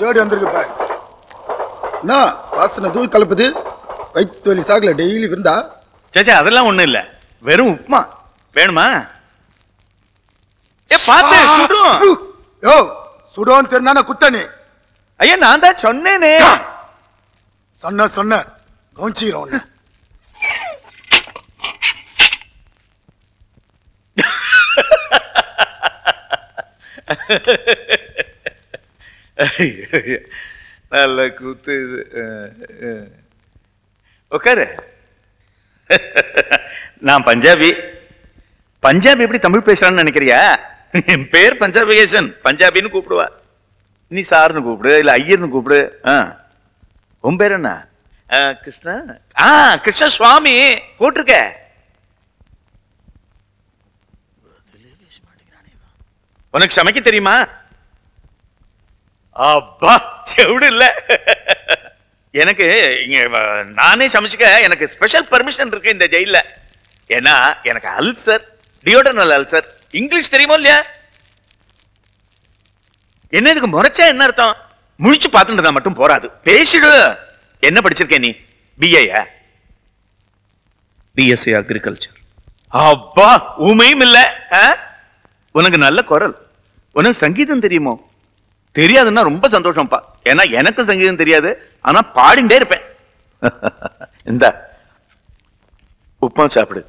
ஜோடி வந்திருக்கு பாரு. என்ன வாசனை தூவி கலப்புது, வயிற்று வலி சாக்கில் டெய்லி விருந்தா? சேச்சா அதெல்லாம் ஒன்றும் இல்லை, வெறும் உப்புமா. வேணுமா? ஏ பார்த்து சுடும். யோ சுடோன்னு தெரிந்தானே குத்தனே. ஐயா நான் தான் சொன்னேனே. சொன்ன சொன்ன கவுஞ்சிக்கிறோம் ஒன்று. நல்ல கூத்து இது. உட்காரு. நான் பஞ்சாபி. பஞ்சாபி எப்படி தமிழ் பேசுறான்னு நினைக்கிறியா? என் பேர் பஞ்சாபிகேஷன். பஞ்சாபின்னு கூப்பிடுவா, நீ சார்னு கூப்பிடு, இல்லை ஐயர்னு கூப்பிடு. உன் பேர் என்ன? கிருஷ்ணா. கிருஷ்ணசுவாமி போட்டிருக்க. உனக்கு சமைக்க தெரியுமா? அப்பா செவிடு இல்ல. எனக்கு இங்க நானே சமைச்சுக்க எனக்கு ஸ்பெஷல் பர்மிஷன் இருக்கு இந்த ஜெயில. ஏன்னா எனக்கு அல்சர், டியோடனல் அல்சர். இங்கிலீஷ் தெரியுமோ இல்லையா? என்ன இதுக்கு முறைச்சா என்ன அர்த்தம்? முழிச்சு பார்த்துட்டு மட்டும் போறாது, பேசிடு. என்ன படிச்சிருக்கேன் நீ? பிஏயா? BSc agriculture. அப்பா உமையும் இல்ல. உனக்கு நல்ல குரல். உனக்கு சங்கீதம் தெரியுமோ? தெரியாதுன்னா ரொம்ப சந்தோஷம்ப்பா, ஏன்னா எனக்கு சங்கீதம் தெரியாது, ஆனா பாடிண்டே இருப்பேன். இந்த உப்புமா சாப்பிடு.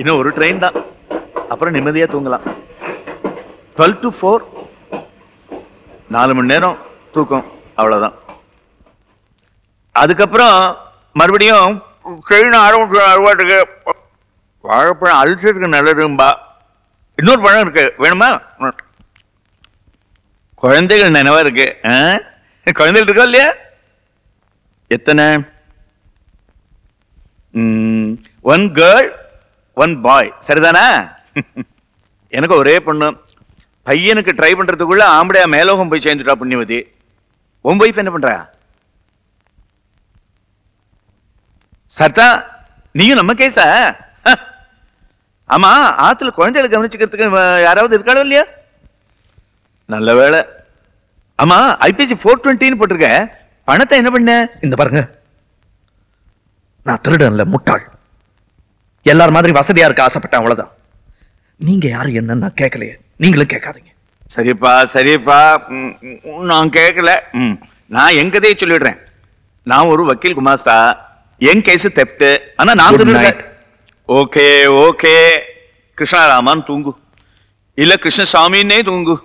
இன்னும் ஒரு ட்ரெயின் தான், அப்புறம் நிம்மதியா தூங்கலாம். 12 to 4 4 மணி நேரம் தூக்கம், அவ்வளவுதான். அதுக்கப்புறம் மறுபடியும் ஆரம்பிச்சு வாழைப்பழம் அல்சருக்கு நல்லதும்பா. இன்னொரு பழம் இருக்கு, வேணுமா? குழந்தைகள் நினைவா இருக்கு. குழந்தைகள் இருக்கா இல்லையா? எத்தனை? 1 girl 1 boy. சரிதானா? எனக்கு ஒரே பொண்ணு. பையனுக்கு ட்ரை பண்றதுக்குள்ள ஆம்படையா மேலோகம் போய் சேர்ந்துட்டா புண்ணியவதி. உன் ஒய்ஃப் என்ன பண்றா? சர்த்தா நீயும் நம்ம கேசா? ஆமா, ஆத்துல குழந்தைகளை கவனிச்சுக்கிறதுக்கு யாராவது இருக்காளோ இல்லையா? நல்ல வேலை. ஆமா, ஐபிசி 420 போட்டிருக்க, பணத்தை என்ன பண்ண? இந்த பாருங்க, நான் திருடன்ல முட்டாள். எல்லாரும் மாதிரி வசதியா இருக்க ஆசைப்பட்டேன், அவ்வளவுதான். நீங்க யாரு என்னன்னு நான் கேட்கலையே, நீங்களும் கேட்காதீங்க. சரிப்பா சரிப்பா, நான் கேட்கல. நான் என் கதையை சொல்லிடுறேன். நான் ஒரு வக்கீல் குமாஸ்தா, என் கேஸ் தெப்டு, ஆனா நான் ஓகே ஓகே கிருஷ்ணராமான் தூங்கு, இல்ல கிருஷ்ணசாமின்னே தூங்கு.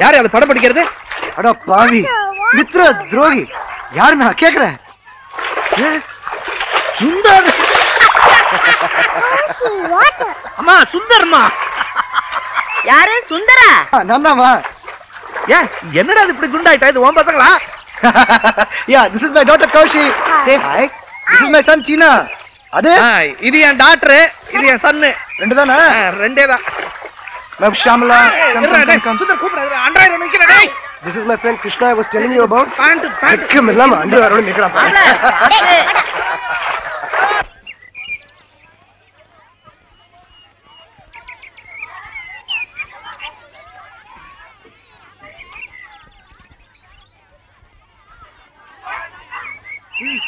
யார் அந்த படம் படிக்கிறது? அட பாவி, மித்ர துரோகி. யார் நான் கேக்குறேன்? சுந்தர். அம்மா சுந்தர்மா. யாரு சுந்தரா? நான்தாம்மா. யா என்னடா இப்படி குண்டாயிட்ட? இது உன் பசங்களா? Yeah, this is my daughter Kaushi. Say hi. This is my son China. அது இது என் டாட்டர், இது என் சன். ரெண்டு தானா? ரெண்டே தான். Love Shamla. Come. Sudhar khub raha hai. Android mein kya hai? This is my friend Krishna I was telling you about. Pant. Come mila ma. Android around nikla pa.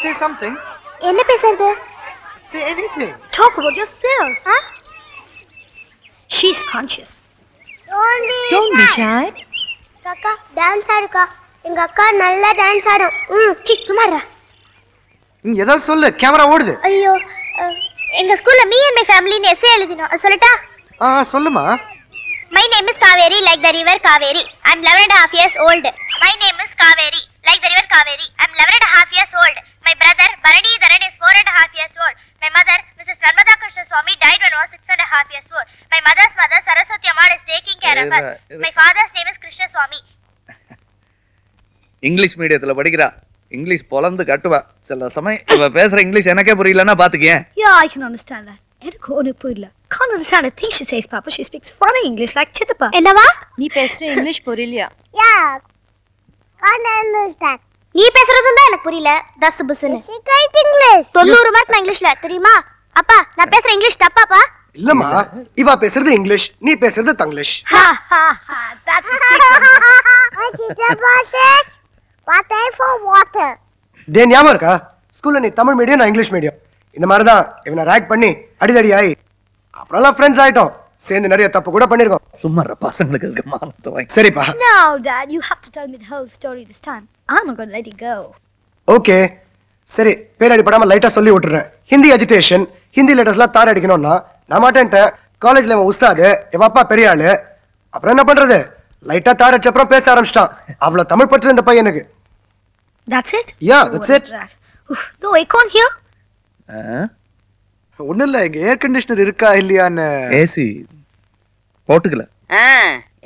Say something. Enna pesarudha? Say anything. Talk about yourself, huh? She's conscious. Don't be shy. Kaka, dance aduka. Enga akka nalla dance adum. Chi sumarra. Ni edha sollu camera odudu. Ayyo, enga school la me and my family ne essay eludina. Solata? Solluma. My name is Kaveri, like the river Kaveri. I'm 11.5 years old. My name is Kaveri, like the river Kaveri. I'm 11.5 years old. My brother Baradi is 4.5 years old. My mother, Mrs. Ramadas Krishnaswamy, died when I was 6.5 years old. My mother's mother, Saraswati, is taking care of her. My father's name is Krishnaswamy. English media thala padigira. English polandu kattuva. Sella samay iva pesra English enake puriyalana paathuken. Yeah, I can understand that. Enakku onu puriyala. Can't understand a thing she says, Papa. She speaks foreign English like Chitappa. Enava? Nee pesra English puriyala. Yeah. Can't understand. நீ பேசுறது தான் எனக்கு புரியல. தஸ் புஸ்னு ஷிகாய்ட் English 90 mark நான் இங்கிலீஷ்ல தெரியுமா? அப்பா நான் பேசுற இங்கிலீஷ் தப்பாப்பா? இல்லம்மா, இவா பேசுறது இங்கிலீஷ், நீ பேசுறது Tanglish. That's difference. Water for water. டேன் ஞாபகம் இருக்கா? ஸ்கூல்ல நீ தமிழ் மீடியம் நான் இங்கிலீஷ் மீடியம். இந்த மாதிரி தான் இவனை ராக் பண்ணி அடிதடி ஆயி அப்புறம்லாம் ஃப்ரெண்ட்ஸ் ஆயிட்டோம். சேர்ந்து நிறைய தப்பு கூட பண்ணிருக்கோம். சும்மா பசங்களுக்கு இருக்க மானத்தை வாங்கி. சரிப்பா. No dad, you have to tell me the whole story this time. I'm not going to let it go. Okay. சரி, பேரடி படாம லைட்டா சொல்லி விட்டுறேன். ஹிந்தி அஜிடேஷன், ஹிந்தி லெட்டர்ஸ்லாம் தார அடிக்கணும்னா நான் மாட்டேன்ட்ட. காலேஜ்ல அவன் உஸ்தாது, என் அப்பா பெரிய ஆளு. அப்புறம் என்ன பண்றது? லைட்டா தார அடிச்ச அப்புறம் பேச ஆரம்பிச்சிட்டான். அவள தமிழ் பற்று இந்த பையனுக்கு. That's it? Yeah, that's it. No aircon here? ஒண்ணு இல்ல, இங்க ஏர் கண்டிஷனர் இருக்கா இல்லையான்னு. ஏசி போட்டுக்கல.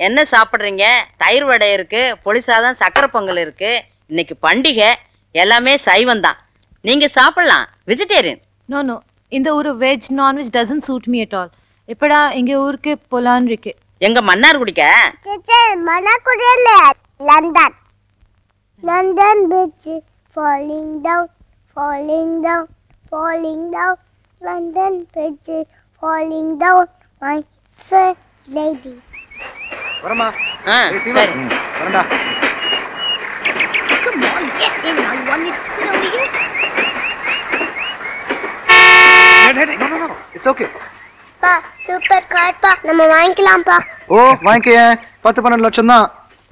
என்ன சாப்பிடுறீங்க? தயிர் வடை இருக்கு, பொலிசாதான் சக்கரை பொங்கல் இருக்கு. இன்னைக்கு பண்டிகை, எல்லாமே சைவம் தான். நீங்க சாப்பிடலாம், வெஜிடேரியன். நோ நோ, இந்த ஊரு veg non-veg doesn't suit me at all. எப்படா எங்க ஊருக்கு போலான் இருக்கு. எங்க மன்னார் குடிக்க? மன்னார் குடி இல்ல, London. London bridge falling down, falling down, falling down. London bridge falling down, my first lady. Varma, see you. Varanda. Come on, get in. I want to sit over here. Hey, no. It's okay. Pa, super car pa. Namma vaangalam pa. Oh, vaangiya. 10-12 lakham da.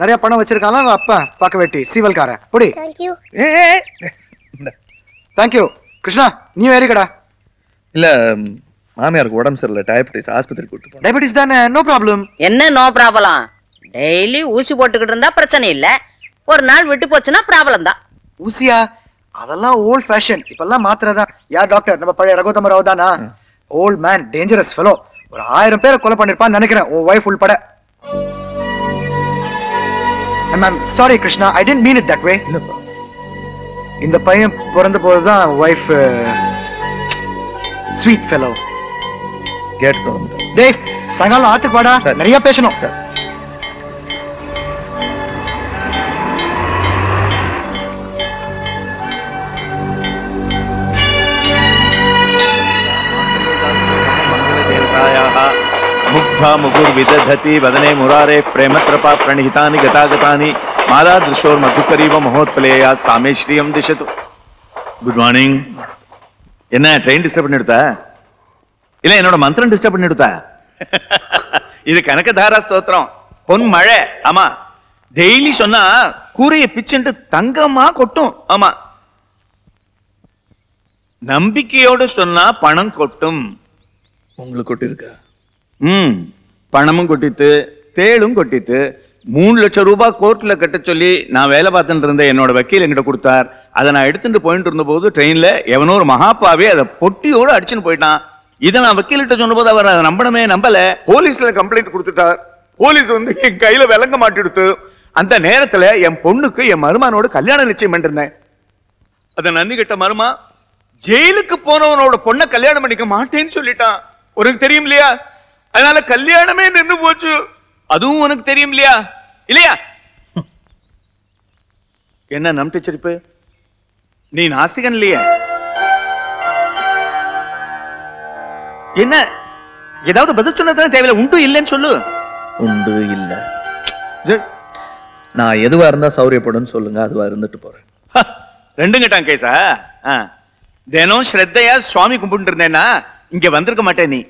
Nariya panam vechirukala appa. Paakavetti, Sival car. Pudi. Thank you. Hey. Thank you. Krishna, nee erikada. இல்ல மாமியாருக்கு உடம்பு சரியில்லை, diabetes. ஆஸ்பத்திரி கூட்டிட்டு போறேன். Diabetes தானே, no problem. என்ன no problem? Daily ஊசி போட்டுக்கிட்டு இருந்தா பிரச்சனை இல்ல, ஒரு நாள் விட்டு போச்சுனா ப்ராப்ளம் தான். ஊசியா? அதெல்லாம் ஓல்ட் ஃபேஷன், இப்பெல்லாம் மாத்திரை தான். யார் டாக்டர்? நம்ம பழைய ரகுதம ராவ் தானா? Old man, dangerous fellow. ஒரு 1000 பேரை கொலை பண்ணிருப்பான்னு நினைக்கிறேன், உன் வைஃப் உள்பட. I'm sorry Krishna, I didn't mean it that way. இந்த பையன் பிறந்த போதுதான் wife sweet fellow get on dey sangal aathuk vada nariya pesanum mukha mugur vidadhati vadane murare prematrapa pranihitani gatagataani mala drishor madhukariva mahotpaleya sameshriyam dishatu. Good morning. என்ன train disturb பண்ணிடுதா? இல்ல என்னோட மந்திரம் disturb பண்ணிடுதா? இது கனகதாரா ஸ்தோத்திரம், பொன் மழை. ஆமா, டெய்லி சொன்னா கூரைய பிச்சுட்டு தங்கமா கொட்டும். ஆமா, நம்பிக்கையோடு சொன்னா பணம் கொட்டும். உங்களுக்கு கொட்டிருக்கா? பணமும் கொட்டித்து, தேடும் கொட்டித்து. 3 லட்சம் ரூபாய் கோர்ட்ல கட்ட சொல்லி நான் வேலை பார்த்துட்டு இருந்த என்னோட வக்கீல் என்கிட்ட கொடுத்தார். அதை நான் எடுத்துட்டு போயிட்டு இருந்த போது ட்ரெயின்ல எவனோ ஒரு மகாப்பாவே அதை பொட்டியோடு அடிச்சுன்னு போயிட்டான். இதை நான் வக்கீல்கிட்ட சொன்னபோது அவர் அதை நம்பணுமே நம்பல. போலீஸ்ல கம்ப்ளைண்ட் கொடுத்துட்டார். போலீஸ் வந்து என் கையில விளங்க மாட்டிடுத்து. அந்த நேரத்துல என் பொண்ணுக்கு என் மருமானோட கல்யாண நிச்சயம் பண்ணிருந்தேன். அதை நன்றி கிட்ட மருமா ஜெயிலுக்கு போனவனோட பொண்ணை கல்யாணம் பண்ணிக்க மாட்டேன்னு சொல்லிட்டான். உனக்கு தெரியும் இல்லையா? அதனால கல்யாணமே நின்று போச்சு. அதுவும் உனக்கு தெரியும் இல்லையா? இல்லையா? என்ன நம் டீச்சரிப்பு? நீ நாஸ்திகன் இல்லையா? என்ன ஏதாவது பதில் சொன்னதான தேவையில்லை. உண்டு இல்லைன்னு சொல்லு. உண்டு இல்லை. நான் எதுவா இருந்தா சௌரியப்படும் சொல்லுங்க, அதுவா இருந்துட்டு போறேன். ரெண்டுங்க டாங்க கேசா. தினம் ஸ்ரத்தையா சுவாமி கும்பிட்டு இருந்தேன்னா இங்க வந்திருக்க மாட்டேன். நீ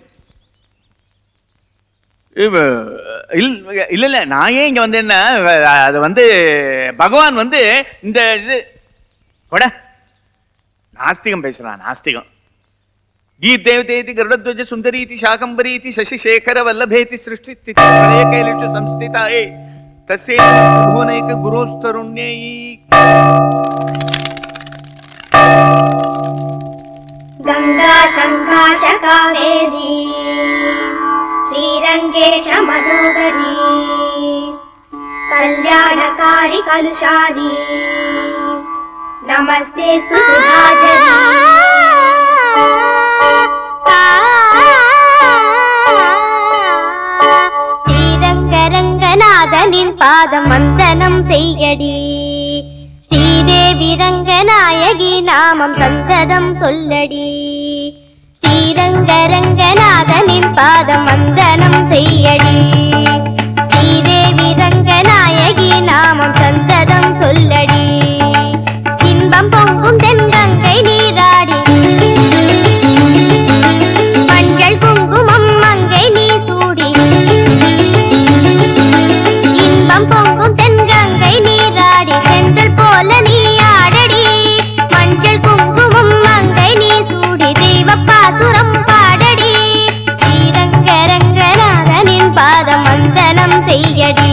இல்ல இல்ல நான் ஏன் இங்க வந்தேன்னா அது வந்து பகவான் வந்து இந்த இது கூட நாஸ்திகம் பேசுறான். நாஸ்திகம் கீதேவதேதி கருடத்வஜ சுந்தரீதி சாகம்பரீதி சசிசேகர வல்லபேதி சிருஷ்டி ஸ்திதி வலய கைலேஷு சம்ஸ்திதாயே தஸ்யே புவனேக குரோஸ்தருண்யை. கங்கா சங்கா சகாவேரி ஸ்ரீரங்கேஷ மனோகரி கல்யாணகாரி கலுஷாரி நமஸ்தே ஸ்து சுதாஜரி. ஸ்ரீரங்கரங்கநாதனின் பாதம் வந்தனம் செய்யடி. ஸ்ரீதேவி ரங்கநாயகி நாமம் சந்ததம் சொல்லடி. ஸ்ரீரங்கரங்கநாதனின் பாதம் வந்தனம் செய்யடி. ஸ்ரீதேவி ரங்கநாயகி நாமம் சந்ததம் சொல்லடி. இன்பம் பொங்கும் தென்கங்கை நீராடி பொங்கும் தென்கங்கை நீராடி செந்தல் போல நீ ஆடடி. மஞ்சள் குங்குமம் மங்கை நீ சூடி தெய்வ பாசுரம் பாடடி. ஸ்ரீரங்கரங்கநாதனின் பாதம் வந்தனம் செய்யடி.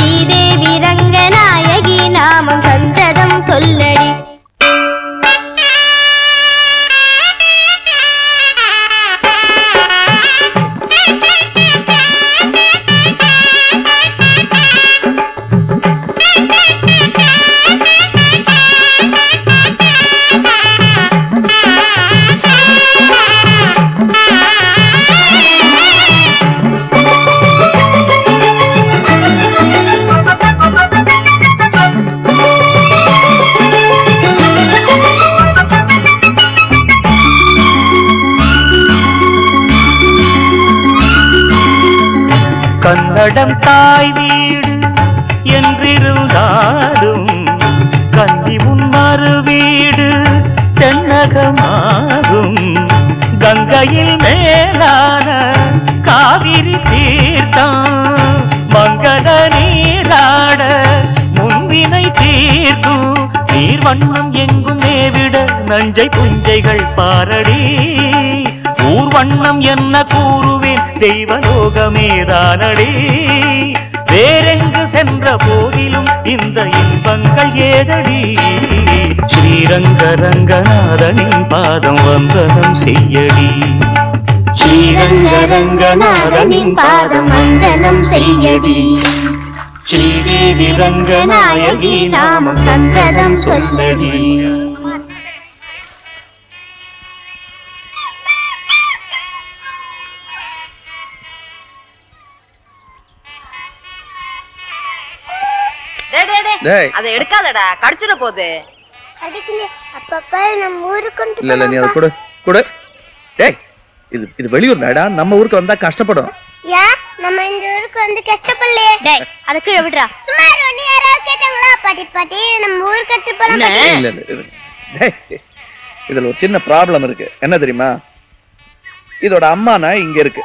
ஸ்ரீதேவி ரங்கநாயகி நாமம் சந்ததம் சொல்லடி. கன்னடம் தாய் வீடு என்றிருந்தாலும் கன்னி உன்மறு வீடு தென்னகமாகும். கங்கையில் மேலான காவிரி தீர்த்தம் மங்கல நீராட முன்வினை தீர்க்கும். நீர் வண்ணம் எங்கும் மேவிட நஞ்சை புஞ்சைகள் பாரடி. ஊர்வண்ணம் என்ன கூறுவேன் தெய்வலோகமேதானடி. வேறெங்கு சென்ற போதிலும் இந்த இன்பங்கள் ஏதடி. ஸ்ரீரங்க ரங்கநாதனின் பாதம் வந்தனம் செய்யடி. ஸ்ரீரங்க ரங்கநாதனின் பாதம் வந்தனம் செய்யடி. ஸ்ரீதேவி ரங்கநாயகி நாமம் சந்ததம் சொல்லடி. அதை எடுக்காதடா, கடிச்சிட போது. வெளியூர் நாடா, நம்ம ஊருக்கு வந்தா கஷ்டப்படும். இதுல ஒரு சின்ன ப்ராப்ளம் இருக்கு. என்ன தெரியுமா? இதோட அம்மா நான் இங்க இருக்கு.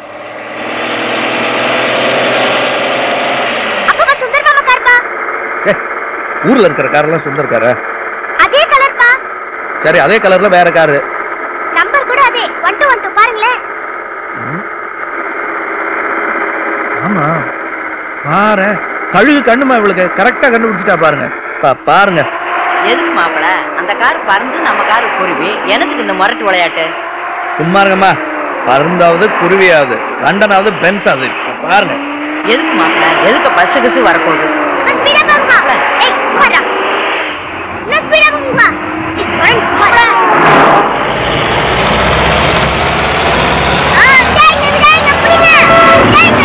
அப்பா சுந்தர் மாமா கார் பா ஊர்ல இருக்கிற கார் எல்லாம் சுந்தர் காரா அதே கலர் பா சரி அதே கலர்ல வேற கார் நம்பர் கூட அதே 1212 பாருங்களே ஆமா பாரு கழுகு கண்ணுமா இவளுக்கு கரெக்ட்டா கண்டுபிடிச்சிட்டா பாருங்க பாருங்க எதுக்கு மாப்ள அந்த கார் பறந்து நம்ம கார் குருவி எனக்கு இந்த மரட்டு விளையாட்டு சும்மா இருக்கம்மா பறந்தாவது குருவியாவது லண்டனாவது பென்ஸ் அது பாருங்க எதுக்கு மாப்ள எதுக்கு பஸ் கிசு வர போகுது ஸ்பீடா போங்க மாப்ள ஏய் சும்மா இரு நான் ஸ்பீடா போங்க இது பறந்து சும்மா ஆ டேய் டேய் புடிங்க டேய் டேய்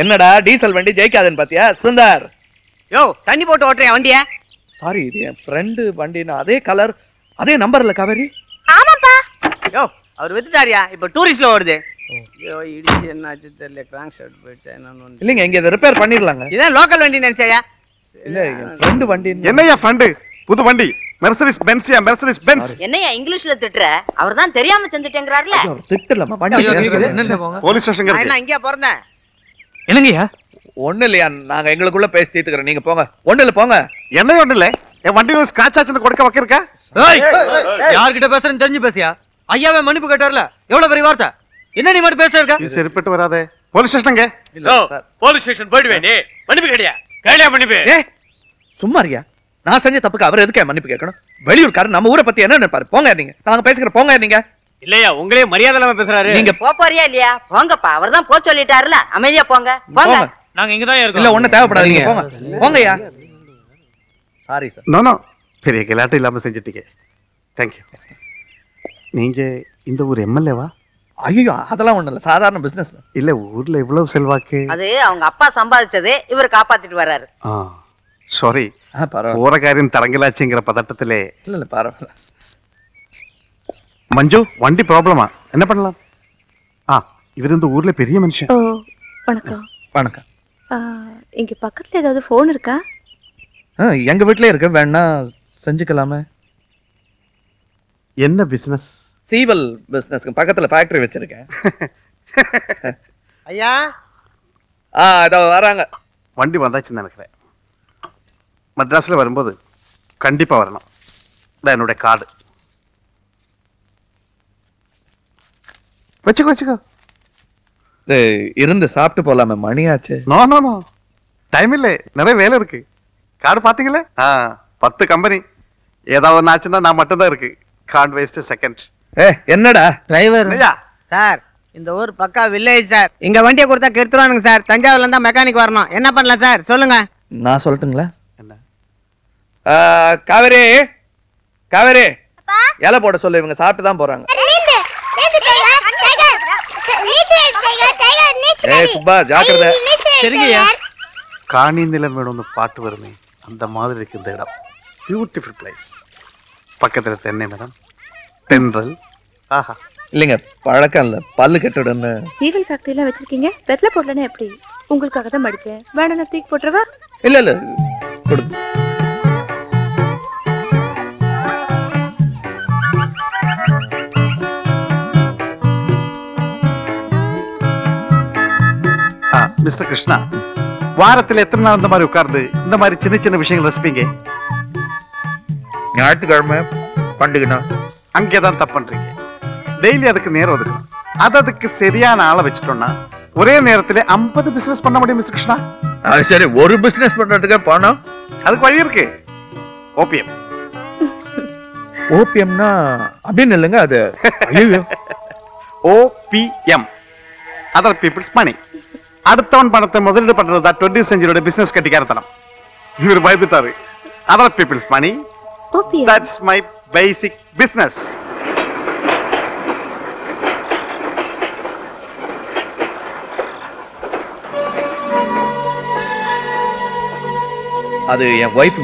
என்னடா டீசல் வண்டி ஜெயிக்காதன்னு பாத்தியா சுந்தர் யோ தண்ணி போட்டு ஓட்றேன் வண்டியா சாரி இது என் ஃப்ரெண்ட் வண்டினா அதே கலர் அதே நம்பர்ல கவரி ஆமாப்பா யோ அவர் வெத்துட்டாரியா இப்ப டூரிஸ்ட்ல ஓடுது யோ இடிச்சு என்னாச்சு தெரியல கிராங்க் ஷாட் போயிடுச்சு என்னன்னு இல்லங்க இங்க இத ரிப்பேர் பண்ணிரலாம்ங்க இதான் லோக்கல் வண்டி நினைச்சயா இல்ல என் ஃப்ரெண்ட் வண்டி என்னயா ஃப்ரெண்ட் புது வண்டி மெர்சடிஸ் பென்ஸ் யா மெர்சடிஸ் பென்ஸ் என்னயா இங்கிலீஷ்ல திட்ற அவர்தான் தெரியாம செஞ்சுட்டேங்கறார்ல அவர் திட்டலமா வண்டி என்ன போங்க போலீஸ் ஸ்டேஷன் கரெக்ட் நான் இங்க போறேன் என்னங்கயா ஒண்ணு இல்லையா நாங்க எங்களுக்குள்ள பேசி தீத்துக்கிறோம் நீங்க போங்க ஒண்ணு இல்ல போங்க என்ன ஒண்ணு இல்ல என் வண்டியில ஸ்கிராட்ச் ஆச்சுன்னு கொடுக்க வக்க இருக்கா ஏய் யார்கிட்ட பேசுறேன்னு தெரிஞ்சு பேசியா ஐயாவே மன்னிப்பு கேட்டார்ல எவ்வளவு பெரிய வார்த்தை என்ன நீ மட்டும் பேச இருக்க நீ செருப்பிட்டு வராதே போலீஸ் ஸ்டேஷன்ங்க இல்ல சார் போலீஸ் ஸ்டேஷன் போய்டுவே நீ மன்னிப்பு கேடியா கேடியா மன்னிப்பு ஏய் சும்மா இருயா நான் செஞ்ச தப்புக்கு அவர் எதுக்கு மன்னிப்பு கேட்கணும் வெளியூர்க்காரர் நம்ம ஊரை பத்தி என்ன நினைப்பாரு போங்க நீங்க நாங்க பேசிக்கிற போங்க நீங்க இல்லையா உங்களே மரியாதையில பேசுறாரு நீங்க போறியா இல்லையா போங்கப்பா அவர்தான் போய் சொல்லிட்டாருல அமைதியா போங்க போங்க நாங்க இங்க தான் இருக்கோம் இல்ல ஒண்ணே தேவைப்படாதீங்க போங்க போங்கயா சாரி சார் நோ நோ பெரிய கலாட்ட இல்லாம செஞ்சிட்டீங்க थैंक यू நீங்க இந்த ஊர் எம்எல்ஏவா ஐயோ அதெல்லாம் ஒண்ணு இல்ல சாதாரண பிசினஸ்மேன் இல்ல ஊர்ல இவ்வளவு செல்வாக்கு அது அவங்க அப்பா சம்பாதிச்சதே இவர் காப்பாத்திட்டு வராரு ஆ சாரி போற காரியம் தரங்களாச்சுங்கற பதட்டத்திலே இல்ல இல்ல பரவாயில்லை மஞ்சு வண்டி ப்ராப்ளமா என்ன பண்ணலாம் ஆ இவர் இந்த ஊர்ல பெரிய மனுஷன் ஓ வணக்கம் வணக்கம் இங்க பக்கத்துல ஏதாவது ஃபோன் இருக்கா எங்க வீட்லயே இருக்கு வேணா செஞ்சுக்கலாமே என்ன பிசினஸ் சீவல் பிசினஸ்க்கு பக்கத்துல ஃபேக்டரி வச்சிருக்கேன் ஐயா ஆ இதோ வராங்க வண்டி வந்தாச்சுன்னு நினைக்கிறேன் மத்ராஸ்ல வரும்போது கண்டிப்பா வரணும் இதான் என்னோட கார்டு வச்சுக்கோ வச்சுக்கோ இருந்து சாப்பிட்டு போலாமே மணியாச்சு நோ நோ நோ டைம் இல்லை நிறைய வேலை இருக்கு கார்டு பார்த்தீங்களே 10 கம்பெனி ஏதாவது ஒன்று ஆச்சுன்னா நான் மட்டும்தான் இருக்கு கார்டு வேஸ்ட் செகண்ட் ஏ என்னடா டிரைவர் இல்லையா சார் இந்த ஊர் பக்கா வில்லேஜ் சார் இங்கே வண்டியை கொடுத்தா கெடுத்துருவானுங்க சார் தஞ்சாவூர்ல இருந்தா மெக்கானிக் வரணும் என்ன பண்ணலாம் சார் சொல்லுங்க நான் சொல்லட்டுங்களா என்ன காவேரி காவேரி இலை போட சொல்லு இவங்க சாப்பிட்டு தான் போறாங்க ஏய் சுபா ஜாக்கிரதை சரிங்கயா காணி நிலம் வேணும்னு பாட்டு வருமே அந்த மாதிரி இருக்கு இந்த இடம் பியூட்டிஃபுல் பிளேஸ் பக்கத்துல தென்னை மரம் தென்றல் ஆஹா இல்லங்க பழக்கம் இல்ல பல்லு கட்டடன்னு சீவல் ஃபேக்டரியில வச்சிருக்கீங்க வெத்தல போடலனே எப்படி உங்களுக்காக தான் மடிச்சேன் வேணா தீக்கு போட்றவா இல்ல இல்ல கொடு மிஸ்டர் கிருஷ்ணா வாரத்துல எத்தனை நாள் இந்த மாதிரி உட்கார்ந்து இந்த மாதிரி சின்ன சின்ன விஷயங்கள் ரசிப்பீங்க ஞாயிற்றுக்கிழமை பண்டிகை அங்கேதான் தப்பு பண்றீங்க டெய்லி அதுக்கு நேரம் ஒதுக்கணும் அதுக்கு சரியான ஆளை வச்சுட்டோம்னா ஒரே நேரத்துல 50 பிசினஸ் பண்ண முடியும் மிஸ்டர் கிருஷ்ணா சரி ஒரு பிசினஸ் பண்றதுக்கு பணம் அதுக்கு வழி இருக்கு ஓபியம் ஓபியம்னா அப்படின்னு இல்லைங்க அது ஓபிஎம் அதர் பீப்புள்ஸ் மணி அடுத்தவன் பணத்தை முதலீடு பண்றதா 20th செஞ்சுரியோட பிசினஸ் கட்டிக்காரத்தனம் இவர் பயந்துட்டாரு other people's money that's my basic business அது என் வைஃப்.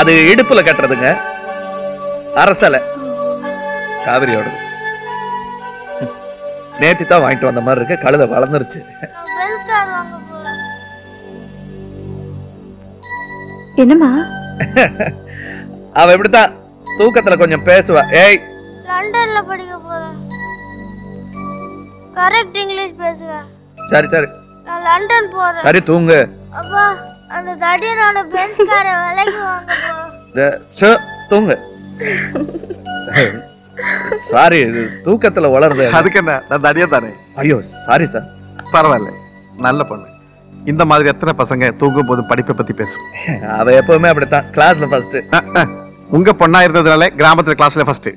அது இடுப்புல கட்டுறதுங்க, அரசலை காவிரியோட. நேற்று தான் வாங்கிட்டு வந்த மாதிரி இருக்கு, கழுதை வளர்ந்துருச்சு. என்னமா அவ எப்படித்தான் தூக்கத்துல கொஞ்சம் பேசுவா. ஏய், லண்டன்ல படிக்க போறேன், கரெக்ட் இங்கிலீஷ் பேசுவேன். சரி சரி, நான் லண்டன் போறேன். சரி தூங்கு. அப்பா, அந்த தடியனான பென்ஸ் கார விலைக்கு வாங்க போ. சே தூங்கு. சாரி, தூக்கத்துல வளர்றது. அதுக்கு என்ன, நான் தடியா தானே. ஐயோ சாரி சார். பரவாயில்ல, நல்ல பொண்ணு. இந்த மாதிரி எத்தனை பசங்க தூங்கும் போது படிப்பை பத்தி பேசும். அவ எப்பவுமே அப்படித்தான், கிளாஸ்ல ஃபர்ஸ்ட். உங்க பொண்ணா இருந்ததுனால கிராமத்துல கிளாஸ்ல ஃபர்ஸ்ட்.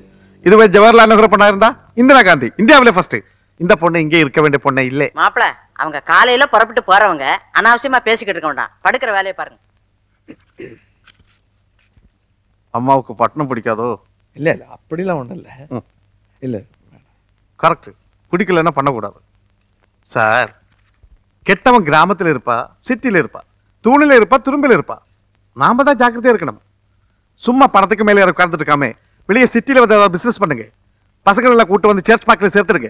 இதுவே ஜவஹர்லால் நேரு பொண்ணா இருந்தா இந்திரா காந்தி இந்தியாவில ஃபர்ஸ்ட். இந்த பொண்ணு இங்கே இருக்க வேண்டிய பொண்ணே இல்ல. மாப்பிள, அவங்க காலையில புறப்பட்டு போறவங்க, அனாவசியமா பேசிக்கிட்டு இருக்க வேண்டாம், படுக்கிற வேலையை பாருங்க. அம்மாவுக்கு பட்டணம் பிடிக்காதோ? இல்ல இல்ல, அப்படிலாம் ஒண்ணும் இல்ல. இல்ல கரெக்ட், பிடிக்கலன்னா பண்ணக்கூடாது சார். கெட்டவன் கிராமத்தில் இருப்பா, சிட்டியில் இருப்பா, தூணில் இருப்பா, துரும்பில் இருப்பா. நாம தான் ஜாக்கிரதையாக இருக்கணும். சும்மா பணத்துக்கு மேலே யாரும் உட்கார்ந்துட்டு இருக்காமே, வெளியே சிட்டியில் வந்து ஏதாவது பிஸ்னஸ் பண்ணுங்க. பசங்கள் எல்லாம் கூட்டு வந்து சேர்ச் பார்க்கில் சேர்த்துருங்க.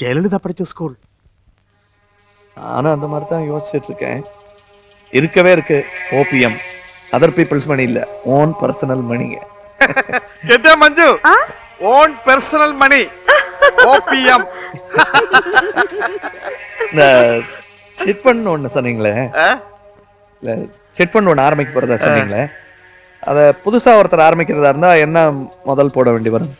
ஜெயலலிதா படித்த ஸ்கூல். நானும் அந்த மாதிரி தான் யோசிச்சுட்டு இருக்கேன். இருக்கவே இருக்கு ஓபிஎம், அதர் பீப்புள்ஸ் மணி இல்லை, ஓன் பர்சனல் மணிங்க. கேட்டா Manju, own personal money OPM. Set பண்ண ஒண்ணு சொன்னீங்களே, இல்ல செட் பண்ண ஒண்ணு ஆரம்பிக்க போறதா சொன்னீங்களே, அத புதுசா ஒருத்தர் ஆரம்பிக்கிறதா இருந்தா என்ன முதல் போட வேண்டி வரும்?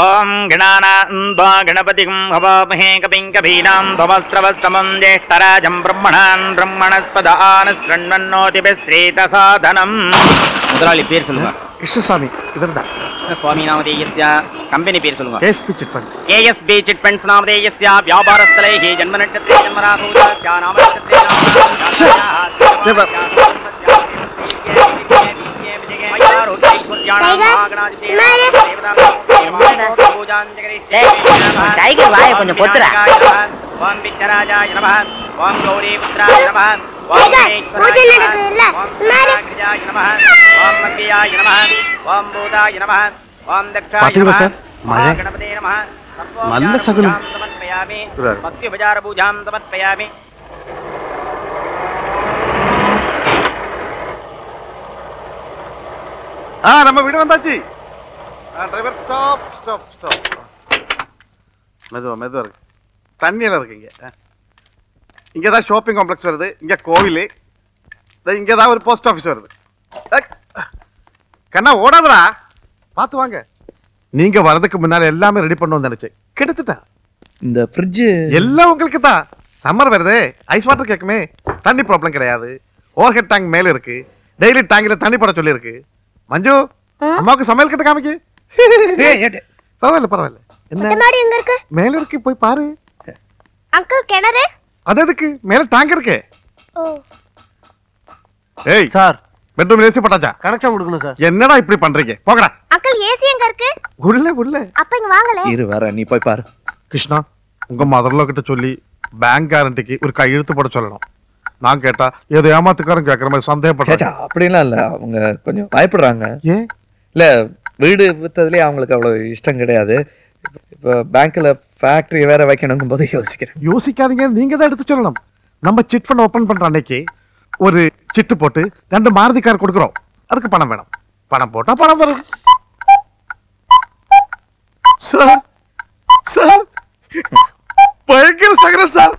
ஓம் கணாநாந்தா கணபதிம் ஹவாமஹே கபிம் கபீனாம் பவஸ்ரவஸ்தமம் ஜேஷ்டராஜம் பிரம்மணான் பிரம்மணஸ்பதான ஸ்ரண்வன்னோதிபிஸ்ரீத சாதனம். முதலாளி பேர் சொல்லுங்க. கிருஷ்ணசாமி. இவர் தான் கிருஷ்ணசாமி நாமதேயஸ்யா. கம்பெனி பேர் சொல்லுங்க. KSP chit funds. KSP chit funds நாமதேயஸ்யா வியாபாரஸ்தலைஹி ஜன்ம நட்சத்திரே ஜன்மராகோஜஸ்யா நாம நட்சத்திரே நாம. நல்ல சகுனம். நம்ம வீடு வந்தாச்சு. Driver stop stop stop. மெதுவா மெதுவா இருக்கு, தண்ணியெல்லாம் இருக்கு. இங்கே தான் ஷாப்பிங் காம்ப்ளெக்ஸ் வருது, இங்கே கோவில், இங்கே தான் ஒரு போஸ்ட் ஆஃபீஸ் வருது. கண்ணா ஓடாதடா, பார்த்து வாங்க. நீங்கள் வர்றதுக்கு முன்னால் எல்லாமே ரெடி பண்ணுவோம்னு நினச்சேன், கெடுத்துட்டேன். இந்த ஃப்ரிட்ஜு எல்லாம் உங்களுக்கு தான். சம்மர் வருது, ஐஸ் வாட்டர் கேட்குமே, தண்ணி ப்ராப்ளம் கிடையாது. ஓவர் ஹெட் டேங்க் மேலே இருக்கு, டெய்லி டேங்கில் தண்ணி போட சொல்லியிருக்கு. மஞ்சு, அம்மாவுக்கு சமையல் கட்டு காமிக்க. பரவாயில்ல பரவாயில்ல, என்ன மேல இருக்கு போய் பாரு. அங்கிள் கிணறு அதுக்கு மேல டாங்க இருக்கு. ஏய் சார், பெட்ரூம்ல ஏசி போட்டாச்சா? கனெக்ஷன் கொடுக்கணும் சார். என்னடா இப்படி பண்றீங்க, போங்கடா. அங்கிள் ஏசி எங்க இருக்கு? உள்ள உள்ள. அப்ப இங்க வாங்களே. இரு வர, நீ போய் பாரு. கிருஷ்ணா, உங்க மதர்லோ கிட்ட சொல்லி பேங்க் கேரண்டிக்கு ஒரு கையெழுத்து போட சொல்லணும். நான் கேட்டா ஏதோ ஏமாத்துக்காரன் கேட்கற மாதிரி சந்தேகப்படுறேன். அப்படிலாம் இல்ல, அவங்க கொஞ்சம் பயப்படுறாங்க. ஏன் இல்ல, வீடு வித்ததுலயே அவங்களுக்கு அவ்வளவு இஷ்டம் கிடையாது. இப்ப பேங்க்ல ஃபேக்டரி வேற வைக்கணுங்கும் போது யோசிக்கிறேன். யோசிக்காதீங்க, நீங்க தான் எடுத்து சொல்லணும். நம்ம சிட் ஃபண்ட் ஓபன் பண்ற அன்னைக்கு ஒரு சிட்டு போட்டு 2 மாருதி கார் கொடுக்குறோம். அதுக்கு பணம் வேணும், பணம் போட்டா பணம் வரும். சார் சார், பயங்கர சகரம் சார்.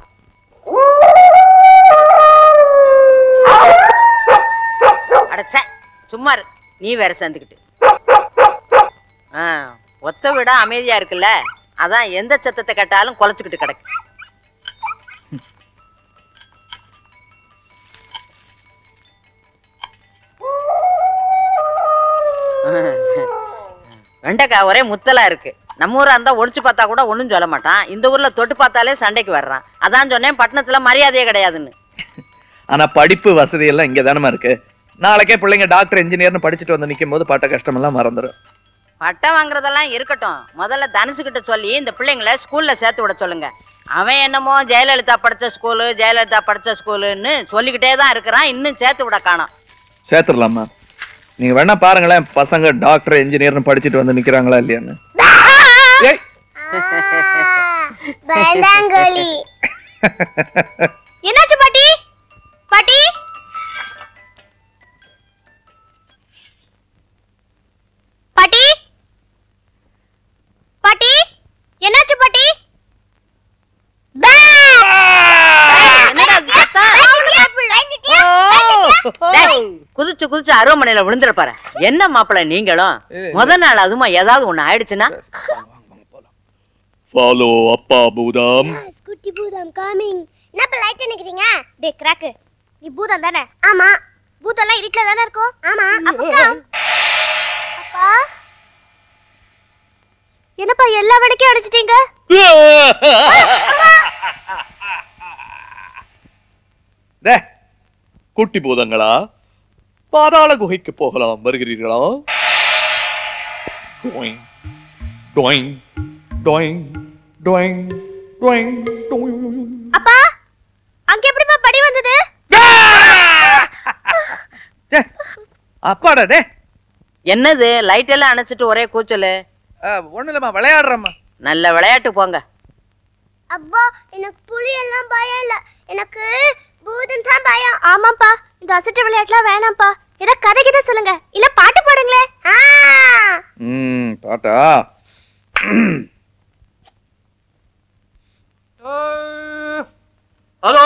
அடச்ச சும்மா நீ வேற சேர்ந்துக்கிட்டு. ஒத்த விட அமைதியா இருக்குல்ல, அதான் எந்த சத்தத்தை கேட்டாலும் குலைச்சுக்கிட்டு கிடக்கு. வெண்டைக்காய் ஒரே முத்தலா இருக்கு. நம்ம ஊரா இருந்தா ஒழிச்சு பார்த்தா கூட ஒண்ணும் சொல்ல மாட்டான். இந்த ஊர்ல தொட்டு பார்த்தாலே சண்டைக்கு வர்றான். அதான் சொன்னேன், பட்டணத்துல மரியாதையே கிடையாதுன்னு. ஆனா படிப்பு வசதி எல்லாம் இங்க தானமா இருக்கு. நாளைக்கே பிள்ளைங்க டாக்டர் இன்ஜினியர்னு படிச்சிட்டு வந்து நிக்கும்போது பட்ட கஷ்டம் எல்லாம் மறந்துடும். பட்ட வாங்குறதெல்லாம் இருக்கட்டும், முதல்ல தனுஷுகிட்ட சொல்லி இந்த பிள்ளைங்களை ஸ்கூல்ல சேர்த்து விட சொல்லுங்க. அவன் என்னமோ ஜெயலலிதா படிச்ச ஸ்கூலுன்னு சொல்லிக்கிட்டே தான் இருக்கிறான், இன்னும் சேர்த்து விட காணோம். சேர்த்துடலாமா? நீங்க வேணா பாருங்களேன், பசங்க டாக்டர் இன்ஜினியர்னு படிச்சிட்டு வந்து நிக்கிறாங்களா இல்லையான்னு. என்னாச்சு பாட்டி? பாட்டி பாட்டி பாட்டி என்னாச்சு பாட்டி? குதிச்சு குதிச்சு அருவமனையில விழுந்துருப்பாரு. என்ன மாப்பிள்ள நீங்களும் முத நாள் அதுமா ஏதாவது ஒண்ணு ஆயிடுச்சுன்னா ஃபாலோ அப்பா பூதம் குட்டி பூதம் கமிங். என்ன பை லைட் நிக்கிறீங்க? டேய் கிராக், நீ பூதம் தானே? ஆமா, பூதம்லாம் இருக்கல தான இருக்கும். ஆமா, அப்பகம் அப்பா என்னப்பா எல்லா வடக்கே அடிச்சிட்டீங்க? டேய் குட்டி பூதங்களா, பாதாள குகைக்கு போகலாம் வருகிறீர்களா? டொயிங் டொயிங் டொயிங் டொயிங் டொயிங் டொயிங். அப்பா அங்க எப்படிப்பா படி வந்தது? டே அப்பாடா, டே என்னது லைட் எல்லாம் அணைச்சிட்டு ஒரே கூச்சல்? ஒண்ணுலமா விளையாடுறம்மா. நல்ல விளையாட்டு போங்க. அப்பா எனக்கு புலி எல்லாம் பயம் இல்ல, எனக்கு பூதம் தான் பயம். ஆமாப்பா இந்த அசட்டு விளையாட்டுலாம் வேணாம்ப்பா, ஏதோ கதை கிட்ட சொல்லுங்க இல்ல பாட்டு போடுங்களே. பாட்டா? ஹலோ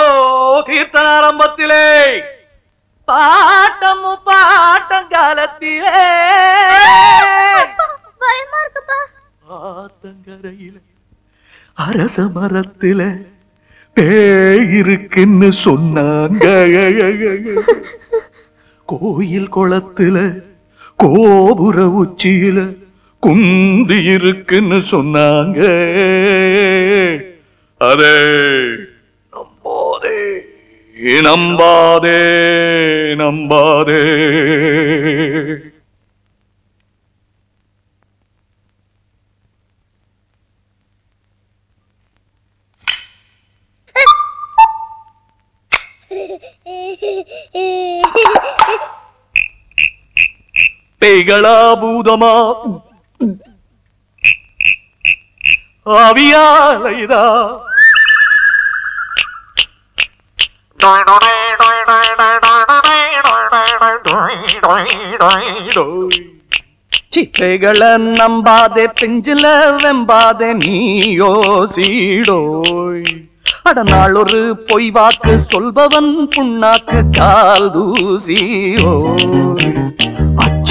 கீர்த்தன ஆரம்பத்திலே பாட்டம் பாட்டம் காலத்திலே பயமா இருக்குப்பா. ஆத்தங்கரையிலே அரச மரத்திலே இருக்குன்னு சொன்னாங்க, கோயில் குளத்துல கோபுர உச்சியில குந்தி இருக்குன்னு சொன்னாங்க. அதே நம்பாதே நம்பாதே நம்பாதே. பேய்களா பூதமா ஆவியாலைதா சிப்பைகளை நம்பாதே பிஞ்சில வெம்பாதே நீயோ சீடோய். அட நாள் ஒரு பொய் வாக்கு சொல்பவன் புண்ணாக்கு கால் தூசியோய்.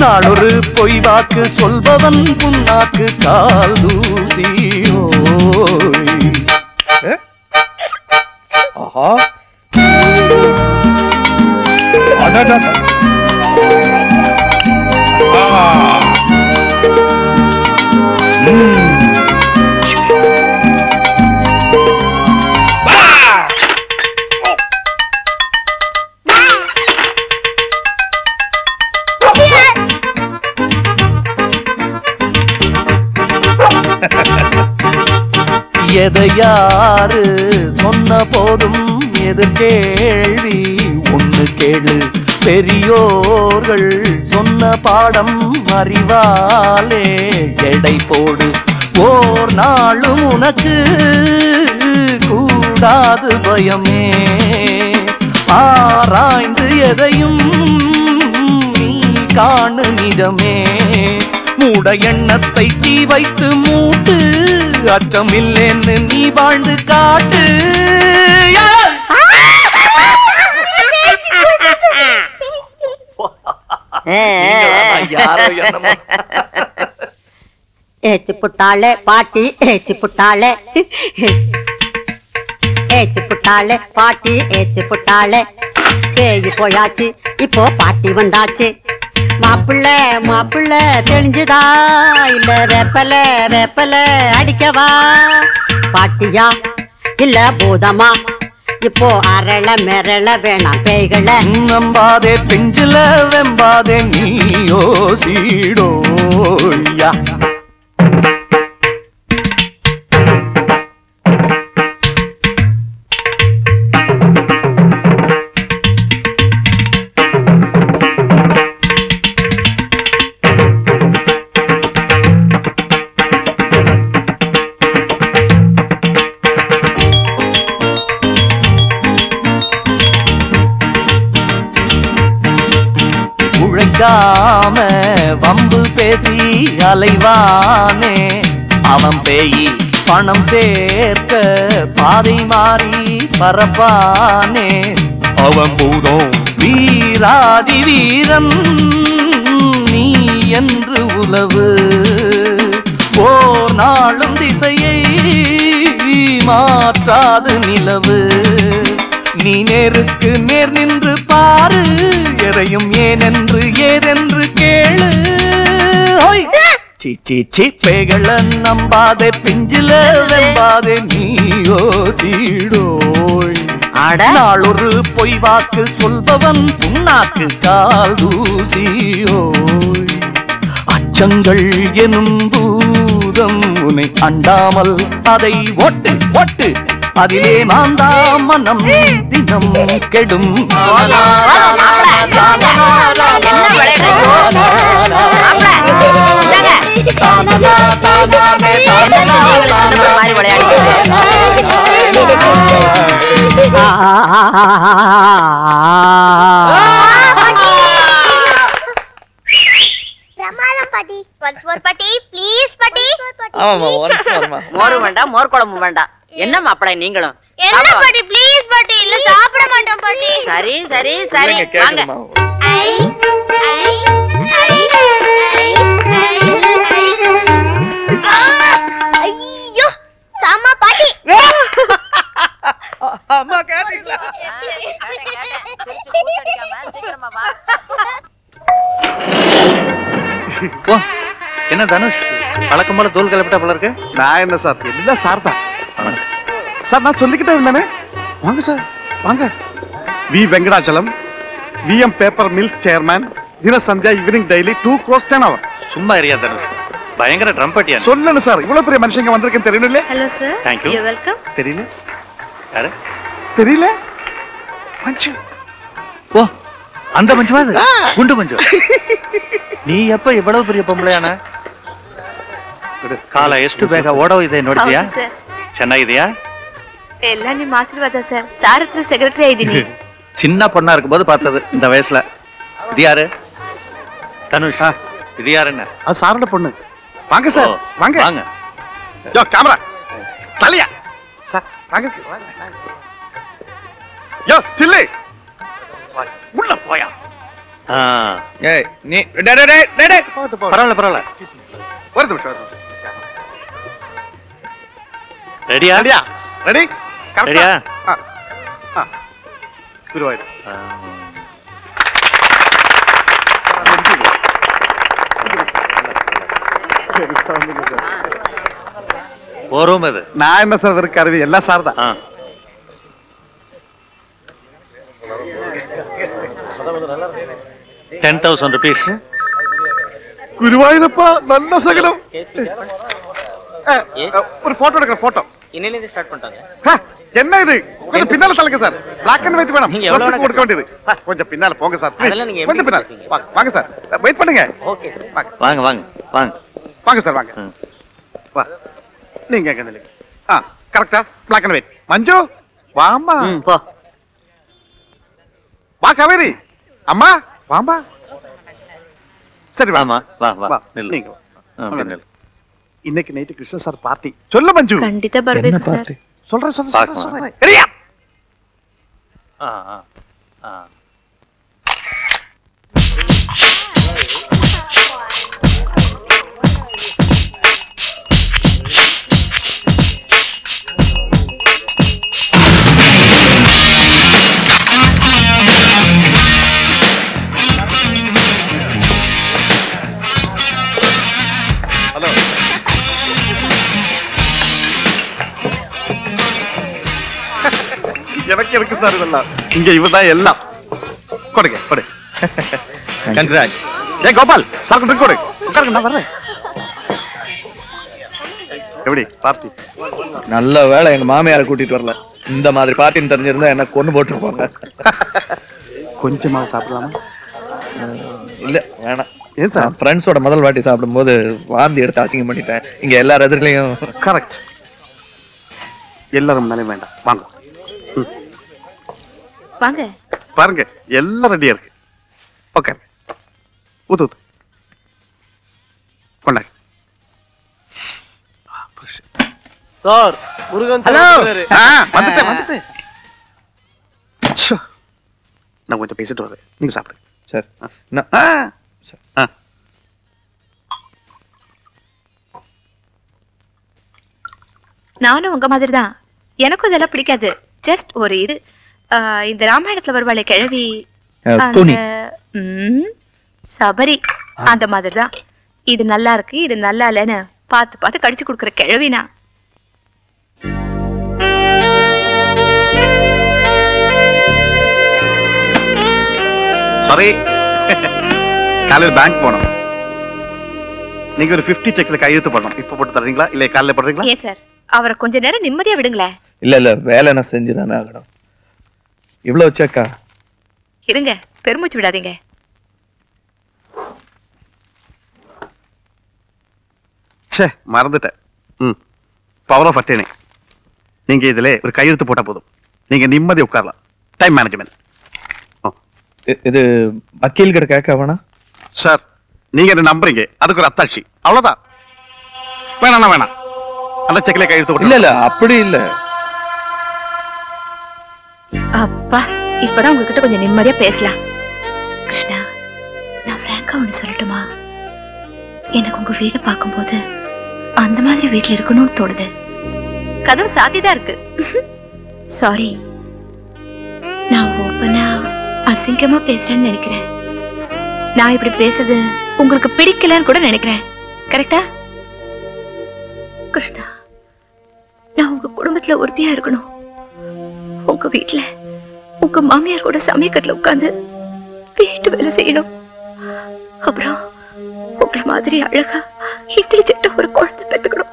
நான் ஒரு பொய் வாக்கு சொல்பவன் புண்ணாக்கு கால் தூசியோ. எதை யாரு சொன்ன போதும் எது கேள்வி? ஒன்று கேளு, பெரியோர்கள் சொன்ன பாடம் அறிவாலே எடை போடு, ஓர் நாளும் உனக்கு கூடாது பயமே. ஆராய்ந்து எதையும் நீ காணு நிஜமே, மூட எண்ணத்தை தீ வைத்து மூட்டு, அச்சம் இல்லைன்னு நீ வாழ்ந்து காட்டு. யாரோ என்னமோ ஏச்சி புட்டாளே பாட்டி ஏச்சி புட்டாளே ஏச்சி புட்டாளே தேய் போயாச்சு இப்போ பாட்டி வந்தாச்சு மாப்பிள்ளை மாப்பிள்ளை தெளிஞ்சுதா இல்ல வேப்பலை வேப்பலை அடிக்கவா பாட்டியா இல்ல போதமா இப்போ அரள மெரள வேணா பேய்களை நம்பாதே பிஞ்சில வெம்பாதே நீயோ சீடோயா காம வம்பு பேசி அலைவானே அவன் பேயி பணம் சேர்க்க பாதை மாறி பரப்பானே அவன் பூதம் வீராதி வீரன் நீ என்று உலவு போர் நாளும் திசையை மாற்றாது நிலவு நீ நேருக்கு நேர் நின்று பாரு எதையும் ஏனென்று ஏதென்று கேளு சீச்சீச்சி பேய்களை நம்பாதே பிஞ்சில வெம்பாதே நீயோ சீடோய் நாள் ஒரு பொய் வாக்கு சொல்பவன் புண்ணாக்கு கால் தூசியோய் அச்சங்கள் எனும் பூதம் உனை அண்டாமல் அதை ஒட்டு ஒட்டு அதிலே மாந்தா மனம் தினம் கெடும் மோரு வேண்டாம் மோர் குழம்பு வேண்டாம் என்ன மாப்பிள்ளை நீங்களும் என்ன பாட்டி ப்ளீஸ் பாட்டி இல்ல சாப்பிட மாட்டோம் பாட்டி சரி சரி சரி வாங்க ஐ ஐ ஐ ஐ ஐயோ சாமா பாட்டி அம்மா கேட்டிங்களா சீக்கிரமா கூட்டடிக்காம சீக்கிரமா வா கோ என்ன தனுஷ் வழக்கம் போல தோல் கலப்பிட்ட போல இருக்கு நான் என்ன சார் எல்லாம் சார் தான் சார் நான் சொல்லிக்கிட்டே இருந்தானே வாங்க சார் வாங்க V Venkatachalam VM paper mills chairman Dinasandhya evening daily 2 crores 10 hours சும்மா ஏரியா தனுஷ் பயங்கர ட்ரம் பட்டியா சொல்லணும் சார் இவ்வளவு பெரிய மனுஷங்க வந்திருக்கேன் தெரியல hello sir thank you welcome தெரியல யாரே தெரியல மஞ்சு ஓ அந்த மஞ்சுவா குண்டு மஞ்சு நீ எப்ப இவ்வளவு பெரிய பொம்பளையானே காலை ಎಷ್ಟು ಬೇಗ ಓಡೋಯಿದೆ ನೋಡ್ತೀಯಾ ಚೆನ್ನಾಗಿದೆಯಾ ಎಲ್ಲ ನಿಮ್ಮ ಆಶೀರ್ವಾದ ಸರ್ ಸಾರ್ ಹತ್ರ ಸೆಕ್ರೆಟರಿ ಆಗಿದ್ದೀನಿ ಚಿನ್ನ ಪೊಣ್ಣ ಇರಬಹುದು பார்த்தது இந்த ವಯಸ್ಸல இது யாரு தனுஷ் இது யாருன்னா அது சாரோட பொண்ணு வாங்க சார் வாங்க வாங்க யோ கேமரா தலையா சார் வாங்க வாங்க யோ சில்லி உள்ள போயா ஆ ஏய் நீ டே டே டே டே பரவால பரவால வரது விஷயம் ரெடியா ரெடி கரெக்டா ஆ ஆ குருவாயிரு போறோம் அது நான் என்ன சார் இருக்கு கருவி எல்லாம் சார் தான் ₹10,000 குருவாயிரப்பா நல்ல சகலம் ஒரு போட்டோ எடுக்கற போட்டோ இன்னையில இருந்து ஸ்டார்ட் பண்ணிட்டாங்க என்ன இது கொஞ்சம் பின்னால தள்ளுங்க சார் black and white வேணும் ட்ரெஸ் போட வேண்டியது கொஞ்சம் பின்னால போங்க சார் கொஞ்சம் பின்னால வாங்க சார் வெயிட் பண்ணுங்க ஓகே சார் வாங்க வாங்க வாங்க வாங்க சார் வாங்க வா நீங்க அங்க நில்லுங்க ஆ கரெக்ட்டா black and white மஞ்சு வாமா போ வா கவேரி அம்மா வாமா சரி வாமா வா வா நில்லுங்க நில்லுங்க இன்னைக்கு நைட் கிருஷ்ண சார் பார்ட்டி சொல்ல மஞ்சு கண்டிப்பா பர்வேக் சார் சொல்றேன் சொல்றேன் சொல்றேன் ரெடியா ஆ ஆ ஆ இங்க இவதான் எல்லாம் கொடுங்க கொடு. கன்ராஜ். ஏ கோபால், சாக்கு ட்ரிக் கொடு. உட்காருங்க நான் வரேன். எப்படி பார்ட்டி? நல்ல வேளை எங்க மாமியாரை கூட்டிட்டு வரல. இந்த மாதிரி பார்ட்டின்னு தெரிஞ்சிருந்தா என்ன கொன்னு போட்டுருப்பாங்க. கொஞ்சமா சாப்பிடலாமா? இல்ல வேணாம். ஏன் சார்? ஃப்ரெண்ட்ஸோட முதல் வாட்டி சாப்பிடும்போது வாந்தி எடுத்து அசிங்கம் பண்ணிட்டேன். இங்க எல்லா இடத்துலயும் கரெக்ட். எல்லாரும் நானே வேண்டாம். வாங்க. வாங்க பாருங்க எல்லாம் ரெடியா இருக்கு. ஓகே ஊத்து ஊத்து கொண்டாங்க சார். முருகன் சார் வந்துட்டேன் வந்துட்டேன். நான் கொஞ்சம் பேசிட்டு வரேன், நீங்க சாப்பிடுங்க சார். சார் நானும் உங்க மாதிரி தான், எனக்கும் இதெல்லாம் பிடிக்காது. ஜஸ்ட் ஒரு இது இந்த ராமாயணத்துல வருவாளே கிழவி சபரி, அந்த மாதிரிதான். இது நல்லா இருக்கு இது நல்லா இல்லன்னு பாத்து பாத்து கடிச்சு கொடுக்குற கிழவினா. சாரி காலையில் பேங்க் போனோம். நீங்க ஒரு 50 செக்ஸ்ல கையெழுத்து போடணும். இப்ப போட்டு தரீங்களா இல்ல காலையில போடுறீங்களா? ஏன் சார், அவரை கொஞ்ச நேரம் நிம்மதியா விடுங்களேன். இல்ல இல்ல வேலை நான் செஞ்சுதானே ஆகணும். இவ்வளவு சேக்கா இருங்க, பெருமூச்சு விடாதீங்க. சே மறந்துட்டேன். பவர் ஆஃப் அட்டேனே. நீங்க இதுல ஒரு கையெழுத்து போட்டா போதும், நீங்க நிம்மதி உட்காரலாம். Time management. இது வக்கீல் கிட்ட கேட்க வேணா சார், நீங்க என்ன நம்புறீங்க அதுக்கு ஒரு அத்தாட்சி அவ்வளவுதான். வேணாம் வேணாம் அந்த செக்ல கையெழுத்து போட்டு. இல்ல இல்ல அப்படி இல்ல. அப்பா இப்பதான் உங்ககிட்ட கொஞ்சம் நிம்மதியா பேசலாம். கிருஷ்ணா நான் பிராங்கா ஒண்ணு சொல்லட்டுமா? எனக்கு உங்க வீட பார்க்கும் போது அந்த மாதிரி வீட்டுல இருக்கணும்னு தோணுது. கதவு சாத்திதான் இருக்கு. சாரி நான் ஓப்பனா அசிங்கமா பேசுறேன்னு நினைக்கிறேன். நான் இப்படி பேசுறது உங்களுக்கு பிடிக்கலன்னு கூட நினைக்கிறேன். கரெக்டா கிருஷ்ணா? நான் உங்க குடும்பத்துல உறுதியா இருக்கணும். உங்க வீட்டுல உங்க மாமியார் கூட சமயக்கட்டுல உட்காந்து வீட்டு வேலை செய்யணும். அப்புறம் உங்களை மாதிரி அழகா இன்டெலிஜென்ட்டா ஒரு குழந்தை பெத்துக்கணும்.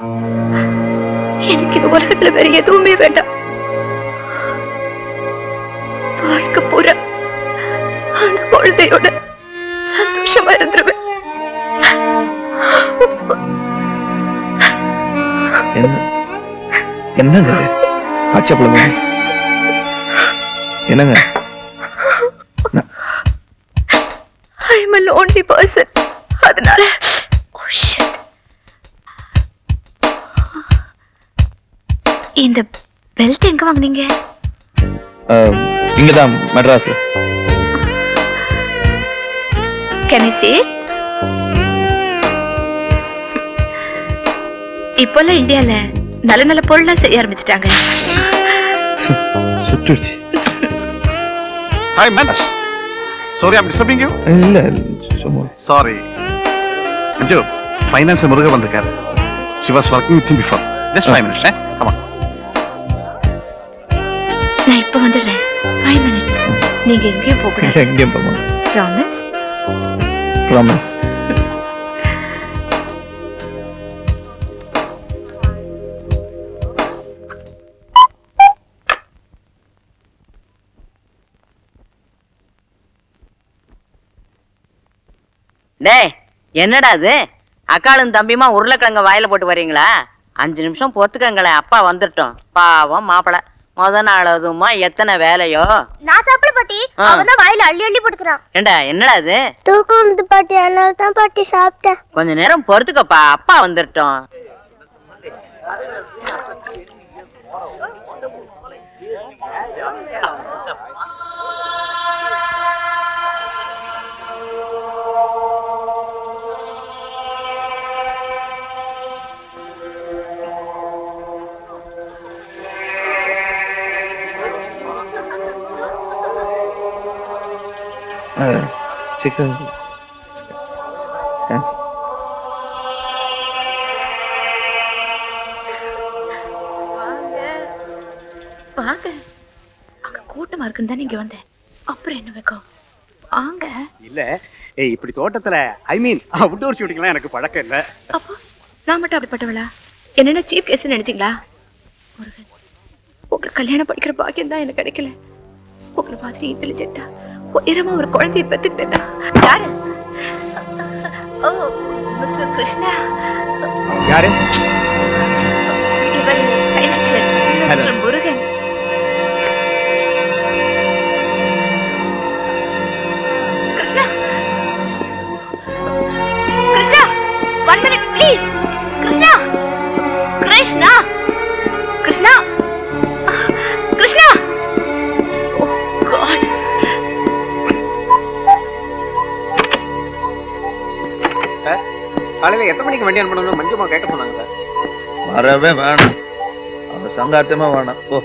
எனக்கு இந்த உலகத்துல வேற எதுவுமே வேண்டாம். வாழ்க்கை பூரா அந்த குழந்தையோட சந்தோஷமா இருந்துருவேன். என்னங்க பச்சை பிள்ளைங்க என்னங்க? I am a lonely person. அதனால oh shit. இந்த பெல்ட் எங்க வாங்குனீங்க? இங்க தான் மெட்ராஸ்ல. Can I see it? இப்போல இந்தியால நல்ல நல்ல பொருள்லாம் செய்ய ஆரம்பிச்சிட்டாங்க. சுட்டுச்சு. Hi man. Sorry I'm disturbing you. No, no. Sorry. Anju, finance Muruga vandukkaru. She was working with him before. Just 5 minutes, eh? Come on. Na ipo vandren. 5 minutes. Neenga engiye pogala. Engiye pogala. Promise? Promise. என்னடா அது அக்காளும் தம்பிமா உருளைக்கிழங்க வாயில போட்டு வரீங்களா? 5 நிமிஷம் பொறுத்துக்கங்களேன், அப்பா வந்துட்டோம். பாவம் மாப்பிள முத நாள் அதுமா எத்தனை வேலையோ. நான் சாப்பிட பாட்டி, அவதான் வாயில அள்ளி அள்ளி போட்டுக்கிறான். ஏண்டா என்னடா அது? தூக்கம் வந்து பாட்டி, அதனால தான் பாட்டி சாப்பிட்டேன். கொஞ்ச நேரம் பொறுத்துக்கப்பா, அப்பா வந்துட்டோம். Chicken. Huh? வாங்க அங்க கூட்டமா இருக்குன்னு தான் நீங்க வந்தேன். அப்புறம் என்ன வைக்கும் வாங்க. இல்ல ஏய் இப்படி தோட்டத்துல ஐ மீன் அவுட்டோர் ஷூட்டிங்லாம் எனக்கு பழக்கம் இல்ல. அப்போ நான் மட்டும் அப்படிப்பட்டவளா? என்னென்ன சீப் கேஸ் நினைச்சீங்களா? முருகன் உங்களை கல்யாணம் படிக்கிற பாக்கியம் தான் எனக்கு கிடைக்கல. உங்களை மாதிரி இன்டெலிஜென்ட்டா உயரமா ஒரு குழந்தைய பெற்றுக்கிட்டா யாரு? Oh mister Krishna. யாரு இவர்? Financial mister Murugan. Please, Krishna, Krishna, Krishna, Krishna. Oh God. Sir, காலையில எத்தனை மணிக்கு வண்டி அனுப்பணும்னு மஞ்சமா கேட்ட சொன்னாங்க சார். வரவே வேணாம். அவ சங்காத்தமா வேணாம். போ.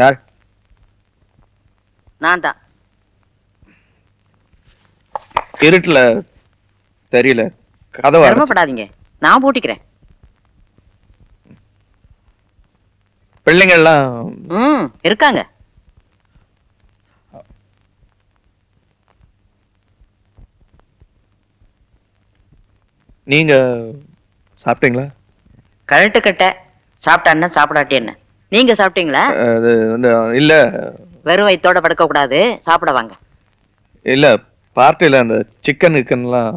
यार नांदा கிரட்ல தெரியல கதவ வரமா படாதீங்க நான் போடிக்கிறேன். பிள்ளைங்க எல்லாம் இருக்காங்க. நீங்க சாப்பிட்டீங்களா? கரெக்ட் கட்ட சாப்பிட்டானே சாப்பிடாட்டி என்ன? நீங்க சாப்பிட்டீங்களா? இல்ல வெறும் வயித்தோட படுக்க கூடாது சாப்பிட வாங்க. இல்ல பார்ட்டில அந்த சிக்கன் இருக்கன்லாம்.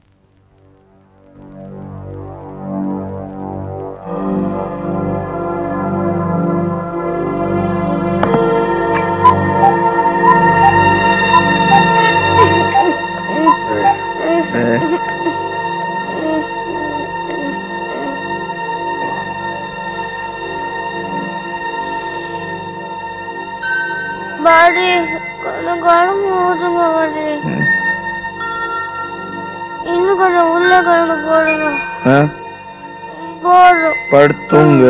படுத்துங்க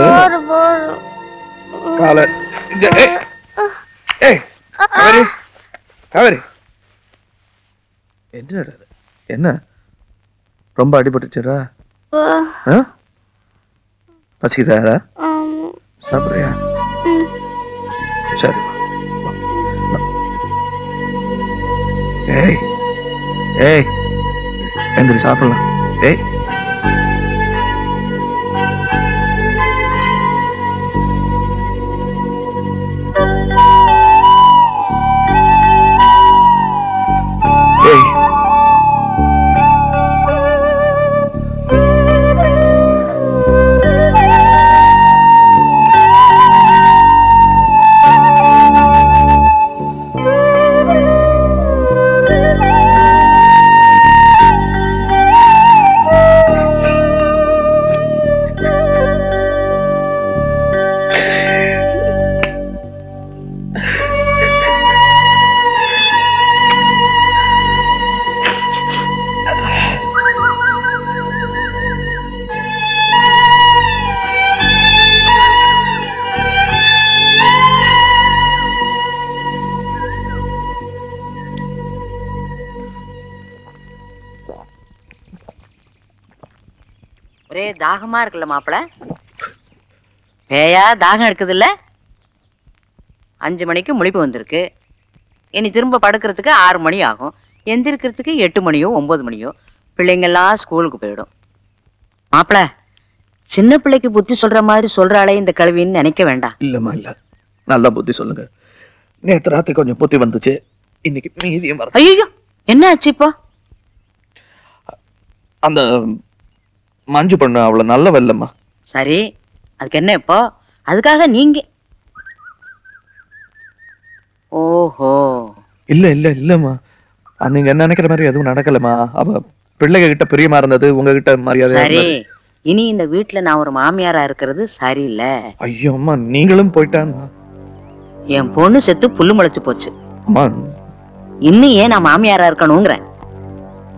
காலை. கவரி என்ன என்ன ரொம்ப அடிபட்டுச்சுரா? பசிக்குதாரா? சாப்பிட்றியா? சரி. ஏய் ஏய் எந்திரி சாப்பிடலாம். ஏய் ஏய் தாகமா இருக்குல்ல மாப்பிள? பேயா தாகம் எடுக்குது இல்ல? 5 மணிக்கு முழிப்பு வந்திருக்கு. இனி திரும்ப படுக்கிறதுக்கு 6 மணி ஆகும். எந்திரிக்கிறதுக்கு 8 மணியோ 9 மணியோ. பிள்ளைங்கெல்லாம் ஸ்கூலுக்கு போயிடும். மாப்பிள சின்ன பிள்ளைக்கு புத்தி சொல்ற மாதிரி சொல்றாளே இந்த கல்வின்னு நினைக்க வேண்டாம். இல்லம்மா இல்ல நல்லா புத்தி சொல்லுங்க. நேற்று ராத்திரி கொஞ்சம் புத்தி வந்துச்சு. இன்னைக்கு மீதியும் வரும். ஐயோ என்ன ஆச்சு இப்போ? அந்த மஞ்சு பண்ண அவளை நல்ல வெல்லம்மா. சரி அதுக்கு என்ன இப்போ? அதுக்காக நீங்க ஓஹோ இல்ல இல்ல இல்லம்மா நீங்க என்ன நினைக்கிற மாதிரி எதுவும் நடக்கலம்மா. அவ பிள்ளைகிட்ட பிரியமா இருந்தது உங்ககிட்ட மரியாதையா இருந்தது. இனி இந்த வீட்ல நான் ஒரு மாமியாரா இருக்குது சரியில்ல. ஐயோ அம்மா நீங்களும் போய்ட்டாங்க. என் பொண்ணு செத்து புல்லு முளைச்சு போச்சு. அம்மா இன்னும் ஏன் நான் மாமியாரா இருக்கணும்ங்கறேன்.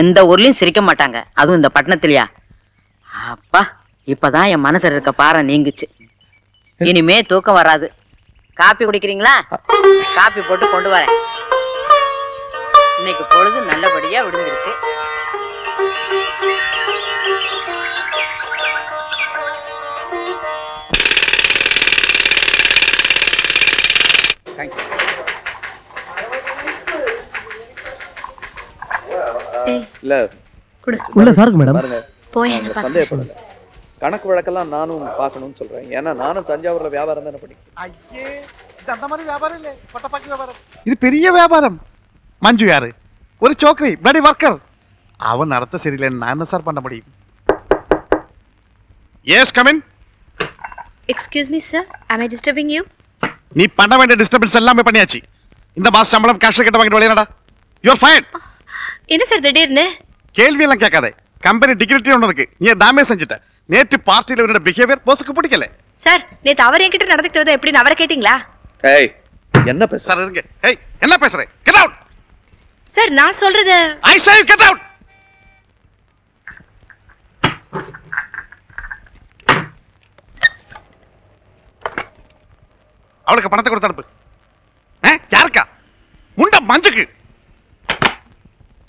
எந்த ஊர்லயும் சிரிக்க மாட்டாங்க, அதுவும் இந்த பட்டணத்திலயா. அப்பா இப்பதான் என் மனசுல இருக்க பாறை நீங்குச்சு. இனிமே தூக்கம் வராது. காபி குடிக்கிறீங்களா? காபி போட்டு கொண்டு வரேன். இன்னைக்கு பொழுது நல்லபடியா விடுஞ்சிருக்கு. இல்ல குள்ள சாருக்கு மேடம் போய் என்ன பாருங்க. கணக்கு வழக்கெல்லாம் நானும் பார்க்கணும்னு சொல்றேன். ஏன்னா நானும் தஞ்சாவூர்ல வியாபாரம் தான படிக்கிறேன். ஐயே இது அந்த மாதிரி வியாபாரம் இல்ல, பட்டபாக்கி வியாபாரம். இது பெரிய வியாபாரம். மஞ்சு யாரு ஒரு சோக்கரி படி வர்க்கர். அவன் நடத்த சரியில்லைன்னு நான் என்ன சார் பண்ண முடியும்? Yes come in. Excuse me sir, am I disturbing you? நீ பண்ண வேண்டிய டிஸ்டர்பன்ஸ் எல்லாமே பண்ணியாச்சு. இந்த மாசம் சம்பளம் கேஷ் கட்ட வாங்கிட்டு வெளியடா. you are fired. என்ன சார் திடீர்னு கேள்வி எல்லாம் கேட்காதே. கம்பெனி டிகிரிட்டி ஒன்று இருக்கு. நீ டேமேஜ் செஞ்சிட்ட. நேத்து பார்ட்டில என்னோட பிஹேவியர் போஸ்க்கு பிடிக்கல சார். நேத்து அவர் என்கிட்ட நடந்துட்டது எப்படின்னு அவரை கேட்டிங்களா? ஏய் என்ன பேசுறீங்க? ஏய் என்ன பேசுறே? Get out sir. நான் சொல்றது I say you get out. அவளுக்கு பணத்தை கொடுத்து அனுப்பு. யாருக்கா? முண்ட மஞ்சுக்கு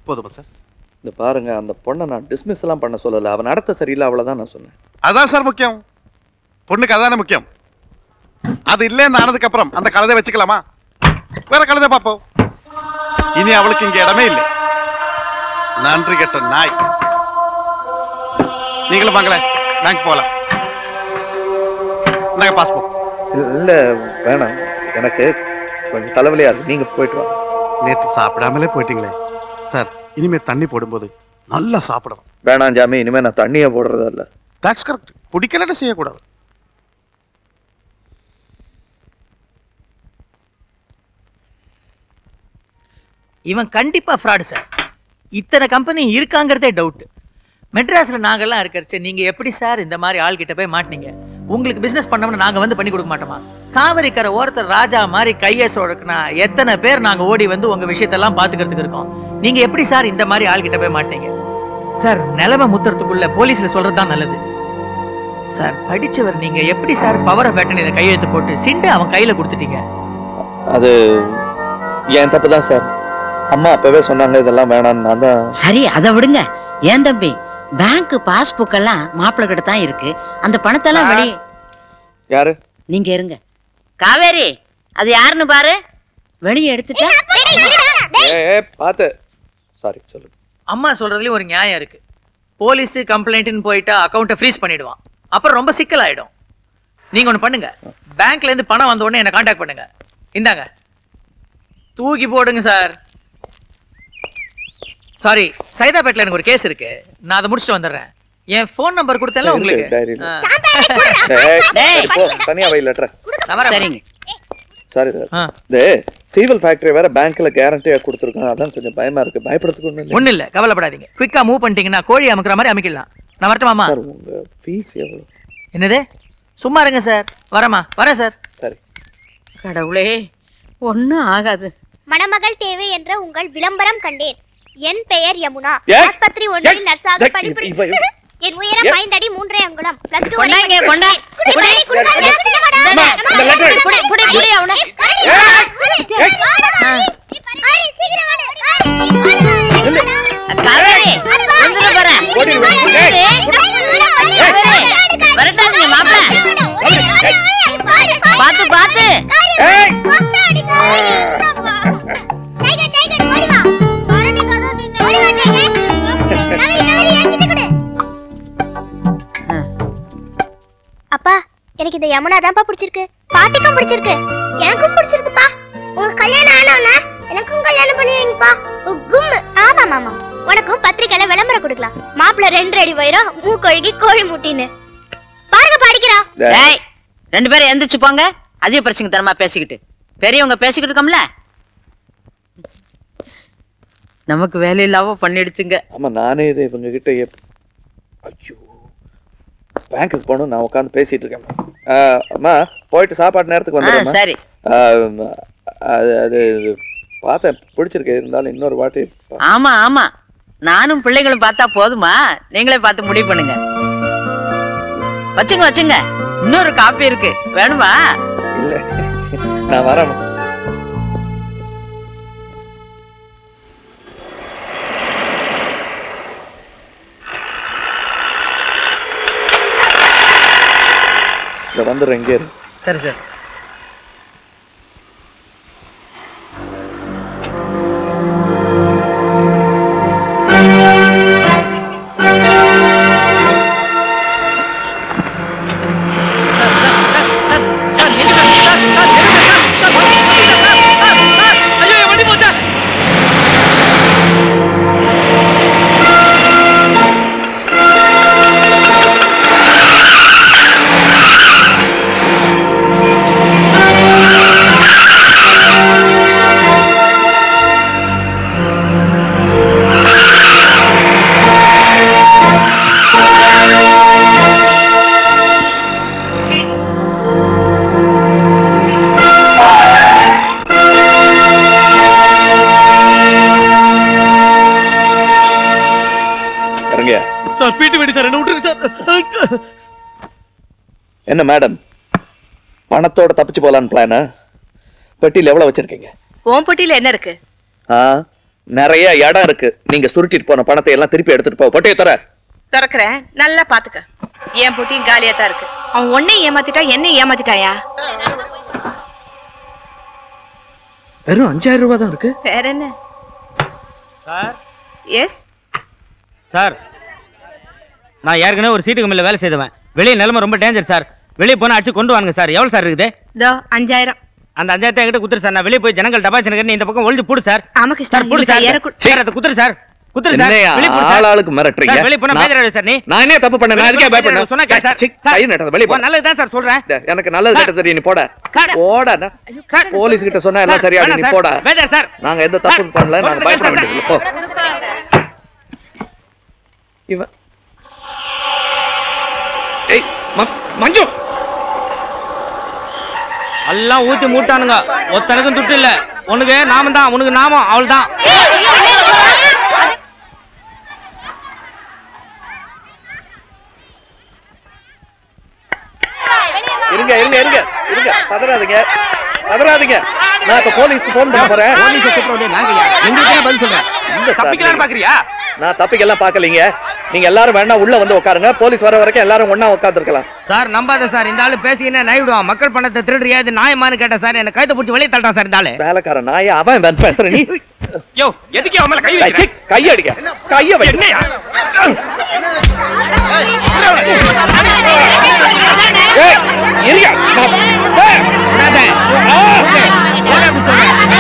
போதுமா சார்? இந்த பாருங்க அந்த பொண்ணை நான் டிஸ்மிஸ் எல்லாம் பண்ண சொல்லல. அவன் நடத்த சரியில்லை அவ்வளவுதான் நான் சொன்னேன். அதான் சார் முக்கியம். பொண்ணுக்கு அதானே முக்கியம். அது இல்லைன்னு ஆனதுக்கு அப்புறம் அந்த கழுதை வச்சுக்கலாமா? வேற கழுதை பாப்போம். இனி அவளுக்கு இங்க இடமே இல்லை. நன்றி கெட்ட நாய். நீங்களும் வாங்களேன், பேங்க் போகலாம். நாங்க பாஸ்போர்ட் இல்ல வேணாம், எனக்கு கொஞ்சம் தலைவலியா இருக்கு. நீங்க போயிட்டு வாங்க. நேற்று சாப்பிடாமலே போயிட்டீங்களே சார். இனிமே தண்ணி போடும்போது நல்லா சாப்பிடணும். வேணாம் ஜாமி, இனிமே நான் தண்ணியே போடுறதா இல்ல. That's correct. பிடிக்கலன்னு செய்யக்கூடாது. இவன் கண்டிப்பா ஃப்ராடு சார். இத்தனை கம்பெனி இருக்காங்கிறதே டவுட். மெட்ராஸ்ல நாங்கெல்லாம் இருக்கிறச்சு நீங்க எப்படி சார் இந்த மாதிரி ஆள் கிட்ட போய் மாட்டினீங்க? உங்களுக்கு பிசினஸ் பண்ணோம்னா நாங்க வந்து பண்ணி கொடுக்க மாட்டோமா? காவிரி கரை ஓரத்தில் ராஜா மாதிரி கையை சொடக்குனா எத்தனை பேர் நாங்க ஓடி வந்து உங்க விஷயத்தெல்லாம் பாத்துக்கிறதுக்கு இருக்கோம். நீங்க எப்படி சார் இந்த மாதிரி ஆள் கிட்ட போய் மாட்டீங்க? சார் நிலைமை முத்துறதுக்குள்ள போலீஸ்ல சொல்றதுதான் நல்லது சார். படிச்சவர் நீங்க எப்படி சார் பவர் ஆஃப் அட்டர்னில கையெழுத்து போட்டு சிண்டு அவன் கையில கொடுத்துட்டீங்க? அது என் தப்பு தான் சார். அம்மா அப்பவே சொன்னாங்க இதெல்லாம் வேணாம். நான் தான் சரி அதை விடுங்க. ஏன் தம்பி பேங்க் பாஸ்புக் எல்லாம் மாப்பிள்ளை கிட்ட தான் இருக்கு. அந்த பணத்தை எல்லாம் வெளியே யாரு? நீங்க இருங்க காவேரி, அது யாருன்னு பாரு. வெளியே எடுத்துட்டு சாரி சொல்லு. அம்மா சொல்றதுலயும் ஒரு நியாயம் இருக்கு. போலீஸ் கம்ப்ளைண்ட்னு போயிட்டா அக்கௌண்ட்டை ஃப்ரீஸ் பண்ணிடுவான். அப்புறம் ரொம்ப சிக்கல் ஆயிடும். நீங்க ஒண்ணு பண்ணுங்க, பேங்க்ல இருந்து பணம் வந்த உடனே என்ன கான்டாக்ட் பண்ணுங்க. இந்தாங்க தூக்கி போடுங்க சார். சாரி சைதாபேட்ல எனக்கு ஒரு கேஸ் இருக்கு, நான் அதை முடிச்சுட்டு வந்துடுறேன். என் ஃபோன் நம்பர் கொடுத்தேன்ல உங்களுக்கு. சாரி சார், இந்த சிவில் ஃபேக்டரி வேற பேங்க்ல கேரண்டியா கொடுத்துருக்கேன். அதான் கொஞ்சம் பயமா இருக்கு. பயப்படுறதுக்கு ஒன்றும் இல்லை. ஒன்றும் இல்லை, கவலைப்படாதீங்க. குயிக்கா மூவ் பண்ணிட்டீங்கன்னா கோழி அமைக்கிற மாதிரி அமைக்கலாம். நான் வரட்டுமாமா? சார் உங்க ஃபீஸ் எவ்வளோ? என்னது சும்மா இருங்க சார். வரமா வரேன் சார். சரி கடவுளே ஒன்றும் ஆகாது. மணமகள் தேவை என்ற உங்கள் விளம்பரம் கண்டேன். என் பெயர் யமுனா. ஆஸ்பத்திரி ஒன்றில் நர்ஸாக பணிபுரிகிறேன். என் உயரம் 5 அடி 3 அங்குலம். +2 வரை கொண்டாய். புடி அவன. ஆரி சீக்கிரம் வாடா. காவேரி வந்து வர. ஓடி வா. வரட்டாங்க மாப்ள. பாத்து பாத்து. ஏய் பாத்து அடி காவேரி. டைகர் டைகர் ஓடி வா. அப்பா எனக்கு இந்த யமுனா தான்ப்பா பிடிச்சிருக்கு. பாட்டிக்கும் பிடிச்சிருக்கு. எனக்கும் பிடிச்சிருக்குப்பா. உங்க கல்யாணம் ஆனவனா எனக்கும் கல்யாணம் பண்ணுவீங்கப்பா. உகும் ஆமா மாமா. உனக்கும் பத்திரிக்கையில விளம்பரம் கொடுக்கலாம். மாப்பிள்ளை 2 அடி வைரம், மூக்கொழுகி கோழி முட்டின்னு. பாருங்க பாடிக்கிறா. டேய் ரெண்டு பேரும் எந்திரச்சு போங்க. அதே பிரச்சனை தரமா பேசிக்கிட்டு. பெரியவங்க பேசிக்கிட்டு இருக்கோம்ல. நமக்கு வேலை இல்லாம பண்ணிடுச்சுங்க. ஆமா நானே இதை இவங்க கிட்ட ஐயோ பேங்க்குக்கு போகணும் நான் உட்காந்து பேசிட்டு இருக்கேன். அம்மா போயிட்டு சாப்பாடு நேரத்துக்கு வந்துடுறேன். சரி அது பார்த்தேன் பிடிச்சிருக்கு இருந்தாலும் இன்னொரு வாட்டி. ஆமா ஆமா நானும் பிள்ளைங்களும் பார்த்தா போதுமா? நீங்களே பார்த்து முடிவு பண்ணுங்க. வச்சுங்க வச்சுங்க இன்னொரு காப்பி இருக்கு வேணுமா? இல்ல நான் வரேன். வந்துடுறேன் இங்கே. சரி சார். என்ன மேடம் பணத்தோட தப்பிச்சு போலான்னு பிளானா? பெட்டியில் எவ்வளவு வச்சிருக்கீங்க? ஓம் பெட்டியில் என்ன இருக்கு? நிறைய இடம் இருக்கு. நீங்க சுருட்டிட்டு போன பணத்தை எல்லாம் திருப்பி எடுத்துட்டு போ. பெட்டியை தர திறக்கிறேன் நல்லா பாத்துக்க. என் பொட்டியும் காலியா தான் இருக்கு. அவன் உன்னையும் ஏமாத்திட்டா என்ன ஏமாத்திட்டாயா? வெறும் 5000 ரூபாய் தான் இருக்கு. வேற என்ன சார்? Yes sir. நான் யாருக்குன்னா ஒரு சீட்டு கம்பெனியில் வேலை செய்தவன். வெளியே நிலைமை ரொம்ப டேஞ்சர் சார். வெளியே போனால் அடிச்சு கொண்டு வாங்க சார். எவ்வளோ சார் இருக்குது? இதோ 5000. அந்த 5000 என்கிட்ட குத்துரு சார். நான் வெளியே போய் ஜனங்கள் டபாச்சு நினைக்கிறேன். இந்த பக்கம் ஒழிஞ்சு போடு சார். சார் போடு சார். அதை குத்துரு சார். குத்துரு சார். ஆளாளுக்கு மிரட்டுறீங்க. வெளியே போனால் மேஜராக சார். நீ நான் என்ன தப்பு பண்ணேன்? நான் அதுக்கே பயப்படுறேன். சொன்னா கேட்க சார். நடந்தது வெளியே போ. நல்லது தான் சார் சொல்கிறேன். எனக்கு நல்லது கேட்டது தெரியும். நீ போட போடா சார். போலீஸ் கிட்ட சொன்னா எல்லாம் சரியாக நீ போடா மேஜர் சார். நாங்கள் எந்த தப்பு பண்ணல. நாங்கள் பயப்பட வேண்டியது இவன். ஏய் மஞ்சு எல்லாம் ஊத்தி மூட்டானுங்க. ஒத்தனுக்கும் துட்டு இல்ல. உனக்கு நாமம் தான். உனக்கு நாமம் அவள் தான். இருங்க இருங்க இருங்க இருங்க. பதறாதீங்க பதறாதீங்க. நான் இப்ப போலீஸ்க்கு போன் பண்ண போறேன். போலீஸ் கூப்பிடுறேன். நாங்க எங்களுக்கே பதில் சொல்றேன். இந்த தப்பிக்கலாம் பாக்குறியா? நான் தப்பிக்கலாம் பாக்கலீங்க. நீங்க எல்லாரும் வேணா உள்ள வந்து உட்காருங்க. போலீஸ் வர வரைக்கும் எல்லாரும் ஒண்ணா உட்காந்துருக்கலாம் சார். நம்பாத சார். இந்த ஆளு பேசினா நாயிடுவான். மக்கள் பணத்தை திருடுறியா இது நாயமானு கேட்டா சார் என்ன கைது பிடிச்சி வெளியே தள்ளிட்டான் சார். இந்த ஆளு வேலைக்கார நாய. அவன் வந்து பேசுற நீ. யோ எதுக்கு அவன் மேல கை வைக்கிற? கை அடிக்க கைய வை. என்னயா ஏய் இருங்க. டேய் நாடே ஓகே போடா பிச்சை.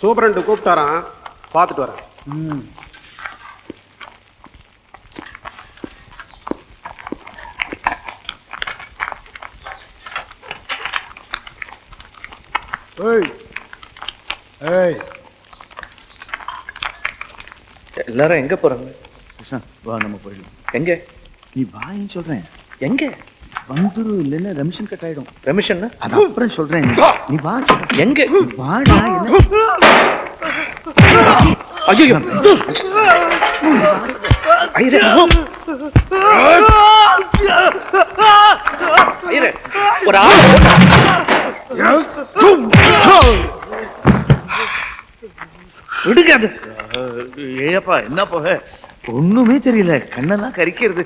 சூப்பரண்ட் கூப்பிட்டாரான், பார்த்துட்டு வரேன். ம், ஏய் ஏய், எல்லாரும் எங்கே போகிறாங்க? கிருஷ்ணா வா, நம்ம போயிடலாம். எங்கே? நீ வாயின்னு சொல்கிறேன். எங்கே? வந்துரு, இல்லைன்னா ரெமிஷன் கட் ஆகிடும். ரெமிஷன்னா அது அப்புறம் சொல்கிறேன். நீ வா. எங்கே வாடா? ஐயோ, ஐயரே ஐயரே, ஒரு ஆள் விடுக்காது. ஏப்பா என்ன போக? ஒண்ணுமே தெரியல, கண்ணெல்லாம் கரிக்கிறது.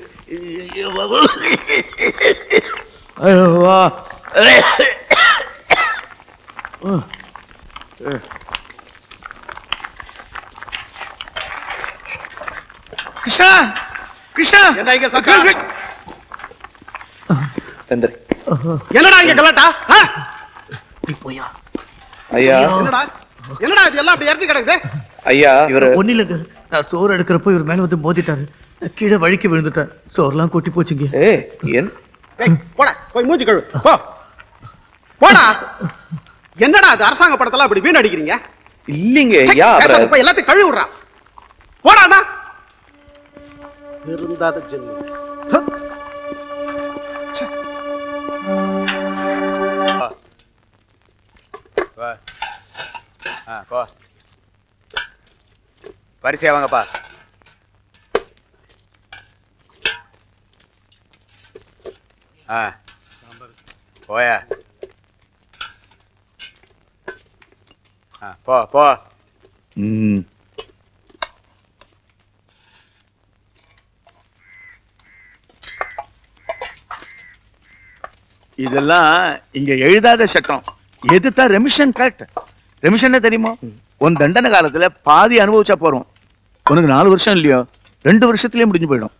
கிருஷ்ணா கிருஷ்ணா, என்னடா இங்க கலாட்டா? போயா ஐயா, என்னடா என்னடா இது எல்லாம் அப்படி இறங்கி கிடக்குது? ஐயா இவரு ஒண்ணு இல்லைங்க, நான் சோறு எடுக்கிறப்போ இவர் மேல வந்து மோதிட்டாரு, நான் கீழே வழுக்கி விழுந்துட்டேன், சோறுலாம் கொட்டி போச்சுங்க. போடா போய் மூஞ்சி கழுவு, போ போடா. என்னடா அது அரசாங்க படத்தெல்லாம் அப்படி வீண் அடிக்கிறீங்க? இல்லைங்க ஐயா, எல்லாத்தையும் கழுவி விடுறான். போடாடா, இருந்தாத ஜென்மம். வரிசையா வாங்கப்பா. போயா போ போ. இதெல்லாம் இங்க எழுதாத சட்டம். எதுதா ரெமிஷன் கரெக்ட்? ரெமிஷன் தெரியுமோ? உன் தண்டனை காலத்துல பாதி அனுபவிச்சா போறோம். உனக்கு 4 வருஷம் இல்லையோ, 2 வருஷத்துலயே முடிஞ்சு போயிடும்.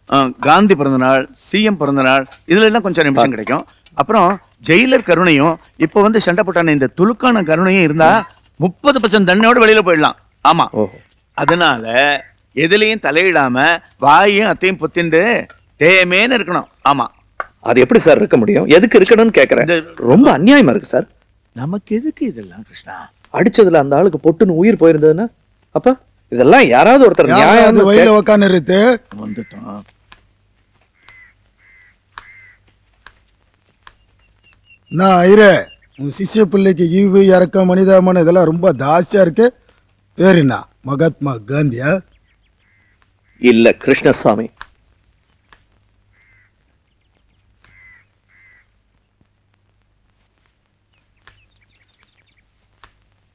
காந்தி பிறந்த நாள், சிஎம் பிறந்த நாள், இதுல எல்லாம் கொஞ்சம் ரெமிஷன் கிடைக்கும். அப்புறம் ஜெயிலர் கருணையும் இப்ப வந்து சண்டை போட்டான இந்த துலுக்கான கருணையும் இருந்தா 30% தண்டனையோட வெளியில போயிடலாம். ஆமா, அதனால எதுலையும் தலையிடாம வாயையும் அத்தையும் பொத்திண்டு தேமேன்னு இருக்கணும். ஆமா, அது எப்படி சார் இருக்க முடியும்? எதுக்கு இருக்கணும்னு கேட்கறேன். ரொம்ப அநியாயமா இருக்கு சார். நமக்கு எதுக்கு இதெல்லாம் கிருஷ்ணா? அடிச்சதுல அந்த ஆளுக்கு பொட்டுன்னு உயிர் போயிருந்ததுன்னா அப்ப இதெல்லாம் யாராவது ஒருத்தர் நியாயம் வழியில உக்காந்து இருக்கு. வந்துட்டோம். நான் ஐரே, உன் சிசிய பிள்ளைக்கு ஈவு இறக்கம் மனிதாமனம் இதெல்லாம் ரொம்ப தாசியா இருக்கு. பேர் என்ன? மகாத்மா காந்தியா? இல்ல கிருஷ்ணசாமி.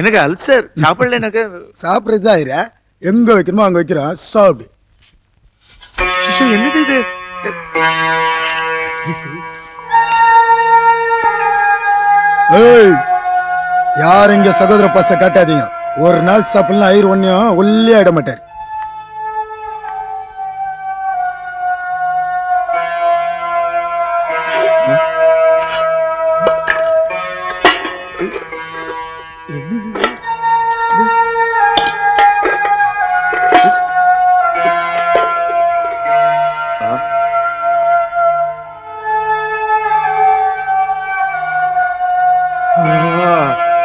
எனக்கு அல்சர், சாப்பிடல. எனக்கு சாப்பிட்றது ஆயிரா, எங்க வைக்கணுமோ அங்க வைக்கிறேன், சாப்பிடு. என்னது இது? யாரும் இங்க சகோதர பாச காட்டாதீங்க. ஒரு நாள் சாப்பிடலாம், ஐயர் ஒன்னையும் ஒல்லியா இட மாட்டார்.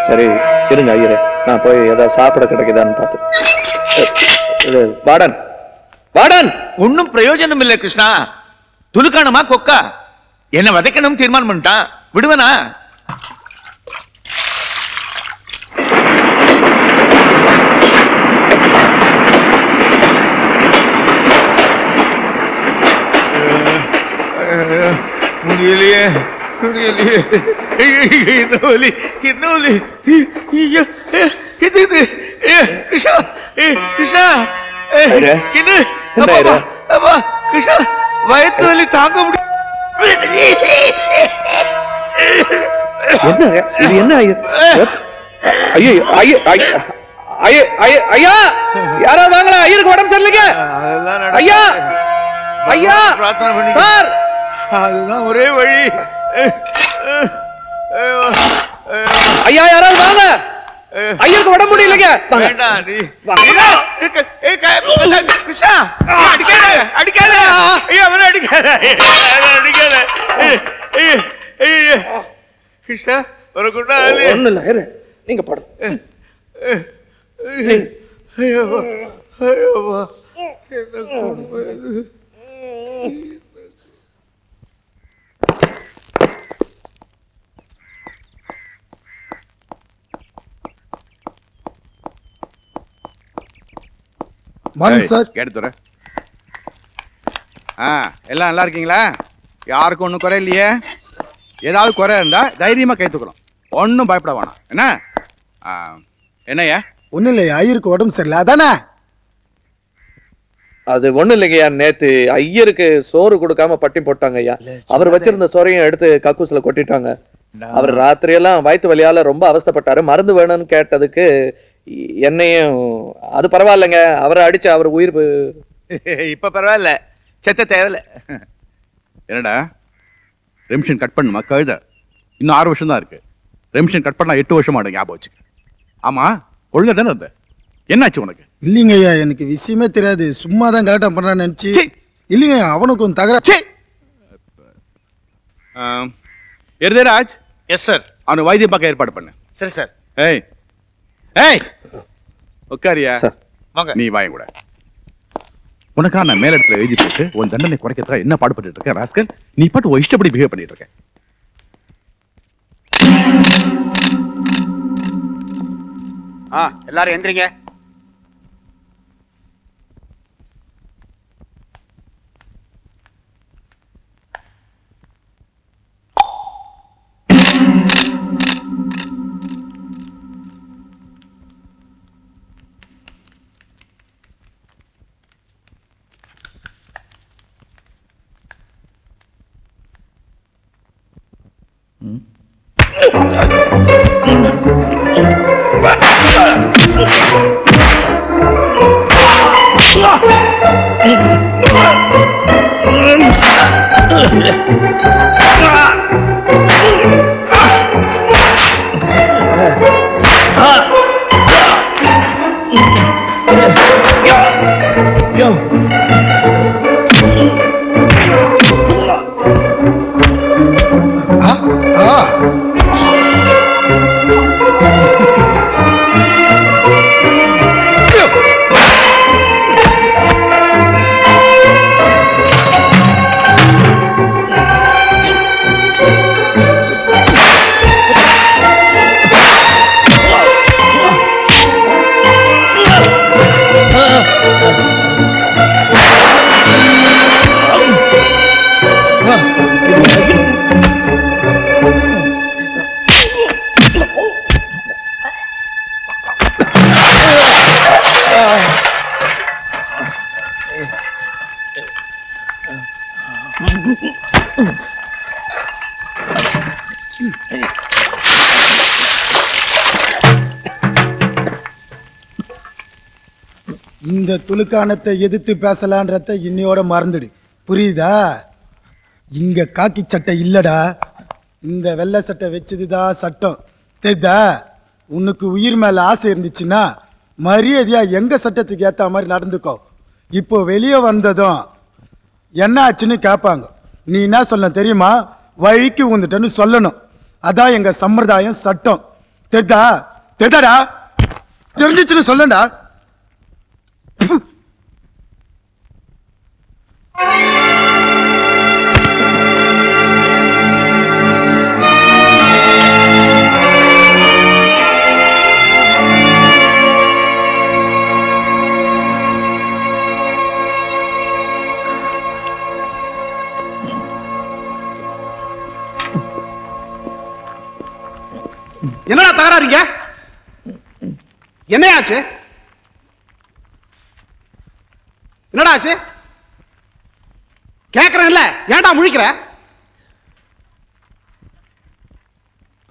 சரி இருங்க ஐயரே, நான் போய் ஏதாவது சாப்பிட கிடைக்குதான்னு பார்த்து. வாடன் வாடன், ஒன்னும் பிரயோஜனம் இல்லை கிருஷ்ணா. துலுக்கானுமா கொக்கா? என்ன வதைக்கணும் தீர்மானம் பண்ணிட்டான், விடுவனா? முடியலையே. really? Morning, sir. Get it, Ella, all are you guys? Yar, who no correct? Liye? Ye daal correct anda. Diary ma kaito kolam. Onnu buy pada wana. Na? Enna ya? Onnu le ayir ko adam sirlada na. Adu onnu le ya nethe ayir ke soru kudu kama patti pottanga ya. Abar vachirunda sorry edte kakusla kotti thanga. Abar raatriyala white valiyala romba avastha pattare. Marandu vernan cat adike. Yennaiyum adu paravalenga avara adicha avaru uyir ipa paravalla chetha thevalla enada remission cut pannuma kavida innu 6 varsham da irukku remission cut panna 8 varsham aadu yaab vechu ama olunga dhaan irundha enna achu unakku illinga ya enakku visiyame theriyadu summa dhaan galata panra nenichi illinga avanukku thagara erderaj yes sir avanu vaidhiyam pakka erpaadu pannu sir sir hey Hey! Okariya. Sir. Manga. Nee vaayeng kuda. Unakana mele edutla eedi potu un dandane koraikkathukku enna paadu pattirukken rascal nee pattu o ishtapadi behave panniterken. Ellarum endringa. துலுக்கானத்தை எதிர்த்து பேசலான்றதை இன்னையோட மறந்துடு புரியுதா இங்க காக்கி சட்டை இல்லடா இந்த வெள்ளை சட்டை வெச்சதுடா சட்டம் தெரியுதா உனக்கு உயிர் மேல ஆசை இருந்துச்சுனா மரியாதையா எங்க சட்டத்துக்கு ஏத்த மாதிரி நடந்துக்கோ இப்போ வெளிய வந்ததும் என்ன ஆச்சுன்னு கேட்பாங்க நீ என்ன சொல்ல தெரியுமா வழிக்கு வந்துட்டேன்னு சொல்லணும் அதான் எங்க சம்பிரதாயம் சட்டம் தெரியுதா தெரியுதாடா தெரிஞ்சிச்சுன்னு சொல்லடா பண்றீங்க? என்னையாச்சு? என்னடா ஆச்சு? கேக்குறேன்ல, ஏன்டா முழிக்கிற?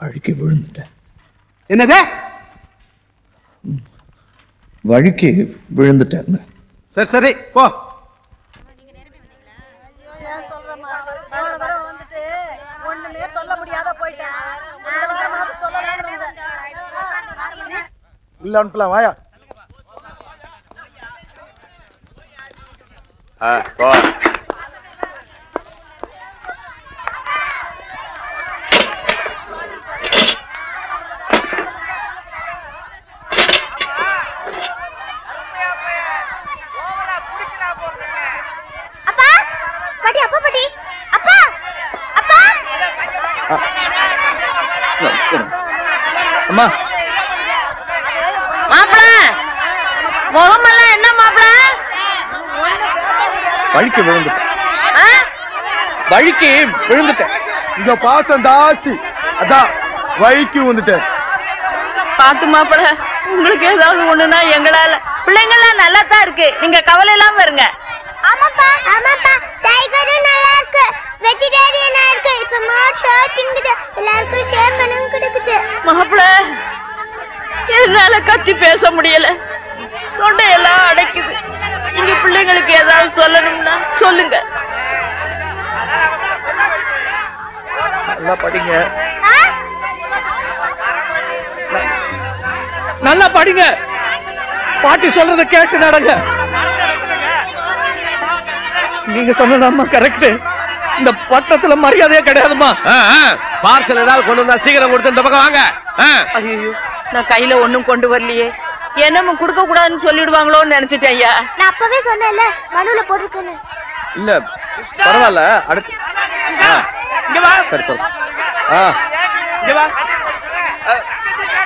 வழுக்கி விழுந்துட்டேன். என்னது? வழுக்கி விழுந்துட்டேன். சரி சரி போ. அம்மா முகமெல்லாம் என்ன மாப்பிள வழுக்கி விழுந்துட்டேன். வழுக்கி விழுந்துட்டேன். இந்த பாசம் தாஸ்தி, அதான் வழுக்கி விழுந்துட்டேன். பாத்து மாப்பிள, உங்களுக்கு ஏதாவது ஒண்ணுன்னா எங்களால பிள்ளைங்கெல்லாம் நல்லா தான் இருக்கு, நீங்க கவலை இல்லாம இருங்க. ஆமாப்பா ஆமாப்பா, டைகரும் நல்லா இருக்கு, வெஜிடேரியனா இருக்கு, இப்ப மார் ஷேர் திங்குது, எல்லாருக்கும் ஷேர் பண்ணணும் கொடுக்குது. மாப்பிள என்னால கத்தி பேச முடியல, தொண்டையெல்லாம் அடைக்குது. நீங்க பிள்ளைங்களுக்கு ஏதாவது சொல்லணும்னா சொல்லுங்க. நல்லா படிங்க, நல்லா படிங்க, பாட்டி சொல்றத கேட்டு நடங்க. நீங்க சொன்னதாம்மா கரெக்ட், இந்த பட்டத்துல மரியாதையே கிடையாதுமா. பார்சல் ஏதாவது கொண்டு வந்தா சீக்கிரம் கொடுத்து இந்த பக்கம் வாங்க. ஐயோ, நான் கையில ஒண்ணும் கொண்டு வரலையே, என்னமோ கொடுக்க கூடாதுன்னு சொல்லிடுவாங்களோன்னு நினைச்சிட்டேன் ஐயா. நான் அப்பவே சொன்னேன்ல மனுல போட்டுக்கேன்னு. இல்ல பரவாயில்ல, அடுத்து இங்க வா. சரி சரி, இங்க வா.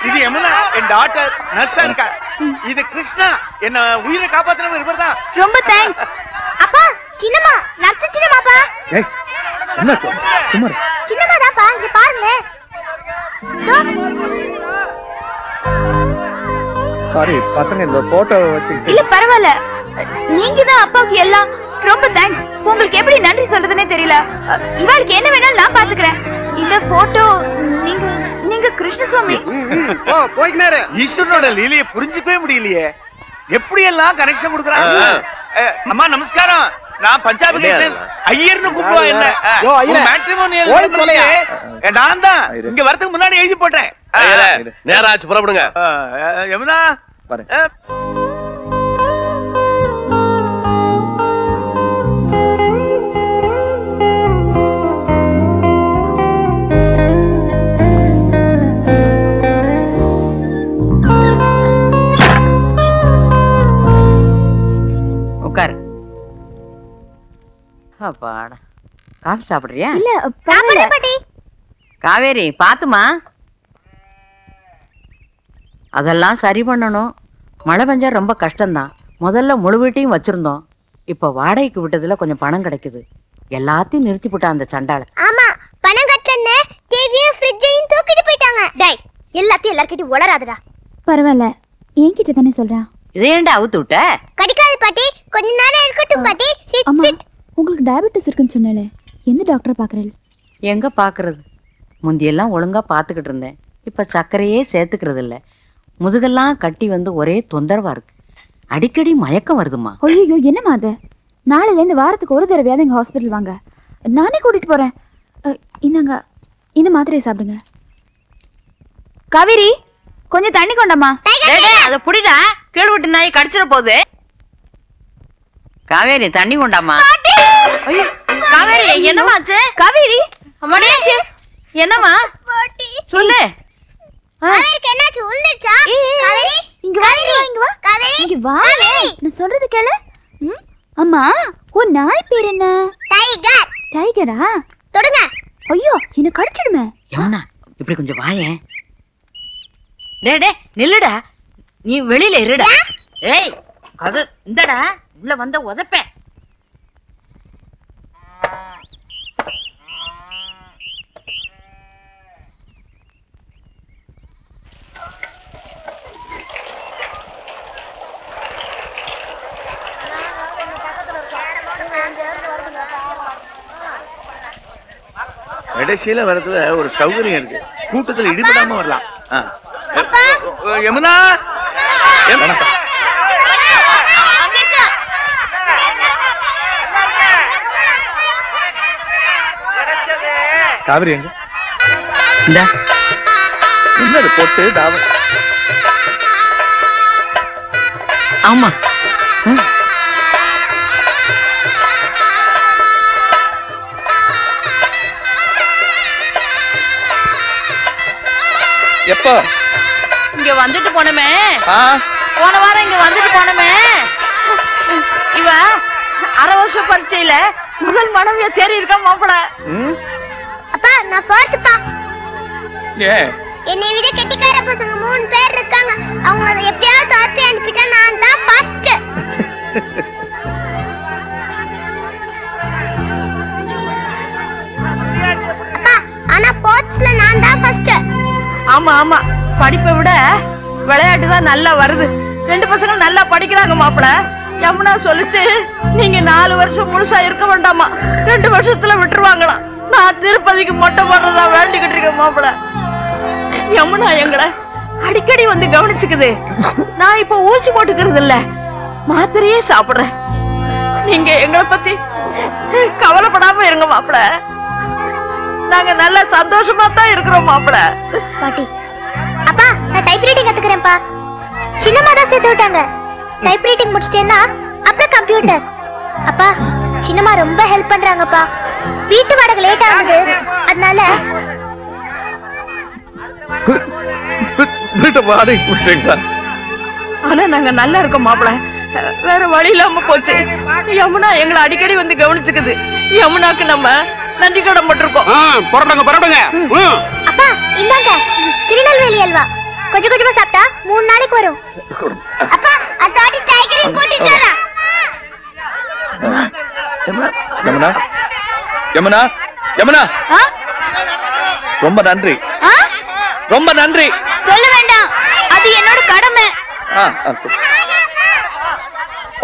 இது யமுனா என் டாட்டர் நர்சன்கா, இது கிருஷ்ணா என்ன உயிரை காப்பாத்துறவங்க இவர்தான். ரொம்ப தேங்க்ஸ் அப்பா. சின்னமா நர்சன் சின்னமாப்பா. ஏய் என்ன சொல்ற சும்மா? சின்னமாடாப்பா, இங்க பாருங்க. சாரி பசங்க, இந்த போட்டோ வச்சிட்டு. இல்ல பரவாயில்ல, நீங்க தான் அப்பாவுக்கு எல்லாம். ரொம்ப தேங்க்ஸ். உங்களுக்கு எப்படி நன்றி சொல்றதுனே தெரியல. இவளுக்கு என்ன வேணாலும் நான் பாத்துக்கிறேன். இந்த போட்டோ நீங்க நீங்க கிருஷ்ணசுவாமி ஓ போய்க்கிறாரு. ஈஸ்வரனோட லீலையை புரிஞ்சிக்கவே முடியலையே, எப்படி எல்லாம் கனெக்ஷன் கொடுக்குறாங்க. அம்மா நமஸ்காரம், நான் பஞ்சாபிகேஷன் ஐயர்னு கூப்பிடுவா. என்ன ஐயர் மேட்ரிமோனியல் ஓய்வலையே நான் தான் இங்க வரதுக்கு முன்னாடி எழுதி போட்டேன். நேராச்சு புறப்படுங்க. யமுனா உட்காரு. அப்பாடா, காஃபி சாப்பிடுறியா? காவேரி பாத்துமா, அதெல்லாம் சரி பண்ணணும். மழை பெஞ்சா ரொம்ப கஷ்டம்தான். முதல்ல முழு வீட்டையும் வச்சிருந்தோம், இப்போ வாடகைக்கு விட்டதுல கொஞ்சம் பணம் கிடைக்குது. எல்லாத்தையும் நிறுத்தி போட்டான் அந்த சண்டாள. ஆமா, பணம் கட்டலன்னு டிவியும் ஃப்ரிட்ஜையும் தூக்கிட்டு போயிட்டாங்க. டேய், எல்லாத்தையும் எல்லார்கிட்டயும் உளறாதடா. பரவாயில்ல, என்கிட்ட தானே சொல்றா. இதை ஏன்டா அவுத்து விட்ட? கடிக்காது பாட்டி, கொஞ்ச நேரம் இருக்கட்டும் பாட்டி. அம்மா, உங்களுக்கு டயபெட்டிஸ் இருக்குன்னு சொன்னேன், எந்த டாக்டரை பாக்குறீங்க? எங்க பாக்குறது, முந்தியெல்லாம் ஒழுங்கா பாத்துக்கிட்டு இருந்தேன், இப்ப சர்க்கரையே சேர்த்துக்கிறது இல்ல. முதுகெல்லாம் கட்டி வந்து ஒரே தொந்தரவா இருக்கு, அடிக்கடி மயக்கம் வருதுமா. ஐயோ என்னமா அது? நாளையில இருந்து வாரத்துக்கு ஒரு தடவையாவது எங்க ஹாஸ்பிட்டல் வாங்க, நானே கூட்டிட்டு போறேன். இந்தாங்க, இந்த மாத்திரையை சாப்பிடுங்க. காவேரி கொஞ்சம் தண்ணி கொண்டாமா. அதை புடிடா, கீழ் விட்டு நாய் கடிச்சிட போகுது. காவேரி தண்ணி கொண்டாமா. காவேரி என்னமா ஆச்சு? காவேரி என்னமா சொல்லு. நில்லுடா, நீ வெளியில இருடா. ஏய் இந்தடா, உள்ள வந்த உதப்ப. கடைசில வரதுல ஒரு சௌகரியம் இருக்கு கூட்டத்துல இடிபடாம வரலாம் யமுனா காவிரி எங்க இந்த இன்னொரு போட்டு தாவ ஆமா எப்ப இங்க வந்துட்டு போனமே போன வாரம் இங்க வந்துட்டு போனமே இவ அரை வருஷம் பரீட்சையில முதல் மனவிய தேறி இருக்க மாப்பள அப்பா நான் ஃபர்ஸ்ட்ப்பா ஏ என்னை விட கெட்டிக்கார பசங்க மூணு பேர் இருக்காங்க அவங்கள எப்படியாவது தோத்து அனுப்பிட்டா நான் தான் ஃபர்ஸ்ட் அப்பா انا ஸ்போர்ட்ஸ்ல நான் தான் ஃபர்ஸ்ட் ஆமா ஆமா படிப்பை விட விளையாட்டு தான் நல்லா வருது ரெண்டு பசங்க நல்லா படிக்கறாங்க மாப்ள யமுனா சொல்லிச்சு நீங்க 4 வருஷம் முழுசா இருக்க வேண்டாமா 2 வருஷத்துல விட்டுருவாங்களாம் நான் திருப்பதிக்கு மொட்டை போடுறதா வேண்டிக்கிட்டு இருக்கேன் மாப்ள யமுனா எங்கடா அடிக்கடி வந்து கவனிச்சுக்குது நான் இப்ப ஊசி போட்டுக்கிறது இல்ல மாத்திரையே சாப்பிடுறேன் நீங்க எங்களை பத்தி கவலைப்படாம இருங்க மாப்ள நாங்க நல்ல சந்தோஷமா தான் இருக்குறோம் மாப்ள பாட்டி அப்பா நான் டைப்ரைட்டிங் கத்துக்கறேன் பா சின்னம்மா தான் சேர்த்துட்டாங்க டைப்ரைட்டிங் முடிச்சிட்டேன்னா அப்புறம் கம்ப்யூட்டர் அப்பா சின்னம்மா ரொம்ப ஹெல்ப் பண்றாங்க பா வீட்டு வாடகை லேட் ஆகுது அதனால வீட்டு வாடகை குடுறீங்க انا நாங்க நல்லா இருக்கோம் மாப்ள வேற வழி இல்லாம போச்சு யமுனா எங்களை அடிக்கடி வந்து கவனிச்சுக்குது யமுனாக்கு நம்ம நன்றி கடன் பட்டிருக்கோம் போறடுங்க போறடுங்க அப்பா இந்தாங்க திருநெல்வேலி அல்வா கொஞ்சம் கொஞ்சமா சாப்பிட்டா 3 நாளைக்கு வரும் அப்பா அதாடி டைகரின் கூட்டிட்டு வரா யமுனா யமுனா யமுனா ரொம்ப நன்றி சொல்ல வேண்டாம் அது என்னோட கடமை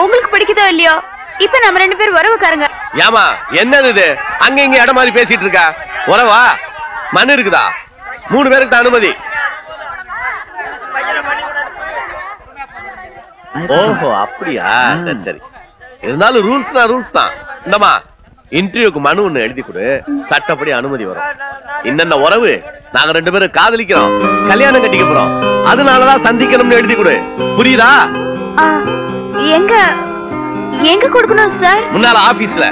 உங்களுக்கு பிடிக்குதோ இல்லையோ இப்போ நம்ம ரெண்டு பேர் வரவுகாரங்க ஏமா என்னது இது அங்க இங்க அட மாதிரி பேசிட்டு இருக்கா வரவா மண்ணு இருக்குதா மூணு பேருக்கு தான் அனுமதி ஓஹோ அப்படியா சரி சரி இருந்தாலும் ரூல்ஸ்னா ரூல்ஸ் தான் இந்தமா இன்டர்வியூக்கு மனு ஒன்னு எழுதி கொடு சட்டப்படி அனுமதி வரும் இன்னென்ன உறவு நாங்க ரெண்டு பேரும் காதலிக்கிறோம் கல்யாணம் கட்டிக்க போறோம் அதனால தான் சந்திக்கணும்னு எழுதி கொடு புரியுதா எங்க எங்க கொடுக்கணும் சார் முன்னால ஆபீஸ்ல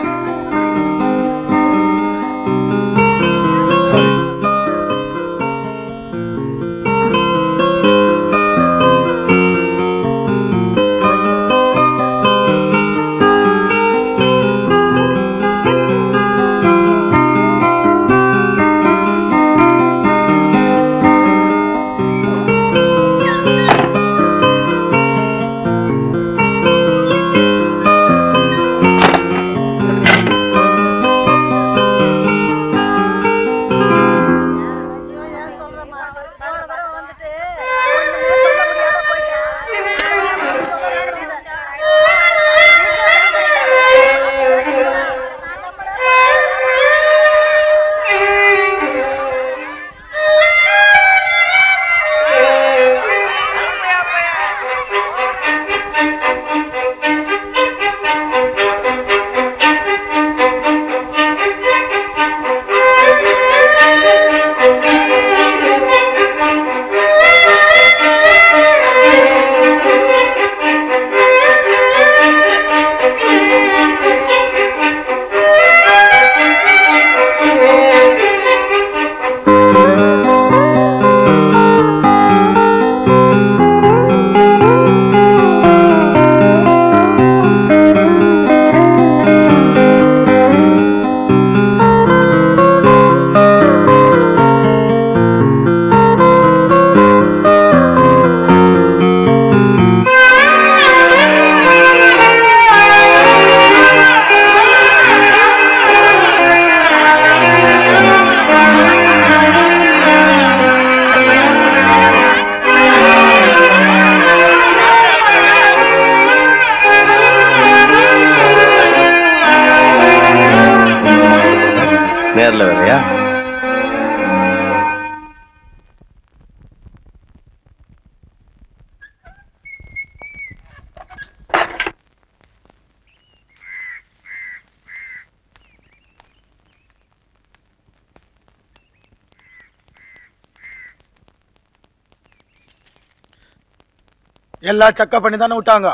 எல்லா சக்க பண்ணி தான விட்டாங்க.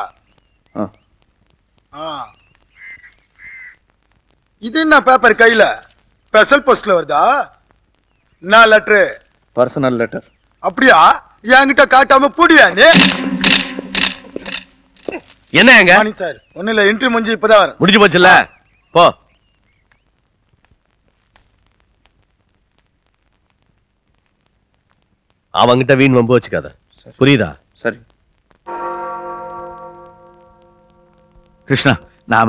இது என்ன பேப்பர் கையில? ஸ்பெஷல் போஸ்ட்ல வருதா? நான் லெட்டர், பர்சனல் லெட்டர். அப்படியே என்கிட்ட காட்டாம புடியா நீ? என்னங்க? மணி சார் ஒண்ணு இல்ல, என்ட்ரி முடிஞ்சு இப்பதான் வர. முடிஞ்சு போச்சுல. போ. அவங்கிட்ட வீண் வம்பு வச்சுக்காத. புரியுதா? சரி. கிருஷ்ணா, நான்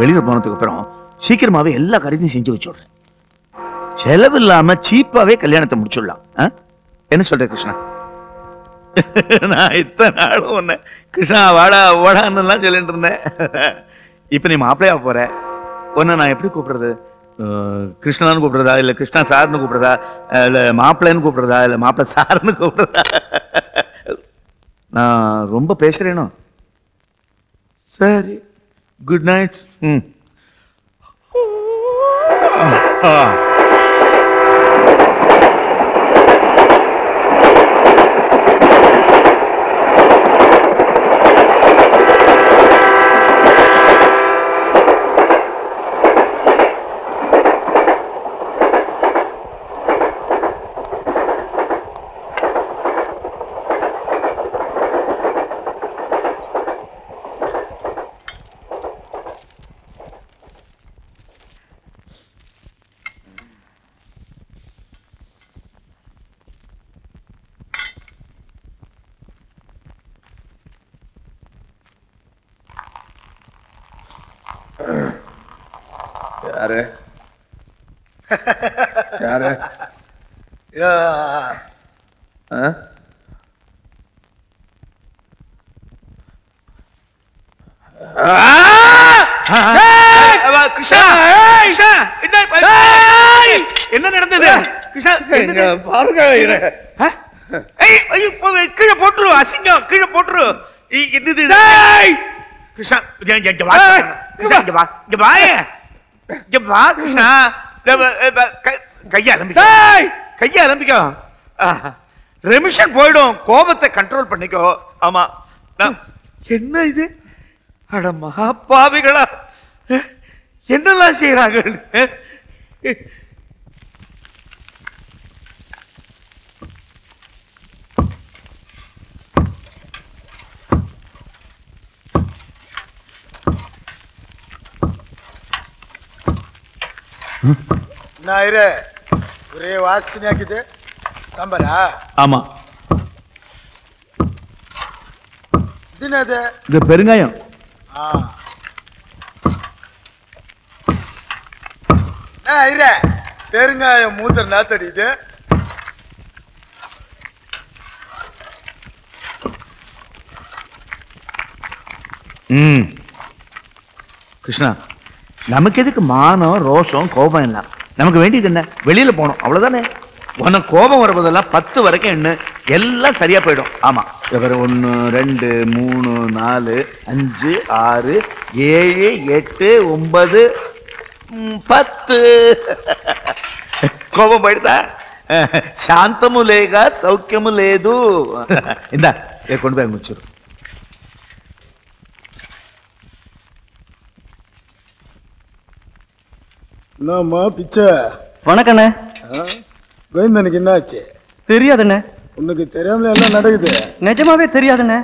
வெளியில போனதுக்கு அப்புறம் சீக்கிரமாவே எல்லா காரியத்தையும் செஞ்சு வச்சுடுறேன். செலவு இல்லாம சீப்பாவே கல்யாணத்தை முடிச்சுடலாம். என்ன சொல்ற கிருஷ்ணா? நான் இத்தனை நாளும் ஒண்ணு கிருஷ்ணா வாடா வாடான்னுலாம் சொல்லிட்டு இருந்தேன். இப்ப நீ மாப்பிள்ளையா போற. ஒன்னு நான் எப்படி கூப்பிடுறது? கிருஷ்ணான்னு கூப்பிடுறதா, இல்ல கிருஷ்ணா சார்னு கூப்பிடுறதா, இல்ல மாப்பிள்ளைன்னு கூப்பிடுறதா, இல்ல மாப்பிள்ளை சார்னு கூப்பிடுறதா? நான் ரொம்ப பேசுறேனோ? சரி, குட் நைட். என்ன நடந்தது? பாருங்க, கீழே போட்டுரு, அசிங்கம், கீழே போட்டுரு. கிருஷ்ணா கைய ஆரம்பிக்கோ, ரெமிஷன் போயிடும், கோபத்தை கண்ட்ரோல் பண்ணிக்கோ. ஆமா, என்ன இது? அட மகாபாவிகளா, என்னெல்லாம் செய்யறாங்க! நாயிரே, ஒரே வாசனையாக்குது. சாம்பாரா? ஆமா. இது என்னது? இது பெருங்காயம். நாயிரே, பெருங்காயம் மூத்த நாத்தடிக்குது. கிருஷ்ணா, நமக்கு எதுக்கு மானம், ரோஷம், கோபம்? இல்லை, நமக்கு வேண்டியது என்ன? வெளியில போனோம், அவ்வளவுதானே. உனக்கு கோபம் வரும்போதெல்லாம் 10 வரைக்கும் என்ன, எல்லாம் சரியா போயிடும். ஆமா, இவர் 1 2 3 4 5 6 7 8 9 10 கோபம் போயிடுதா? சாந்தமும் லேகா, சௌக்கியமும் லேது. இந்த கொண்டு போய் முடிச்சிடும். என்னம்மா பிச்சை? வணக்கண்ணே. கோவிந்தனுக்கு என்ன ஆச்சு? தெரியாதுண்ணே. உனக்கு தெரியாமல எல்லாம் நடக்குது? நிஜமாவே தெரியாதுண்ணே.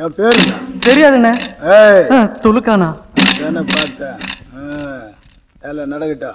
என் பேரு தெரியாதுண்ணே. துளுக்கானா என்ன பார்த்தேன் எல்லாம் நடக்கட்டா.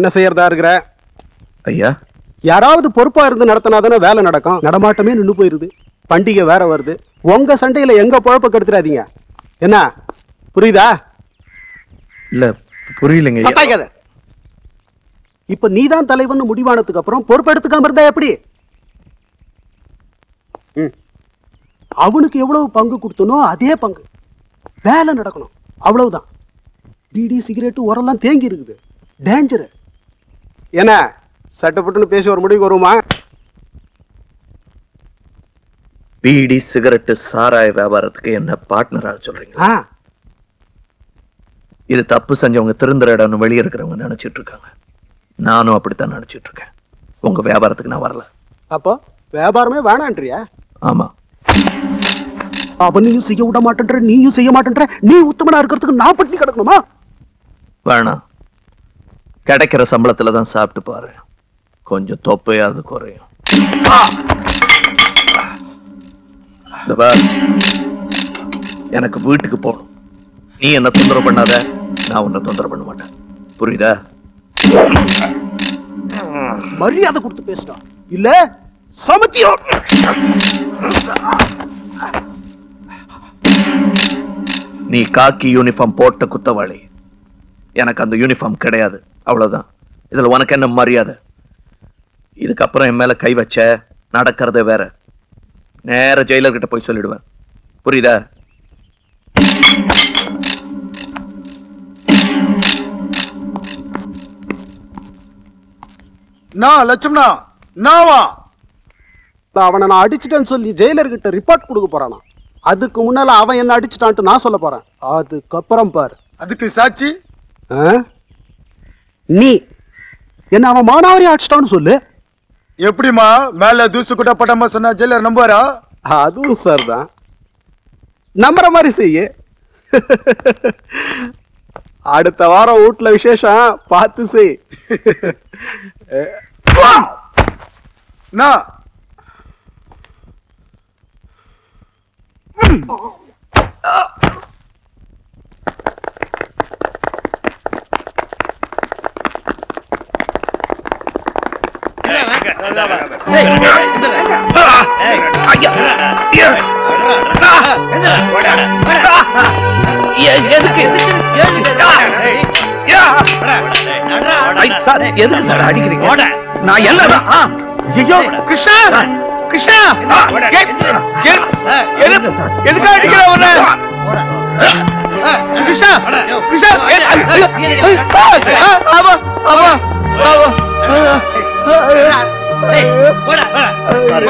என்ன செய்யறதா இருக்கிற ஐயா? யாராவது பொறுப்பா இருந்து நடத்தினாதானே வேலை நடக்கும். நடமாட்டமே நின்று போயிருது. பண்டிகை வேற வருது. உங்க சண்டையில எங்க பொழப்ப கெடுத்துறாதீங்க. என்ன புரியுதா? இல்ல புரியலங்க. சத்தாய்க்காத. இப்ப நீதான் தலைவன் முடிவானதுக்கு அப்புறம் பொறுப்பெடுத்துக்காம இருந்தா எப்படி? அவனுக்கு எவ்வளவு பங்கு கொடுத்தனோ அதே பங்கு. வேலை நடக்கணும் அவ்வளவுதான். பீடி சிகரெட்டு உரெல்லாம் தேங்கி இருக்குது. டேஞ்சரு. என்ன சட்டப்பட்டுன்னு பேசி ஒரு முடிவுக்கு வருமா? பீடி சிகரெட்டு சாராய வியாபாரத்துக்கு என்ன பார்ட்னராக சொல்றீங்களா? இது தப்பு செஞ்சவங்க திருந்துற இடம்னு வெளியே இருக்கிறவங்க நினைச்சிட்டு இருக்காங்க. நானும் அப்படித்தான் நினைச்சிட்டு இருக்கேன். உங்க வியாபாரத்துக்கு நான் வரல. அப்போ வியாபாரமே வேணான்றியா? ஆமா அவனையும் செய்ய விட மாட்டேன்ற நீயும் செய்ய மாட்டேன்ற நீ உத்தமனா இருக்கிறதுக்கு நான் பட்டினி கிடக்கணுமா? வேணா கிடைக்கிற சம்பளத்துல தான் சாப்பிட்டு பாரு, கொஞ்சம் தொப்பையாவது குறையும். எனக்கு வீட்டுக்கு போகணும், நீ என்ன தொந்தரவு பண்ணாத, நான் உன்னை தொந்தரவு பண்ண மாட்டேன், புரியுதா? மரியாதை கொடுத்து பேசுடா, இல்ல சமத்தியோ. நீ காக்கி யூனிஃபார்ம் போட்ட குத்தவாளி, எனக்கு அந்த யூனிஃபார்ம் கிடையாது, அவ்வளவுதான். இதுல உனக்கு என்ன மரியாதை? இதுக்கப்புறம் என் மேல கை வச்ச நடக்கிறத வேற, நேர ஜெயிலர் கிட்ட போய் சொல்லிடுவேன், புரியுதா? நான் லட்சுமணா நாவா அவனை நான் அடிச்சுட்டேன்னு சொல்லி ஜெயிலர் கிட்ட ரிப்போர்ட் கொடுக்க போறானா? அதுக்கு முன்னால அவன் என்ன அடிச்சுட்டான்ட்டு நான் சொல்ல போறேன், அதுக்கப்புறம் பாரு. அதுக்கு சாட்சி நீ. என்ன அவன் மானாவரி அடிச்சிட்டான்னு சொல்லு. எப்படிமா மேல தூசு கூட பட்டமா சொன்னா ஜெயிலர் நம்புவாரா? அதுவும் சார் தான், நம்புற மாதிரி செய்ய. அடுத்த வாரம் வீட்டுல விசேஷம், பார்த்து செய். எதுக்கு சார் அடிக்கிறீங்க? நான் என்ன கிருஷ்ணா கிருஷ்ணா எதுக்கு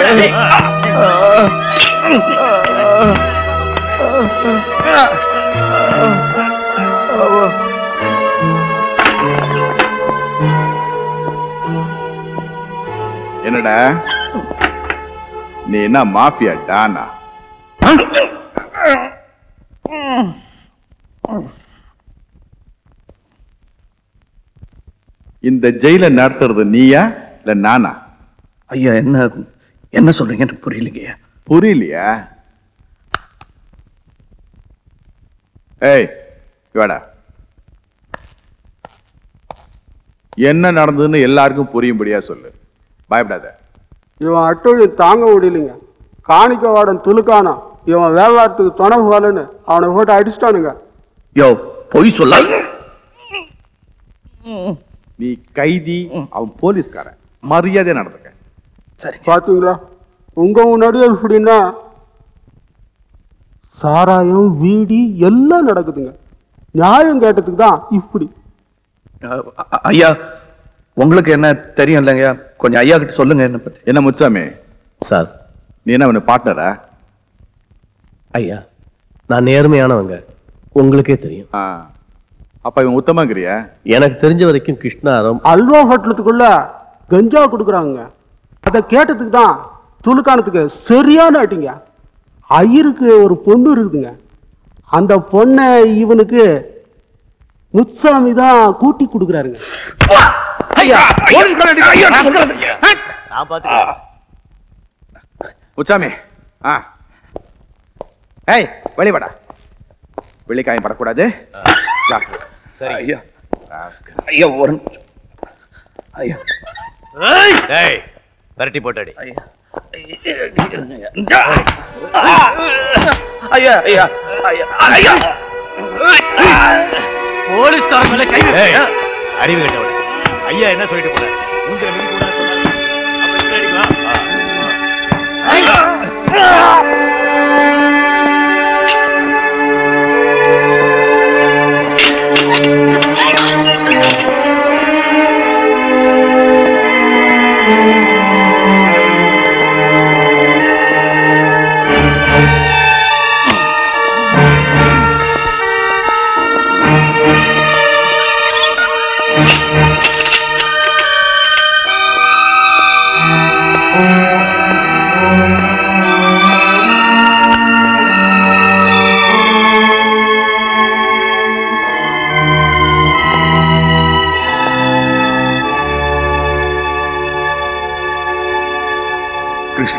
அடிக்கிறேன்? என்னடா நீ என்ன மாஃபியா டானா? இந்த ஜெயில நடத்துறது நீயா இல்ல நானா? ஐயா என்ன என்ன சொல்றீங்க புரியலையா? புரியலையா? ஏய் வாடா, என்ன நடந்ததுன்னு எல்லாருக்கும் புரியும்படியா சொல்லு, பயப்படாத. இவன் அட்டொழி தாங்க முடியலைங்க, காணிக்க வாடன் துலுக்கானா, இவன் வியாபாரத்துக்கு துணவு வரலன்னு அவனை போட்டு அடிச்சுட்டானுங்க. யோ பொய் சொல்ல, நீ கைதி, அவன் போலீஸ்காரன், மரியாதை நடந்துக்க. சரி பாத்தீங்களா உங்க முன்னாடியே எப்படின்னா சாராயம் வீடி எல்லாம் நடக்குதுங்க, நியாயம் கேட்டதுக்கு தான் இப்படி. ஐயா உங்களுக்கு என்ன தெரியும் இல்லைங்கய்யா, கொஞ்சம் ஐயா கிட்ட சொல்லுங்க என்ன பத்தி. என்ன முத்துசாமி சார், நீ என்ன அவனை பார்ட்னரா? ஐயா நான் நேர்மையானவங்க, உங்களுக்கே தெரியும். அப்ப இவன் உத்தமங்கிறியா? எனக்கு தெரிஞ்ச வரைக்கும் கிருஷ்ணாரம் அல்வா ஹோட்டலுக்குள்ள கஞ்சா கொடுக்குறாங்க, அதை கேட்டதுக்கு தான் துளுக்கானத்துக்கு சரியான ஆட்டிங்க. ஐயருக்கு ஒரு பொண்ணு இருக்குதுங்க, அந்த பொண்ணை இவனுக்கு முத்துசாமி தான் கூட்டி கொடுக்குறாருங்க. வெளிப்படா, வெளிக்காயம் படக்கூடாது. பரட்டி போட்டாடி அறிவு கட்டவன் ஐயா என்ன சொல்லிட்டு போற? மூஞ்சில மிதி கூட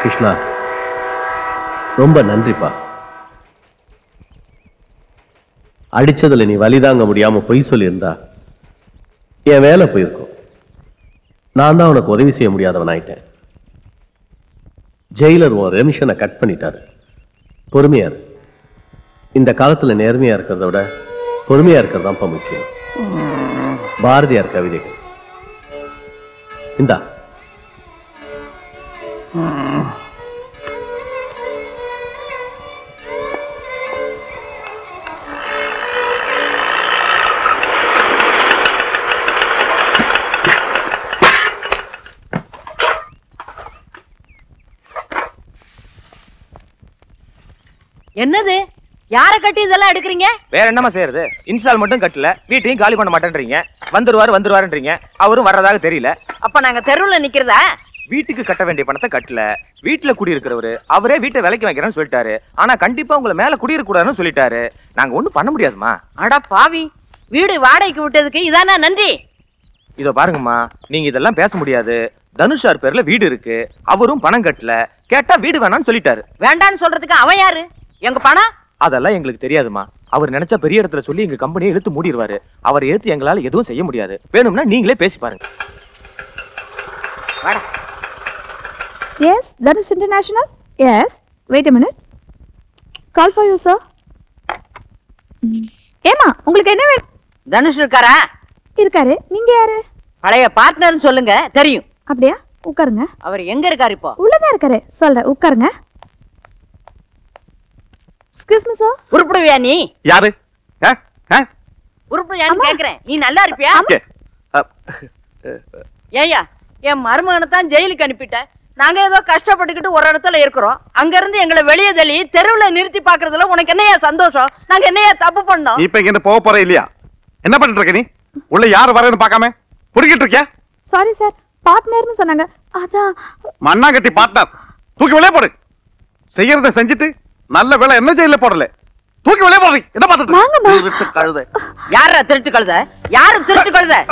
Krishna, Romba Nandripa Adichadalini, Validanga Mudiamo Poisolinda. A Vela Pirko Nanda on a Kodivisi Mudia night. Jailer or remission a cut penitor. Purmir in the Kalatal and Ermir Kadoda, Purmir Kadampa Mukia Bardi Arkavidik Inda. என்னது யார கட்டி இதெல்லாம் எடுக்குறீங்க வேற என்னமா செய்யறது install மட்டும் கட்டல வீட்டையும் காலி பண்ண மாட்டேன்றீங்க வந்துருவாருன்றீங்க அவரும் வரதாக தெரியல அப்ப நாங்க தெருவுல நிக்கிறதா வீட்டுக்கு கட்ட வேண்டிய பணத்தை கட்டல வீட்ல குடி இருக்கறவரு அவரே வீட்டை விலைக்கு வைக்கறேன்னு சொல்லிட்டாரு ஆனா கண்டிப்பா உங்க மேல குடி இருக்க கூடாதுன்னு சொல்லிட்டாரு நாங்க ஒண்ணும் பண்ண முடியாதுமா அட பாவி வீடு வாடகைக்கு விட்டதுக்கு இதானா நன்றி இதோ பாருங்கம்மா நீங்க இதெல்லாம் பேச முடியாது தனுஷ் சார் பேர்ல வீடு இருக்கு அவரும் பணம் கட்டல கேட்டா வீடு வேணாம்னு சொல்லிட்டாரு வேண்டாம்னு சொல்றதுக்கு அவ யாரு எங்க பண அதெல்லாம் உங்களுக்கு தெரியாதுமா அவர் நினைச்ச பெரிய இடத்துல சொல்லி எங்க கம்பெனியை இழுத்து மூடிடுவாரு அவர் ஏத்து எங்களால எதுவும் செய்ய முடியாது வேணும்னா நீங்களே பேசி பாருங்க வாடா Yes, that is international. Yes. Wait a minute. Call for you, sir. ஏமா உங்களுக்கு என்ன வேணும்? தனுஷ் இருக்காரா? இருக்காரு. நீங்க யாரு? பழைய பார்ட்னர்னு சொல்லுங்க தெரியும். அப்படியே உட்காருங்க. அவர் எங்க இருக்காரு இப்போ? உள்ள தான் இருக்காரு. சொல்றேன் உட்காருங்க. Excuse me, sir. உருப்புடுவியா நீ? யாரு? ஹ? ஹ? உருப்புடுவியான்னு கேக்குறேன். நீ நல்லா இருப்பியா? ஏய்யா, என் மர்மமான தான் ஜெயிலுக்கு அனுப்பிட்டேன். நாங்க ஏதோ கஷ்டப்பட்டுக்கிட்டு ஒரு இடத்துல இருக்கறோம் அங்க இருந்து எங்களை வெளிய தள்ளி தெருவுல நிறுத்தி பார்க்கிறதுல உனக்கு என்னையா சந்தோஷம் நாங்க என்னையா தப்பு பண்ணோம் இப்போ இங்க போக போற இல்லையா என்ன பண்ணிட்டு இருக்க நீ உள்ள யார் வரேன்னு பார்க்காம புடிக்கிட்டு இருக்கியா சாரி சார் பார்ட்னர்னு சொன்னாங்க அதா மண்ணாங்கட்டி பார்ட்னர் தூக்கி வெளிய போடு செய்யறத செஞ்சிட்டு நல்ல வேளை என்ன ஜெயில போடல தூக்கி வெளிய போடு என்ன பாத்துட்டு திருட்டு கழுதை யாரா திருட்டு கழுதை யாரு திருட்டு கழுதை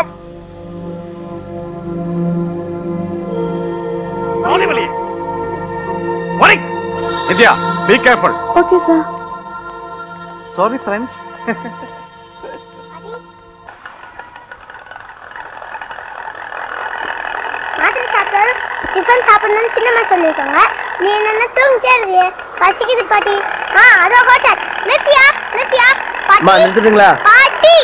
Nidya, be careful. Okay, sir. Sorry, friends. Madam, chapter different happen and cinema sollikonga. Nee enna thungerviye. Pasikku party. Ha, adu hotel. Nidya, party. Ma, nidringa. Party.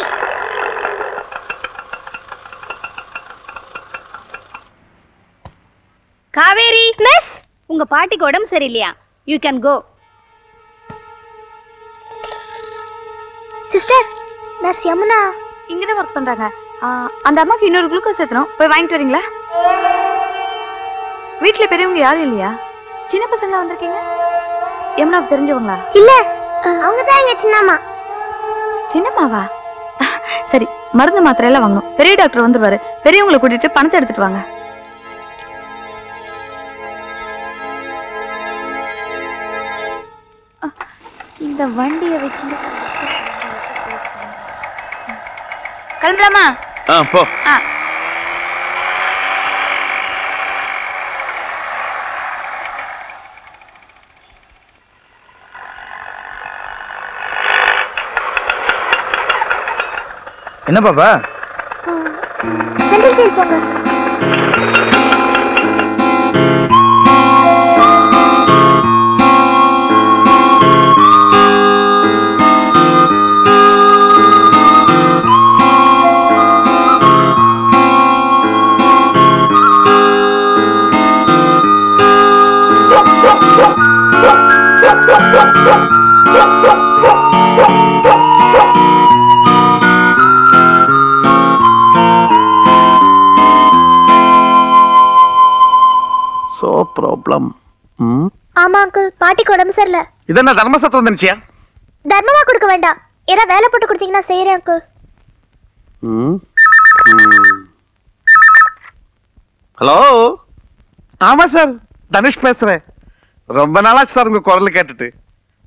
Kaveri, miss, unga party ku odam seriyilla. You can go. Sister, nurse Yamuna. Inga da work pandranga. And amma ku innoru glucose edrom. Poi vaangittu varingla. Veetla periyavanga yaar illaya? Chinna pasanga vandirkinga? Yamuna ku therinjavanga? Illa. Avanga da enga chinnama. Chinnama va? Sari, marundhu mathra ella vaangum. Periya doctor vanduvaru. Periyavangala kootittu panatha edutittu vaanga. The one day which you can come, ma. Po. Enna papa? Central jail ponga. So problem. ஆமா uncle, பாட்டிக்கு உடம்பு சரியில்லை. இதென்ன தர்மசத்திரம் நினைச்சியா? தர்மமா கொடுக்க வேண்டாம், ஏன்னா வேலை போட்டு கொடுத்தீங்கன்னா செய்யறேன் அங்கிள். ஹலோ, ஆமா சார், தனுஷ் பேசுறேன். ரொம்ப நாளாச்சு சார் உங்க குரல் கேட்டுட்டு.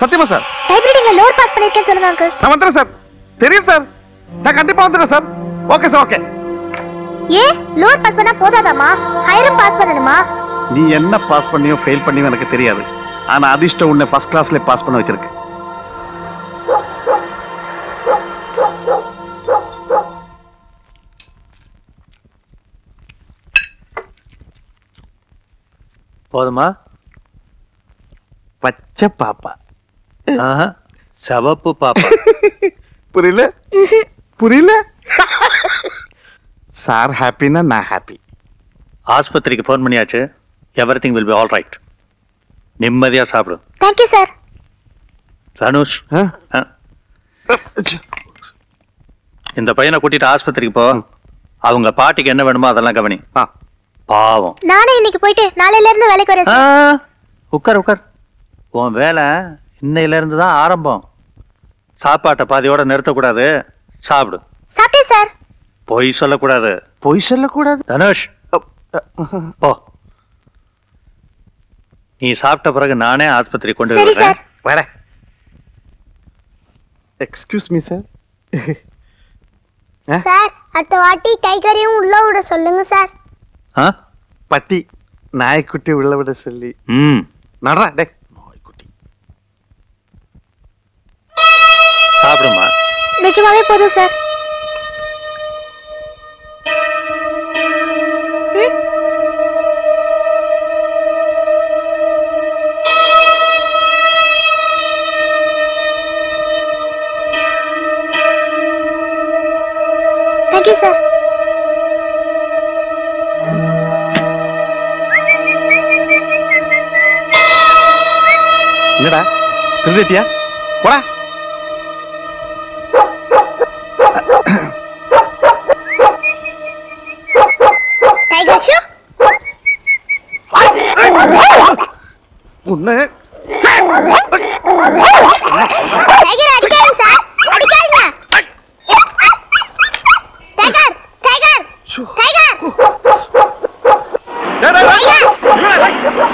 சத்தியமா சார்? டைப்ரைட்டிங்ல லோட் பாஸ் பண்ணிருக்கேன்னு சொல்லுங்க அங்கிள். நான் வந்துறேன் சார். தெரியும் சார், நான் கண்டிப்பா வந்துறேன் சார். Okay sir, okay. ஏ லோட் பாஸ் பண்ணா போதாதாமா? ஹையரும் பாஸ் பண்ணணுமா? நீ என்ன பாஸ் பண்ணியோ ஃபெயில் பண்ணியோ எனக்கு தெரியாது, ஆனா அதிஷ்ட உன்னை ஃபர்ஸ்ட் கிளாஸ்ல பாஸ் பண்ண வச்சிருக்கு. போதுமா? பச்சை பாப்பா, சவப்பு பாப்பா. புரியல புரியல சார். ஹாப்பினா நான் ஹாப்பி. ஆஸ்பத்திரிக்கு ஃபோன் பண்ணியாச்சு, everything will be all right. நிம்மதியா சாப்பிடு. Thank you sir. தனுஷ், இந்த பையனை கூட்டிட்டு ஆஸ்பத்திரிக்கு போ. அவங்க பாட்டிக்கு என்ன வேணுமோ அதெல்லாம் கவனி. பாவம், நானே இன்னைக்கு போயிட்டு நாளையில இருந்து வேலைக்கு வரேன். உட்கார் உட்கார். உன் வேலை இன்னையில இருந்து தான் ஆரம்பம். சாப்பாட்டை பாதியோட நிறுத்தக்கூடாது, சாப்பிடு. சாப்பிட்டே சார். பொய் சொல்லக்கூடாது, பொய் சொல்லக்கூடாது தனுஷ். போ, நீ சாப்பிட்ட பிறகு நானே ஆஸ்பத்திரி கொண்டு வரேன். வர. Excuse me sir. சார், அடுத்த வாட்டி டைகரையும் உள்ள விட சொல்லுங்க சார். பட்டி நாய்க்குட்டி உள்ள விட சொல்லி. ம், நடறா டேய். சாப்பிடுமா? நிஜமாவே போதும் சார். Thank you sir. என்னடா திருவிட்டியா? போடா. உன்னை டைகர் அடிக்காதீங்க சார், அடிக்காதீங்க. Tiger tiger tiger. டேய் டேய் tiger tiger tiger tiger tiger.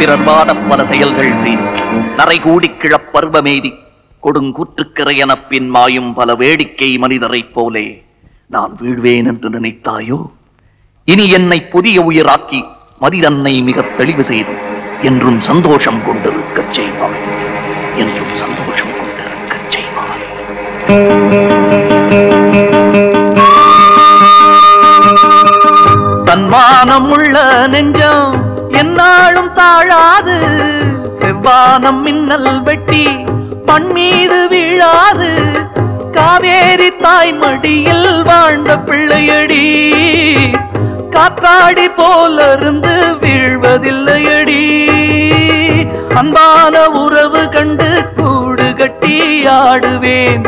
திறன்பான பல செயல்கள் செய்து நரைகூடி கிழப்பருவமேதி கொடுங்கூற்றுக்கரையனப்பின் மாயும் பல வேடிக்கை மனிதரைப் போலே நான் வீழ்வேன் என்று நினைத்தாயோ? இனி என்னை புதிய உயிராக்கி மதிதன்னை மிக தெளிவு செய்து என்றும் சந்தோஷம் கொண்டிருக்கச் செய்வாய், என்றும் சந்தோஷம் கொண்டிருக்கச் செய்வாய். தன்மானம் உள்ள நெஞ்சம் என்னாலும் தாழாது, செவ்வானம் மின்னல் வெட்டி பண்மீது வீழாது. காவேரி தாய் மடியில் வாழ்ந்த பிள்ளையடி, காற்றாடி போலிருந்து வீழ்வதில்லையடி. அன்பான உறவு கண்டு கூடு கட்டி ஆடுவேன்,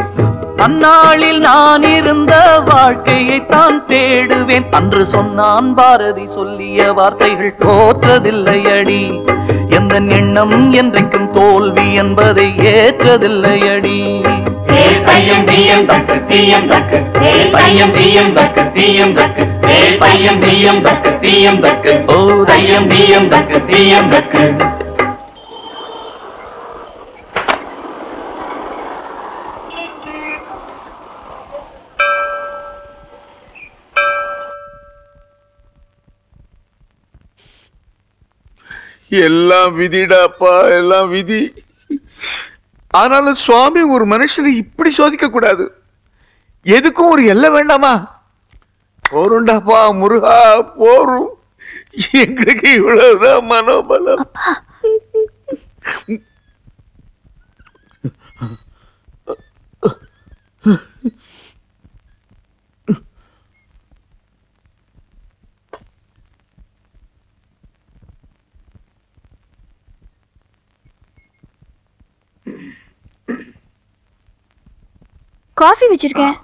அந்நாளில் நான் இருந்த வாழ்க்கையை தான் தேடுவேன். அன்று சொன்னான் பாரதி சொல்லிய வார்த்தைகள் தோற்றதில்லை அடி. எந்த எண்ணம் என்றைக்கும் தோல்வி என்பதை ஏற்றதில்லை அடி. எல்லாம் விதிடாப்பா, எல்லாம் விதி. ஆனாலும் சுவாமி ஒரு மனுஷனை இப்படி சோதிக்க கூடாது. எதுக்கும் ஒரு எல்லை வேண்டாமா? போருண்டாப்பா முருகா, போரும். எங்களுக்கு இவ்வளவுதான் மனோபலம். காஃபி வச்சிருக்கேன்.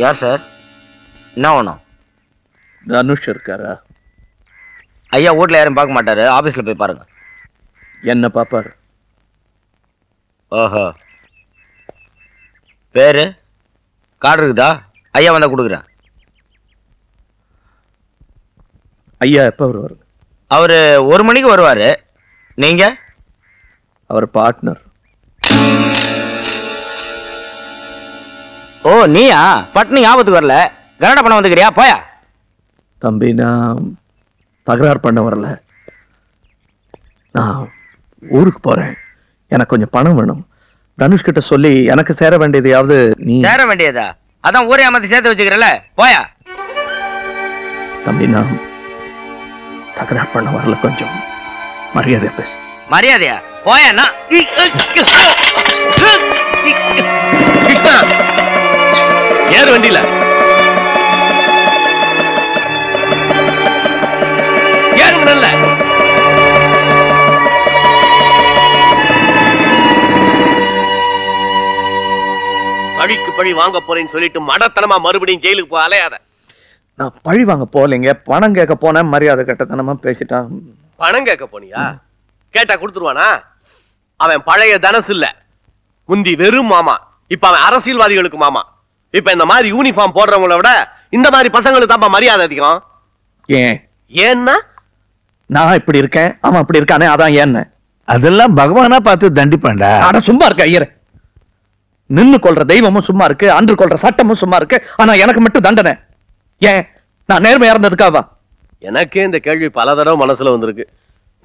யார் சார்? என்ன வேணும்? தனுஷ் இருக்காரா? ஐயா வீட்டில் யாரும் பார்க்க மாட்டாரு, ஆஃபீஸில் போய் பாருங்க. என்ன பார்ப்பாரு? ஓஹோ, பேரு கார்டு இருக்குதா? ஐயா வந்தால் கொடுக்குறேன். ஐயா எப்போ வருவார்? அவர் 1 மணிக்கு வருவார். நீங்கள்? அவர் பார்ட்னர். ஓ, நீயா? பட்னி ஆபத்துக்கு வரல, கனடா பண்ண வந்துக்கிறியா? போயா தம்பி, நான் தகராறு பண்ண வரல, நான் ஊருக்கு போறேன், எனக்கு கொஞ்சம் பணம் வேணும். தனுஷ்கிட்ட சொல்லி எனக்கு சேர வேண்டியதையாவது நீ சேர வேண்டியதா? அதான் ஊரே அமர்த்தி சேர்த்து வச்சுக்கிறல. போயா தம்பி, நான் தகராறு பண்ண வரல, கொஞ்சம் மரியாதையா பேசு. மரியாதையா? போயா நான் ஏறு வண்டியில, ஏறுங்கல்ல. பழிக்கு பழி வாங்க போறேன்னு சொல்லிட்டு மடத்தனமா மறுபடியும் ஜெயிலுக்கு போக அலையாத. நான் பழி வாங்க போகலைங்க, பணம் கேட்க போனேன். மரியாதை கட்டத்தனமா பேசிட்டான். பணம் கேட்க போனியா? கேட்டா கொடுத்துருவானா? அவன் பழைய தனசு இல்ல, முந்தி வெறும் மாமா, இப்ப அவன் அரசியல்வாதிகளுக்கு மாமா. இப்ப இந்த மாதிரி யூனிஃபார்ம் போடுறவங்கள விட இந்த மாதிரி பசங்களுக்கு தான் மரியாதை அதிகம். ஏன்? ஏன்னா நான் இப்படி இருக்கேன், அவன் அப்படி இருக்கானே, அதான் ஏன்னு. அதெல்லாம் பகவானா பார்த்து தண்டிப்பாண்டா. ஆனா சும்மா இருக்க ஐயர், நின்னு கொள்ற தெய்வமும் சும்மா இருக்கு, அன்று கொள்ற சட்டமும் சும்மா இருக்கு, ஆனா எனக்கு மட்டும் தண்டனை. ஏன்? நான் நேர்மையா இருந்ததுக்காவா? எனக்கே இந்த கேள்வி பல தடவை மனசுல வந்திருக்கு.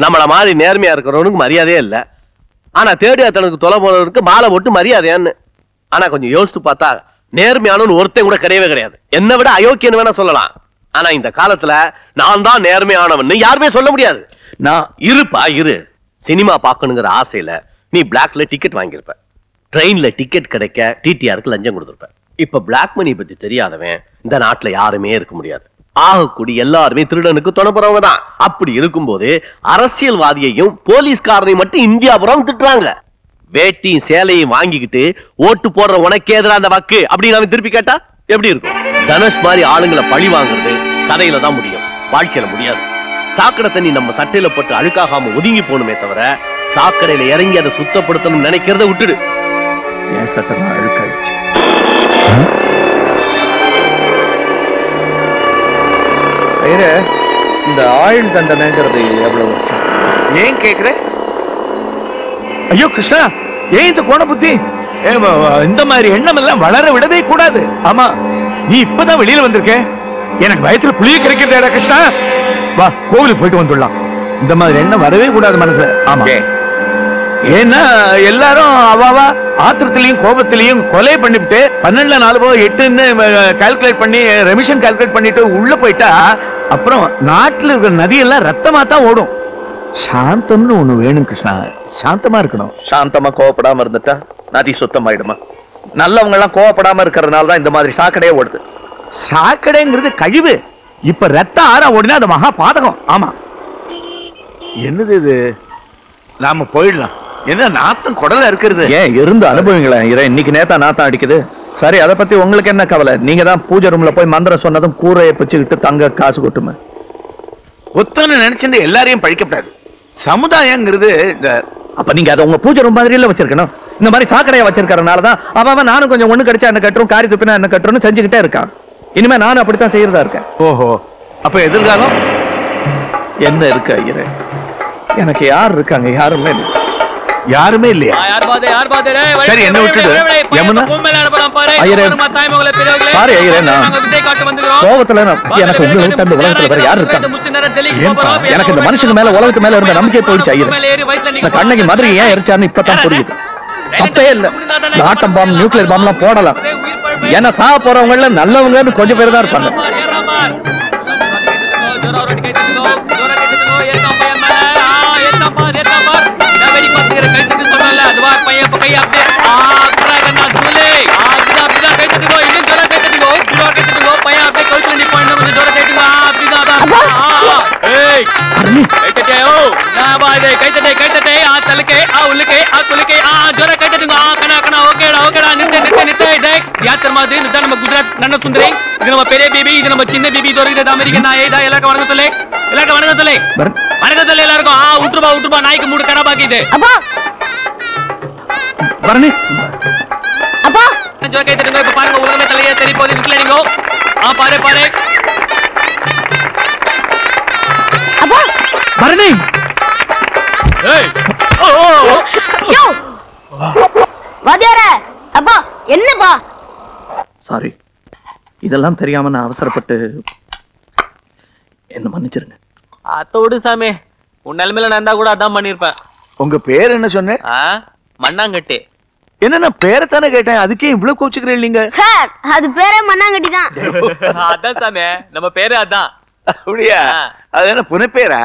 நம்மள மாதிரி நேர்மையா இருக்கிறவனுக்கு மரியாதையே இல்லை, ஆனா தேடியா தனக்கு தொலை போனவனுக்கு மாலை போட்டு மரியாதையான்னு. ஆனா கொஞ்சம் யோசித்து பார்த்தா நேர்மையானவன் ஒருத்தன் கூட கிடையவே கிடையாது. என்ன விட அயோக்கியன்னு வேணா சொல்லலாம். ஆனா இந்த காலத்துல நான் தான் நேர்மையானவன் யாருமே சொல்ல முடியாது. நான் இரு சினிமா பார்க்கணுங்கிற ஆசையில நீ பிளாக்ல டிக்கெட் வாங்கியிருப்ப, ட்ரெயின்ல டிக்கெட் கிடைக்க டிடிஆருக்கு லஞ்சம் கொடுத்துருப்ப. இப்ப பிளாக் மணி பத்தி தெரியாதவன் இந்த நாட்டுல யாருமே இருக்க முடியாது. ஆகக்கூடிய எல்லாருமே திருடனுக்கு துணைப்புறவங்க தான். அப்படி இருக்கும்போது அரசியல்வாதியையும் போலீஸ்காரனையும் மட்டும் இந்தியா புறம் திட்டுறாங்க. வேட்டியும் சேலையும் வாங்கிக்கிட்டு ஓட்டு போடுற உனக்கு எதிராக அந்த வக்கு அப்படின்னு திருப்பி கேட்டா எப்படி இருக்கும்? தனுஷ் மாதிரி ஆளுங்களை பழி வாங்குறது கதையில தான் முடியும், வாழ்க்கையில முடியாது. சாக்கடை தண்ணி நம்ம சட்டையில போட்டு அழுக்காகாம ஒதுங்கி போகணுமே தவிர சாக்கடையில இறங்கி அதை சுத்தப்படுத்தணும் நினைக்கிறத விட்டுடு. ஏன் சட்டம் அழுக்காயிடுச்சு? இந்த ஆயுள் தண்டனைங்கிறது எவ்வளவு வருஷம்? ஏன் கேக்குற? ஐயோ கிருஷ்ணா, ஏன் இந்த கோண புத்தி? இந்த மாதிரி எண்ணம் எல்லாம் வளர விடவே கூடாது. ஆமா, நீ இப்பதான் வெளியில வந்திருக்க. எனக்கு வயசுல புளிய கிடைக்கிறதா கிருஷ்ணா? வா, கோவிலுக்கு போயிட்டு வந்துடலாம். இந்த மாதிரி எண்ணம் வரவே கூடாது மனசுல. ஆமா, ஏன்னா எல்லாரும் அவாவா ஆத்திரத்திலையும் கோபத்திலையும் கொலை பண்ணிவிட்டு 12 4 8ன்னு கால்குலேட் பண்ணி ரெமிஷன் கால்குலேட் பண்ணிட்டு உள்ள போயிட்டா அப்புறம் நாட்டுல இருக்கிற நதியெல்லாம் ரத்தமா தான் ஓடும். சாந்தம்னு ஒண்ணு வேணும் கிருஷ்ணா, சாந்தமா இருக்கணும். சாந்தமா கோவப்படாம இருந்துட்டா நதி சுத்தமாயிடுமா? நல்லவங்க எல்லாம் கோவப்படாம இருக்கிறதுனால தான் இந்த மாதிரி சாக்கடையே ஓடுது. சாக்கடைங்கிறது கழிவு, இப்ப ரத்த ஆறா ஓடினா அது மகா பாதகம். ஆமா, என்னது இது? நாம போயிடலாம். என்ன நாத்தம் குடல இருக்கிறது? ஏன் இருந்து அனுபவங்களா? இன்னைக்கு நேத்தா நாத்தம் அடிக்குது. சரி, அதை பத்தி உங்களுக்கு என்ன கவலை? நீங்க தான் பூஜை ரூம்ல போய் மந்திரம் சொன்னதும் கூரையை பிச்சுக்கிட்டு தங்க காசு கொட்டுமே. ஒத்தனை நினைச்சுட்டு எல்லாரையும் பழிக்கப்படாது. சமுதாயங்கிறது அப்ப நீங்க அதை உங்க பூஜை ரூம் மாதிரியில வச்சிருக்கணும். இந்த மாதிரி சாக்கடையா வச்சிருக்கிறதுனாலதான் அவன் நானும் கொஞ்சம் ஒண்ணு கிடைச்சா என்ன கட்டுறோம், காரி துப்பினா என்ன கட்டுறோம்னு செஞ்சுக்கிட்டே இருக்கான். இனிமே நானும் அப்படித்தான் செய்யறதா இருக்கேன். ஓஹோ, அப்ப எதிர்காலம் என்ன இருக்கு ஐயரே? எனக்கு யார் இருக்காங்க? யாருமே இல்லை. யாருமே இல்லையா? சரி, என்ன விட்டுடு. யமுனா சாரி ஐயரே, நான் கோபத்துல எனக்கு உங்களை விட்டு அந்த உலகத்துல வேற யார் இருக்காங்க? எனக்கு இந்த மனுஷங்க மேல உலகத்து மேல இருந்த நம்பிக்கை போயிடுச்சு ஐயரே. கண்ணகி மதுரை ஏன் எரிச்சாருன்னு இப்பதான் புரியுது. தப்பே இல்லை, ஆட்டம் பாம்பு நியூக்ளியர் பாம்பெல்லாம் போடலாம். ஏன்னா சாக போறவங்கள நல்லவங்கன்னு கொஞ்சம் பேர் தான் இருப்பாங்க. குஜராத் நன்ன சுந்தரி, இது நம்ம பெரிய பேபி, இது நம்ம சின்ன பேபி. எல்லாருக்கும் வணக்கம் சொல்லு, எல்லாருக்கும் வணக்கம் சொல்லு, வணக்கம் சொல்லு எல்லாருக்கும். விட்டுருப்பா விட்டுருப்பா, நாய்க்கு 3 கடை பாக்கிது. பரணி அப்பா ஜோ கை தட்டுங்க. இப்ப பாருங்க, உலகமே தலையா தெரிய போகுது. விக்கலடிங்கோ. ஆ பாரு பாரு அப்பா. பரணி ஏய் ஓ ஓ யோ வாதியாரே அப்பா என்னப்பா? சாரி, இதெல்லாம் தெரியாம நான் அவசரப்பட்டு என்ன மன்னிச்சிருங்க. அத்தோடு சாமி, உன் நிலைமையில நான் கூட அதான் பண்ணிருப்பேன். உங்க பேர் என்ன சொன்ன? மண்ணாங்கட்டி. என்ன பேரை தானே கேட்டேன், அதுக்கே இவ்வளவு கோச்சுக்கிறேன் நீங்க? சார், அது பேரே மண்ணாங்கட்டி தான். அதான் சாமி, நம்ம பேரே அதான். அப்படியா? அது என்ன புனை பேரா?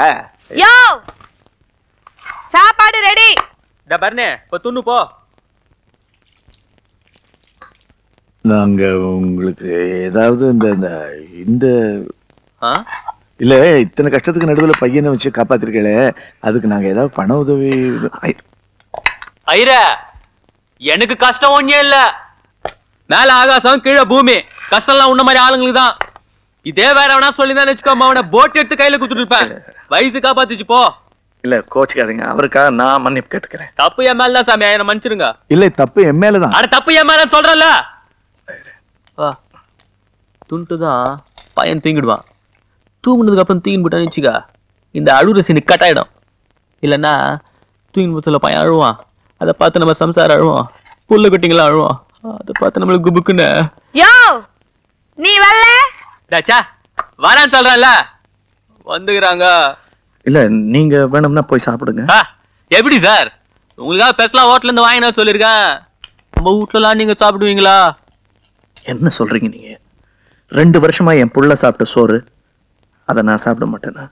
யோ, சாப்பாடு ரெடி. டா பர்னே, போ துண்ணு போ. நாங்க உங்களுக்கு ஏதாவது இந்த இந்த இல்ல இத்தனை கஷ்டத்துக்கு நடுவில் பையனை வச்சு காப்பாத்திருக்கே, அதுக்கு நாங்க ஏதாவது பண உதவி? ஐயர, எனக்கு கஷ்டம் ஒன்றும் இல்லை. மேல ஆகாசம் கீழே பூமி, கஷ்டம்லாம் உன்ன மாதிரி ஆளுங்களுக்கு தான். இதே வேற வேணா சொல்லிதான் வச்சுக்கோமா, அவனை போட்டு எடுத்து கையில குடுத்துட்டு இருப்பேன். வயசு காப்பாத்துச்சு போ. இல்ல கோச்சுக்காதீங்க, அவருக்கா நான் மன்னிப்பு கேட்டுக்கிறேன். தப்பு என் மேல தான் சாமி, என்ன மன்னிச்சிருங்க. இல்ல தப்பு என் மேலதான். அட தப்பு என் மேல சொல்றல. துண்டுதான் பையன் தூங்கிடுவான். தூங்குனதுக்கு அப்புறம் தூங்கி போட்டான்னு வச்சுக்கா, இந்த அழுகுற சீனு கட்டாயிடும். இல்லைன்னா தூங்கி போத்துல பையன் அழுவான். அதை பார்த்து நம்ம சம்சாரம் அழுவோம், புல்ல குட்டிங்களாம் அழுவோம். அதை பார்த்து நம்மளுக்கு குபுக்குன்னு நீ வரலச்சா வரான்னு சொல்றல வந்துக்கிறாங்க. இல்ல நீங்க வேணும்னா போய் சாப்பிடுங்க. எப்படி சார், உங்களுக்காக பெஸ்ட்லாம் ஹோட்டல்ல இருந்து வாங்கினா சொல்லியிருக்கேன். உங்க வீட்லலாம் நீங்க சாப்பிடுவீங்களா? என்ன சொல்றீங்க நீங்க? 2 வருஷமா என் புள்ள சாப்பிட்ட சோறு அத நான் சாப்பிட மாட்டேனா?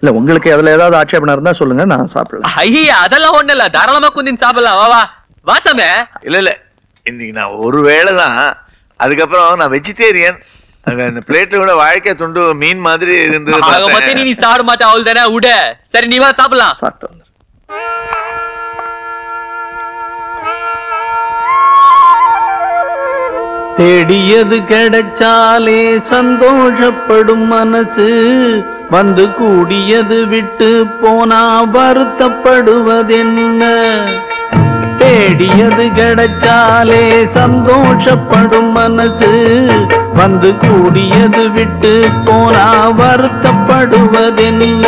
இல்ல உங்களுக்கு அதல ஏதாவது ஆட்சேபணம் இருந்தா சொல்லுங்க, நான் சாப்பிடலாம். ஐயா அதெல்லாம் ஒண்ணு இல்ல, தாராளமா குந்தின் சாப்பிடலாம். வா வா வாச்சமே. இல்ல இல்ல, இன்னைக்கு நான் ஒருவேளை தான், அதுக்கு அப்புறம் நான் வெஜிடேரியன். அந்த பிளேட்ல கூட வாழைக்காய் துண்டு மீன் மாதிரி இருந்தது. அத பத்தி நீ சாப்பிட மாட்டே அவள் தானே உட. சரி நீ வா சாப்பிடலாம். சாப்பிட்டு வந்தேன். தேடியது கிடைச்சாலே சந்தோஷப்படும் மனசு, வந்து கூடியது விட்டு போனா வருத்தப்படுவதென்ன? தேடியது கிடைச்சாலே சந்தோஷப்படும் மனசு, வந்து கூடியது விட்டு போனா வருத்தப்படுவதென்ன?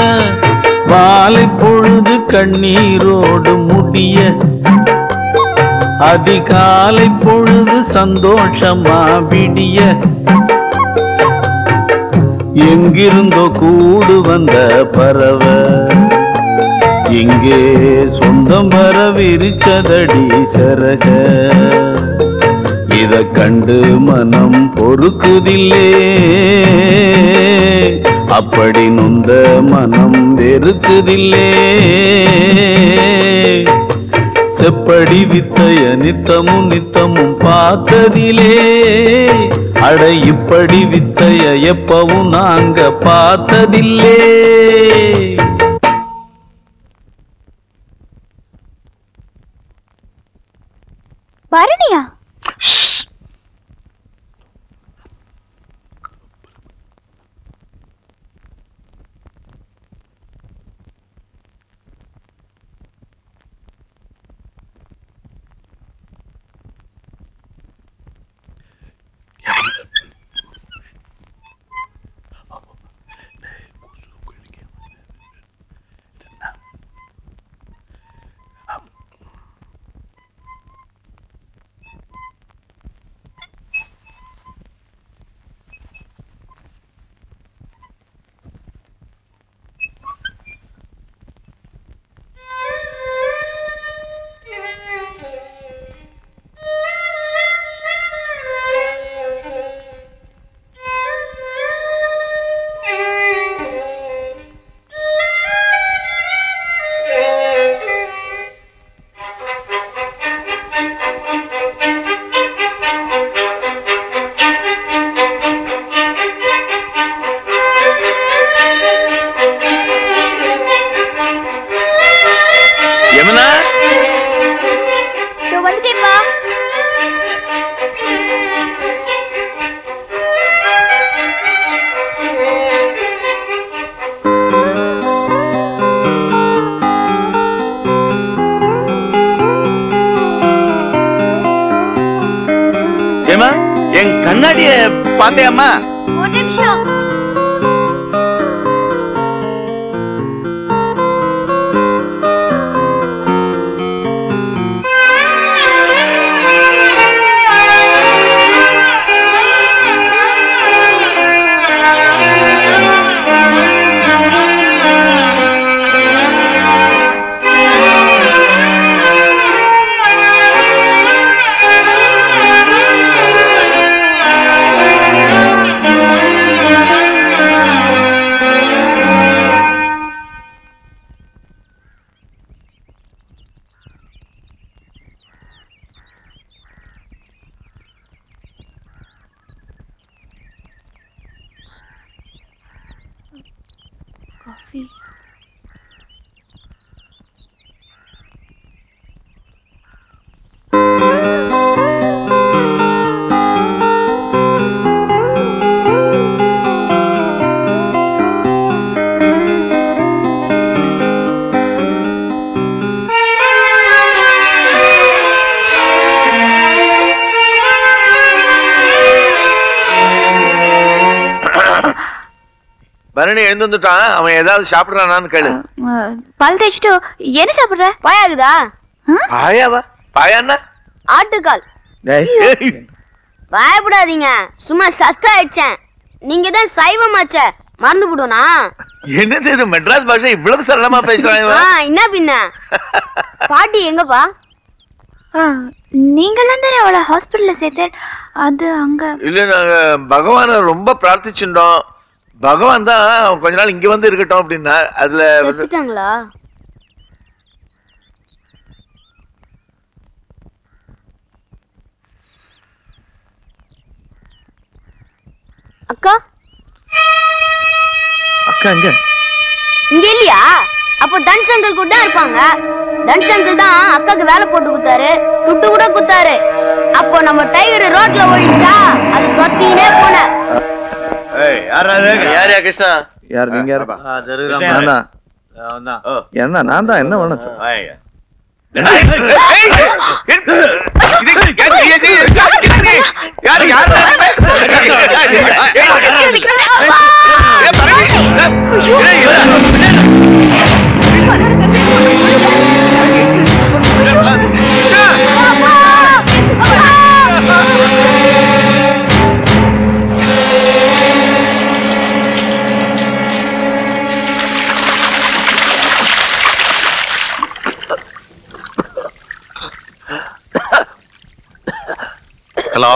வாலை பொழுது கண்ணீரோடு முடிய அதிகாலை பொழுது சந்தோஷமா விடிய, எங்கிருந்தோ கூடு வந்த பறவை எங்கே சொந்தம் வரவிருச்சதடி சரக. இத கண்டு மனம் பொறுக்குதில்லே, அப்படி நொந்த மனம் வெறுக்குதில்லே. செப்படி வித்தைய நித்தமும் நித்தமும் பார்த்ததிலே, அட இப்படி வித்தைய எப்பவும் நாங்க பார்த்ததில்லே. பரணியா பாத்தையம்மா ஒரு நிமிஷம். அவன் ஏதாவது சாப்பிடுறானான்னு கேளு. பல் தேய்ச்சிட்டு என்ன சாப்பிடுற? பாயாகுதா? பாயாவா? பாயான்னா ஆட்டுக்கால். பயப்படாதீங்க, சும்மா சத்தா ஆயிடுச்சேன். நீங்க தான் சைவமாச்ச, மறந்து போடுவனா? என்னது இது மெட்ராஸ் பாஷை இவ்வளவு சரளமா பேசுறாங்க? என்ன பின்ன? பாட்டி எங்கப்பா? நீங்களாம் தான அவளை ஹாஸ்பிடல்ல சேத்தர் அது அங்க இல்ல நாங்க பகவானை ரொம்ப பிரார்த்திச்சோம் பகவான் தான் கொஞ்ச நாள் இங்க வந்து இருக்கட்டும் அப்படினா அதுல வந்துட்டாங்களா அக்கா அக்கா அங்க இங்க இல்லையா அப்போ தனுஷ் அங்கிள் கூட இருப்பாங்க தனுஷ் அங்கிள் தான் அக்காக்கு வேலை போட்டு குத்தாரு துட்டு கூட குத்தாரு அப்போ நம்ம டைகர் ரோட்ல ஓடிச்சா அது தொத்தினே போன ஏய் யாரா யாரயா கிருஷ்ணா யார் நீங்க யாரா ஆ ஜெருராம் நானா நானா என்ன நான் தான் என்ன பண்ண ஏய் இது கேட் யார் யார் ஏய் பரவாயில்லை Hello?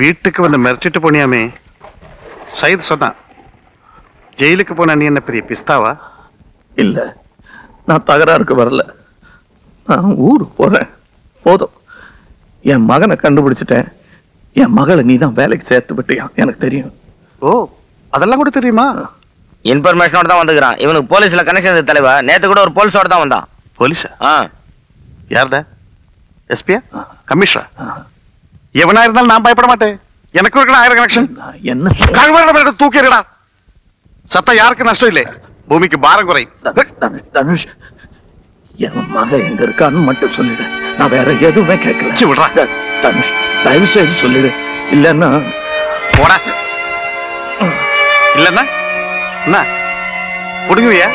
வீட்டுக்கு வந்து மிரட்டிட்டு போனியாமே சையத் சொன்னான் ஜெயிலுக்கு போன நீ என்ன பெரிய பிஸ்தாவா இல்லை நான் தகராறுக்கு வரல நான் ஊருக்கு போகிறேன் போதும் என் மகனை கண்டுபிடிச்சிட்டேன் என் மகளை நீ தான் வேலைக்கு சேர்த்து விட்டியா எனக்கு தெரியும் ஓ அதெல்லாம் கூட தெரியுமா இன்ஃபர்மேஷனோடு தான் வந்துக்கிறான் இவனுக்கு போலீஸில் கனெக்ஷன் தலைவா நேற்று கூட ஒரு போலீஸோடு தான் வந்தான் போலீஸா ஆ யார்டா எஸ்பியா கமிஷனா எவனா இருந்தாலும் நான் பயப்பட மாட்டேன் எனக்கு இருக்கா ஆயிரம் கனெக்ஷன் என்ன கழுவ தூக்கிறா சத்தம் யாருக்கு நஷ்டம் இல்லை பூமிக்கு பாரம் குறை தனுஷ் என் மகன் எங்க இருக்கான்னு மட்டும் சொல்லிடு நான் வேற எதுவுமே கேட்கல தனுஷ் தயவு செய்து சொல்லிடு இல்லன்னா போட இல்லன்னா என்ன புடுங்குவியா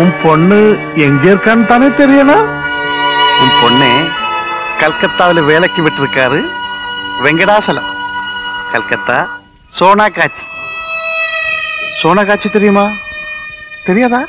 உன் பொண்ணு எங்க இருக்கான்னு தானே தெரியல உன் பொண்ணு கல்கத்தாவில் வேலைக்கு விட்டுருக்காரு வெங்கடாசலம் கல்கத்தா சோனாகாட்சி சோனாகாட்சி தெரியுமா தெரியாதா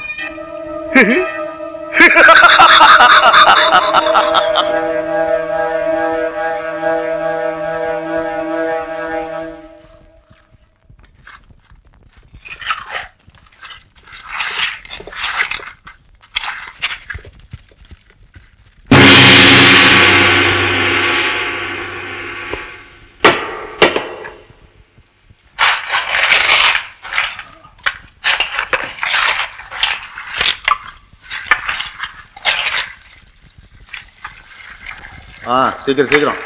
சீக்கிரம் சீக்கிரம்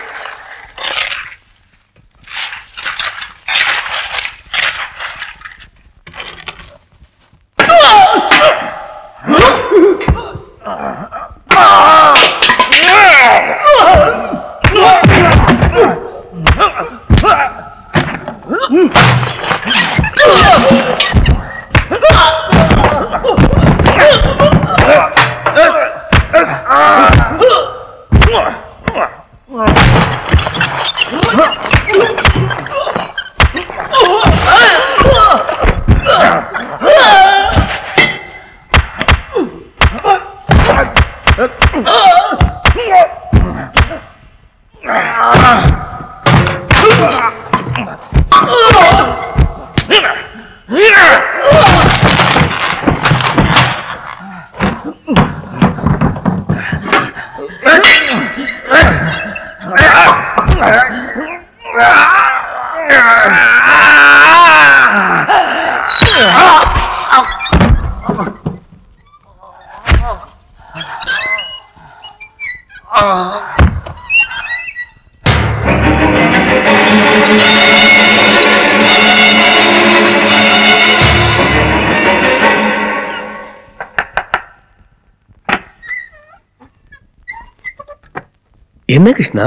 கிருஷ்ணா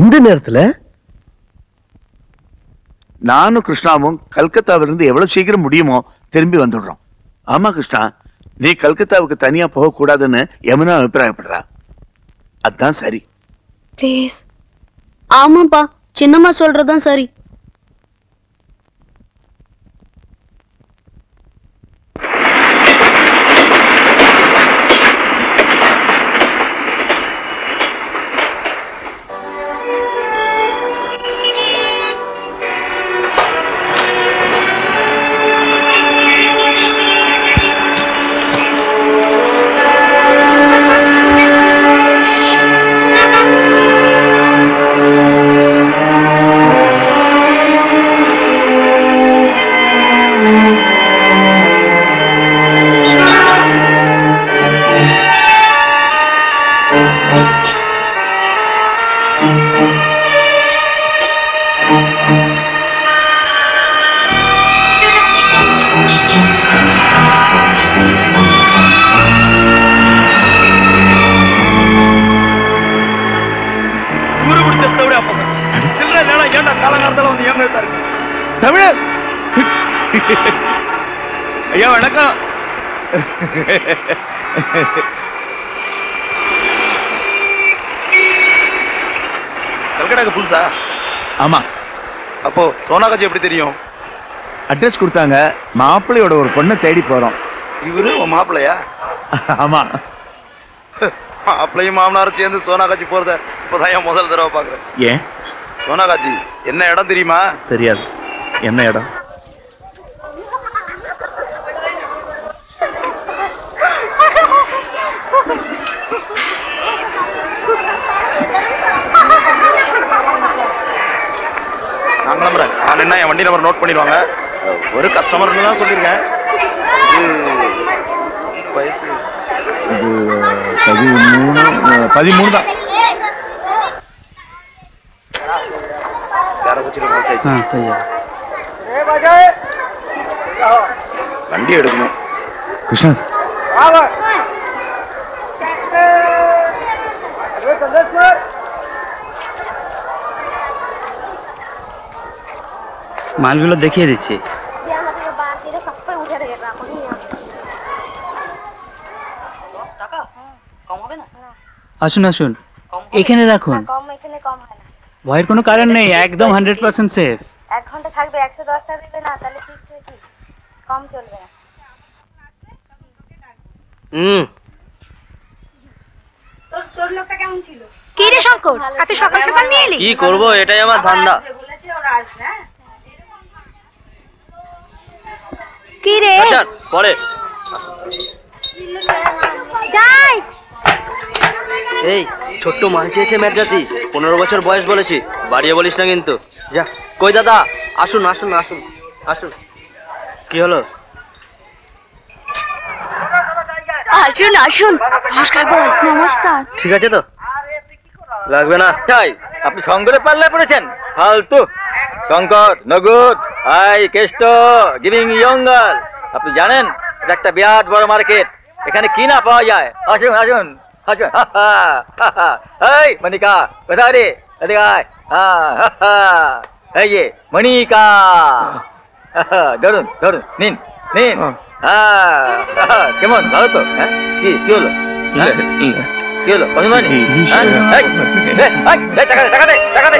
இந்த நேரத்துல நானும் கிருஷ்ணாவும் கல்கத்தாவிலிருந்து எவ்வளவு சீக்கிரம் முடியுமோ திரும்பி வந்துடுறோம் ஆமா கிருஷ்ணா நீ கல்கத்தாவுக்கு தனியா போக கூடாதுன்னு யமுனா அபிப்பிராயப்படுறா அதான் சரி ப்ளீஸ் ஆமாப்பா சின்னம்மா சொல்றதுதான் சரி. எப்படி தெரியும் அட்ரஸ் கொடுத்தாங்க மாப்பிளையோட ஒரு பொண்ணை தேடி போறோம். இவரு மாப்பிளையா? ஆமா, மாப்பிளையும் மாமனாரும் சேர்ந்து சோனாகாஜி போறத இப்பதான் முதல் தடவை பாக்குறேன். ஏன் சோனாகாஜி என்ன இடம் தெரியுமா? தெரியாது. என்ன இடம்? என்ன என் வண்டி நம்பர் நோட் பண்ணிடுவாங்க. ஒரு கஸ்டமர்னு தான் சொல்லியிருக்கேன். வயசு 13 தான். வண்டி எடுக்கணும் கிருஷ்ணன். মালগুলো দেখিয়ে দিচ্ছি। আসুন আসুন, এখানে রাখুন। ভয়ের কোনো কারণ নেই, একদম 100% সেফ। 1 ঘন্টা থাকবে, 110 টাকা দিবেন না তাহলে ঠিক কি কম চলবে না। তোর তোর লোকটা কেমন ছিল? কি রে শঙ্কর, কাছে সকাল সকাল নিয়ে এলি? কি করব, এটাই আমার ধান্দা। বলেছে ওরা আসবে। কি রে আচ্ছা পড়ে যাই। এই ছোট মাল চেয়েছে মেড্রাসি, 15 বছর বয়স বলেছি, বাড়িয়ে বলিস না কিন্তু। যা কই দাদা আসুন আসুন আসুন আসুন। কি হলো? আসুন আসুন। নমস্কার বল। নমস্কার। ঠিক আছে তো? লাগবে না। তাই আপনি শঙ্করে পাল্লা পড়েছেন ফালতু। Shankar no good. I Kesto giving young girl. আপনি জানেন এটা একটা বিরাট বড় মার্কেট, এখানে কি না পাওয়া যায়। আসুন আসুন আসুন। এই মনিকা কোথায় রে? এদিকে আয়। এই যে মনিকা, ধরুন ধরুন নিন নিন। কেমন ভালো তো? হ্যাঁ কি কি হলো? কি হলো? টাকা দে টাকা দে টাকা দে।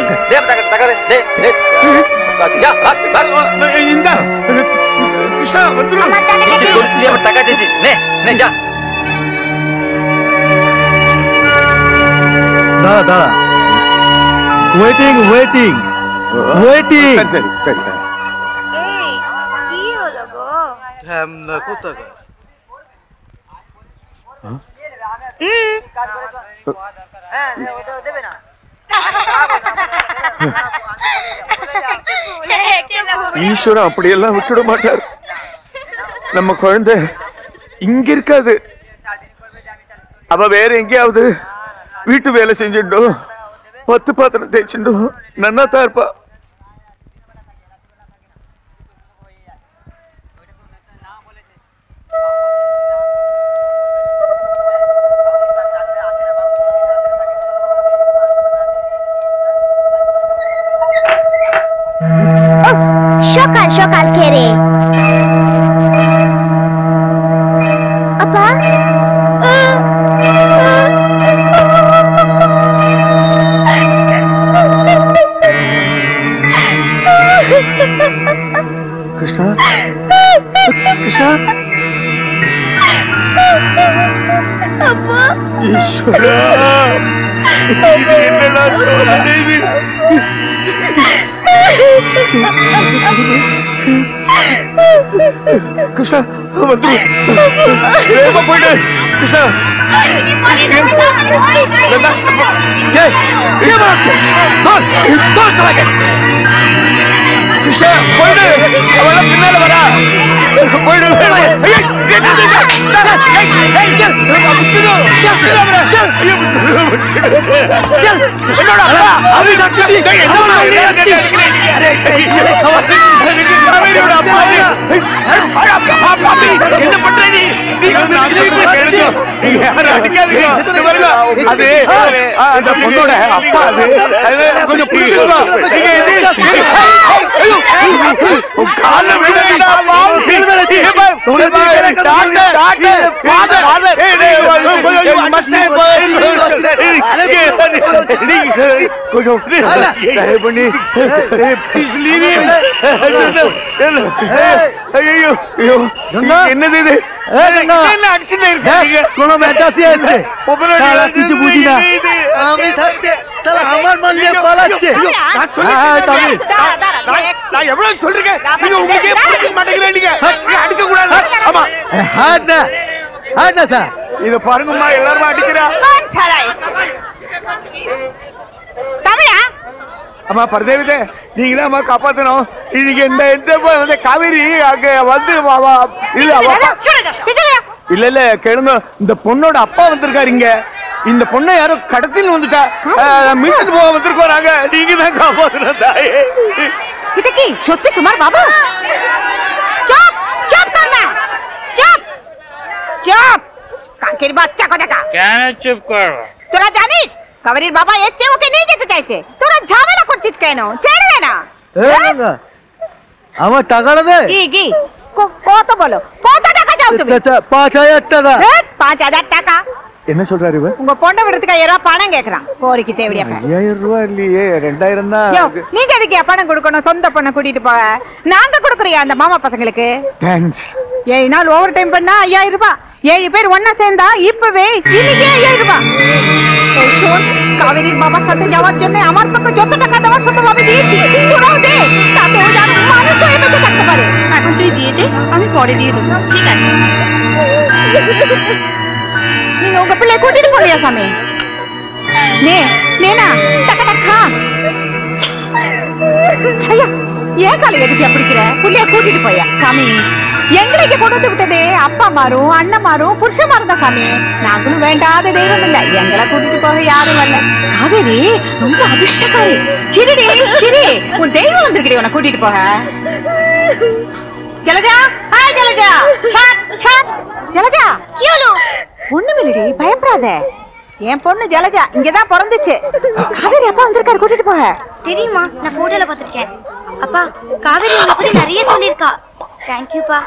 ஈஸ்வரன் அப்படியெல்லாம் விட்டுட மாட்டார். நம்ம குழந்தை இங்க இருக்காது, அவ வேற எங்கேயாவது வீட்டு வேலை செஞ்சுட்டோம், 10 பாத்திரம் தேய்ச்சிட்டோம், நன்னாதான் இருப்பா. সকাল সকাল খেরে আপা அப்பா ஈஸ்வரா இது என்னடா சோதனை தேவி கிருஷ்ணா வந்து ஏமா போடு கிருஷ்ணா நீ பாலி தரமா ஏய் ஏமா தோர் தோர் தரங்க கிருஷ்ணா போடு அவள பின்னால வரா போடு ஏய் I'm not Hard na sir. This foreigner ma, all ma adikira. What sir? Tamya? Amma pardevi the. Ningla ma kapathu no. Inige enda po the Kaveri agge vandu baba. Illa baba. Chole jasho. Pidalya. Illa illa kerana the ponno da appa vandu karinge. In the ponno yaro kadathil vandu ka. Meet bo vandu koranga. Ninge na kapathu na dae. Kitaki? Shotte tumar baba? Chop chop tamya. Chop! Kanker बात क्या कोता का? क्या ना चुप कर। तोरा जानी? कवरीर बाबा ये चेवो के नहीं देते कैसे? तोरा झामेला कुछ चीज कहना हो, चेड़ लेना। है ना? हम तागड़ दे। की की। को तो बोलो। को तो टका जाओ तुम्हें। अच्छा 5000 टका। है 5000 टका। என்ன சொல்றாரு உங்க பொண்ட விடுறதுக்கு 1000 ரூபாய் பணம் கேக்குறான் கோரிக்கி தேவடியா 1000 ரூபாய் இல்லையே 2000 தான் நீ எதுக்கு பணம் கொடுக்கணும் சொந்த பணம் கூட்டிட்டு போ நாங்க கொடுக்கறியா அந்த மாமா பசங்களுக்கு தேங்க்ஸ் ஏய் நாள் ஓவர் டைம் பண்ணா 5000 ரூபாய் 7 பேர் ஒண்ணா சேர்ந்தா இப்பவே இன்னைக்கு 5000 ரூபாய் சொல் காவேரி மாமா সাথে যাওয়ার জন্য আমার পক্ষে যত টাকা দেওয়া সম্ভব আমি দিয়েছি তোরাও দে তাতে ও জানো মানুষ হয়ে বেঁচে থাকতে পারে এখন তুই দিয়ে দে আমি পরে দিয়ে দেব ঠিক আছে உங்க பிள்ளை கூட்டிட்டு போறியா சாமி நே நேனா டக்க டக்கா ஐயா ஏன் காலையில எதுக்கு அப்படிக்கிற புள்ளைய கூட்டிட்டு போயா சாமி எங்களுக்கு கொண்டு விட்டதே அப்பா மாரும் அண்ணன் மாரும் புருஷன் மாரும் தான் சாமி நாங்களும் வேண்டாத தெய்வம் இல்லை எங்களை கூட்டிட்டு போக யாரும் வரல காவேரி ரொம்ப அதிர்ஷ்டக்காரி சிரிடி சிரி உன் தெய்வம் வந்திருக்கிறே உன்னை கூட்டிட்டு போக Jalaja hi Jalaja shot shot Jalaja கியூலு பொண்ணுமில்லடி பயப்படாத என் பொண்ணு ஜலஜா இங்கதான் பிறந்துச்சு காவேரி அப்பா வந்திருக்காரு கூட்டிட்டு போக தெரியுமா நான் போட்டோல பாத்திருக்கேன் அப்பா காவேரி உன்னை பத்தி நிறைய சொல்லிருக்கா தேங்க் யூ பா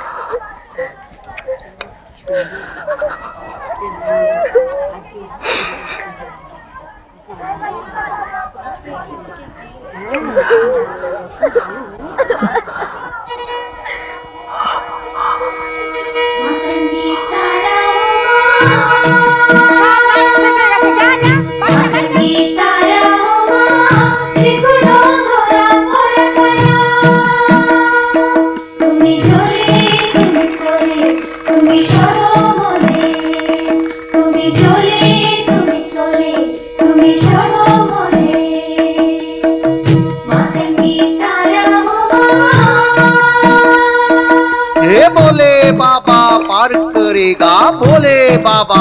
Bole Baba,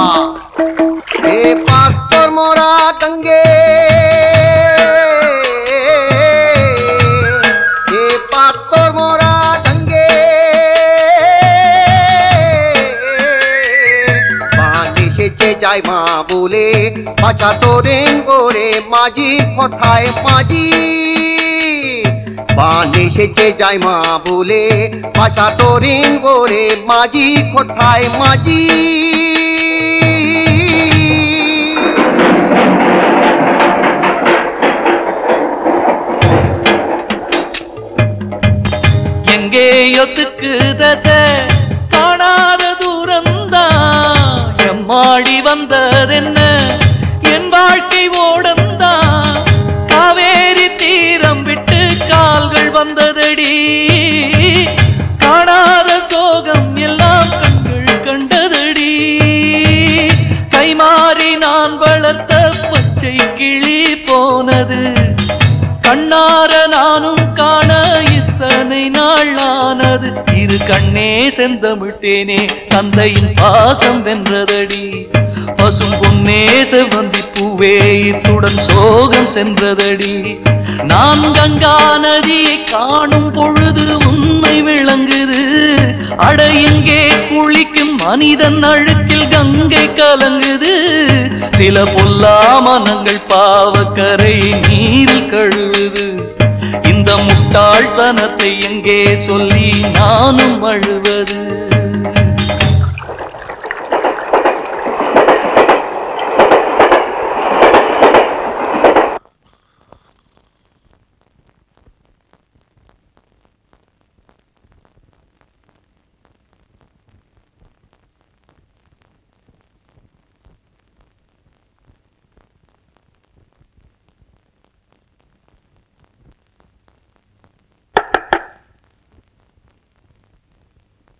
hey Pastor Mora Gange, hey Pastor Mora Gange, Mani Sheche Jai Ma Bole, Bacha Toren Gore Maji Kothay Maji, Mani Sheche Jai Ma Bole. Pasha torin gore maji kothay maji enge yothukudase kaanada duranda பாடி வந்ததென்ன என் வாழ்க்கை ஓடந்தா காவேரி தீரம் விட்டு கால்கள் வந்ததடி காணாத சோகம் எல்லாம் கண்கள் கண்டதடி கைமாறி நான் வளர்த்த பச்சை கிளி போனது கண்ணார நானும் காண இத்தனை நாள் ஆனது இரு கண்ணே செந்தமிழ் தேனே தந்தையின் பாசம் வென்றதடி பசும் பொன்னே செவந்தி பூவே இத்துடன் சோகம் சென்றதடி நான் கங்கா நதியை காணும் பொழுது உண்மை விளங்குது அட எங்கே குளிக்கும் மனிதன் அழுக்கில் கங்கை கலங்குது சில பொல்லா மனங்கள் பாவக்கரை நீரில் கழுவுது இந்த முட்டாள்தனத்தை எங்கே சொல்லி நானும் அழுவது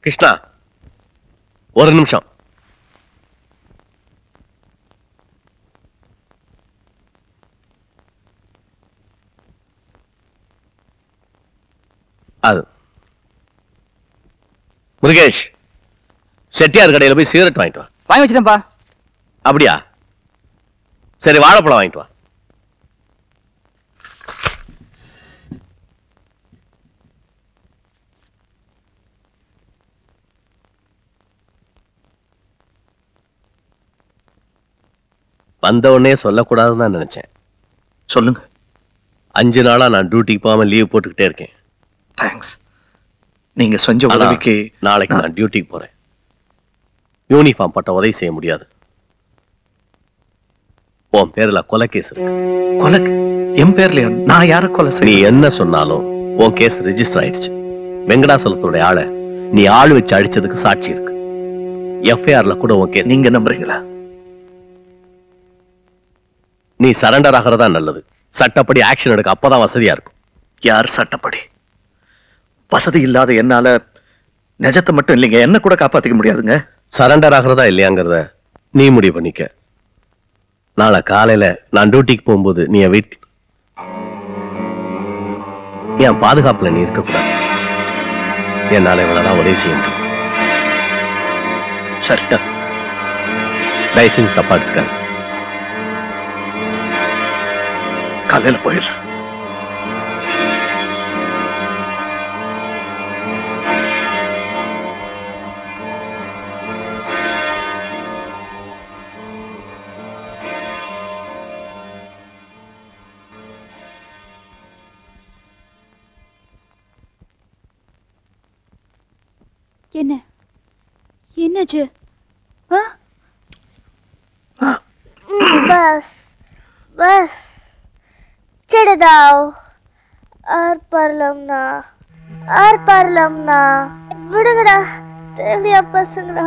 கிருஷ்ணா, ஒரு நிமிஷம். அது முருகேஷ் செட்டியார் கடையில் போய் சிகரெட் வாங்கிட்டு வா. வாங்கி வச்சிட்டேன்ப்பா. அப்படியா? சரி, வாழைப்பழம் வாங்கிட்டு வா. வந்த உடனே சொல்லக்கூடாதுன்னு தான் நினைச்சேன். சொல்லுங்க. 5 நாளா நான் டியூட்டிக்கு போகாம லீவ் போட்டுக்கிட்டே இருக்கேன். தேங்க்ஸ். நீங்க செஞ்ச உதவிக்கு நாளைக்கு நான் டியூட்டிக்கு போறேன். யூனிஃபார்ம் போட்ட உதவி செய்ய முடியாது. உன் பேர்ல கொலை கேஸ் இருக்கு. கொலை? என் பேர்லயா? நான் யார கொலை செய்ய? நீ என்ன சொன்னாலும் உன் கேஸ் ரிஜிஸ்டர் ஆயிடுச்சு. வெங்கடாசலத்துடைய ஆளை நீ ஆள் வச்சு அடிச்சதுக்கு சாட்சி இருக்கு. எஃப்ஐஆர்ல கூட உன் கேஸ். நீங்க நம்புறீங்களா? நீ சரண்டர் ஆகிறதா நல்லது. சட்டப்படி ஆக்ஷன் எடுக்க அப்பதான் வசதியா இருக்கும். யார் சட்டப்படி? வசதி இல்லாத என்னால நிஜத்தை மட்டும் இல்லைங்க, என்ன கூட காப்பாத்திக்க முடியாதுங்க. சரண்டர் ஆகிறதா இல்லையாங்கிறத நீ முடிவு பண்ணிக்க. நாளை காலையில நான் டியூட்டிக்கு போகும்போது நீ வீட்டு என் பாதுகாப்புல நீ இருக்கக்கூடாது. என்னால இவ்வளவுதான் உதவி செய்ய முடியும். சரிட்டா? தயவு செஞ்சு தப்பா எடுத்துக்க. காலையில போயிடுறேன். என்ன என்னாச்சு? பஸ் பஸ் விடுங்கடா. தேவையா பசங்களா?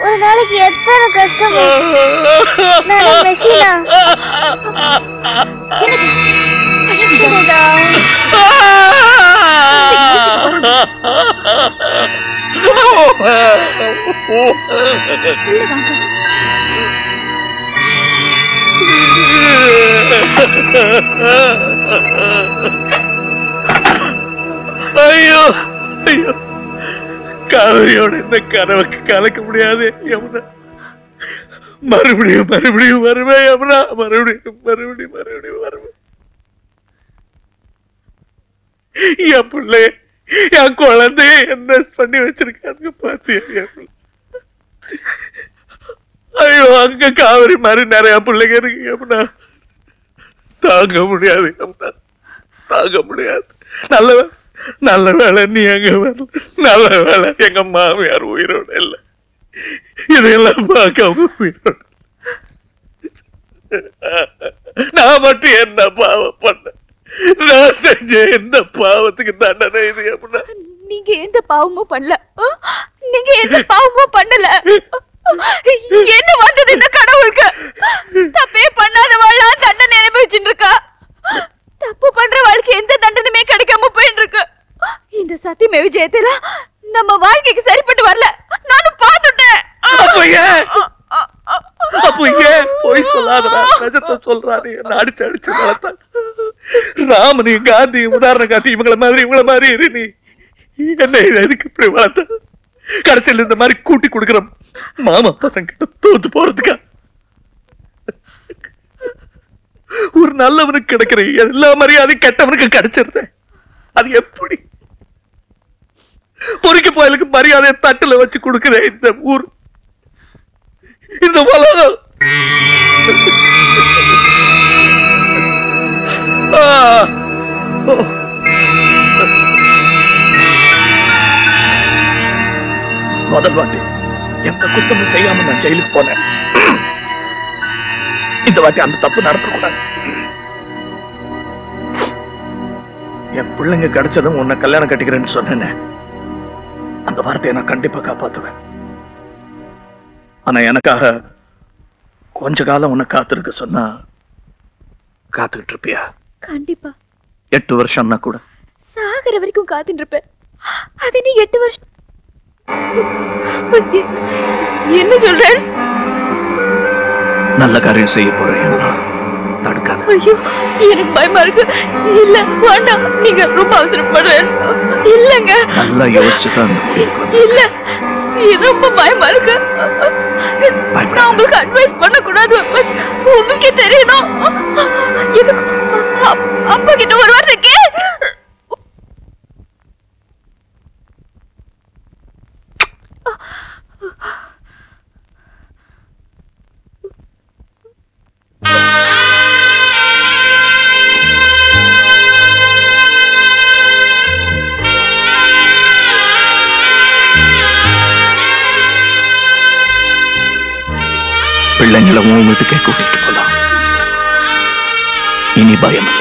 ஒரு நாளைக்கு எத்தனை கஷ்டம். ஐயோ ஐயோ, காவிரியோட இந்த கனவுக்கு கலக்க முடியாது யமுனா. மறுபடியும் மறுபடியும் வருவேன் யமுனா. மறுபடியும் மறுபடியும் மறுபடியும் வருவேன். என் பிள்ளை, என் குழந்தைய என்ன பண்ணி வச்சிருக்காங்க பாத்தியா? ஐயோ, அங்க காவிரி மாதிரி நிறைய பிள்ளைங்க இருக்கு யமுனா. தாங்க முடியாது யமுனா, தாங்க முடியாது. நல்ல வேலை நீ எங்க வரல. நல்ல வேலை எங்க மாமியார் உயிரோட இல்லை. இதெல்லாம் பார்க்க அவங்க உயிரோட. நான் மட்டும் என்ன பாவம் பண்ண? நான் செஞ்ச எந்த பாவத்துக்கு தண்டனை இது யமுனா? நீங்க எந்த பாவமும் பண்ணல. நீங்க எந்த பாவமும் பண்ணல. என்ன வந்து Raman, Pori ke poil ke bari aade tattle vachchi kudke rahe idham ur idham wala modal vaati enta kuttam seiyama na jailukku pona idha vaati and thappu nadathukoda ya pullinga kadachadum unna kalyanam kattikiren sonnane அந்த வார்த்தையை நான் கண்டிப்பா காப்பாத்துவேன். ஆனா எனக்காக கொஞ்ச காலம் உன்னை காத்திருக்க சொன்னா காத்துட்டு இருப்பியா? கண்டிப்பா. 8 வருஷம்னா கூட சாகற வரைக்கும் காத்துட்டு இருப்பேன். அது நீ 8 வருஷம் என்ன சொல்ற? நல்ல காரியம் செய்ய போறேன். தடுக்காத. ஐயோ எனக்கு பயமா இருக்கு. இல்ல வேண்டாம். நீங்க ரொம்ப அவசரப்படுறீங்க. இல்லங்க நல்லா யோசிச்சு தான் இல்ல ரொம்ப பயமா இருக்கு நான் உங்களுக்கு அட்வைஸ் பண்ண கூடாது உங்களுக்கே தெரியணும் அப்பா கிட்ட ஒரு வார்த்தை கே பிள்ளைங்களை வீட்டுக்கே கூட்டிட்டு போலாம் இனி பயம் இல்லை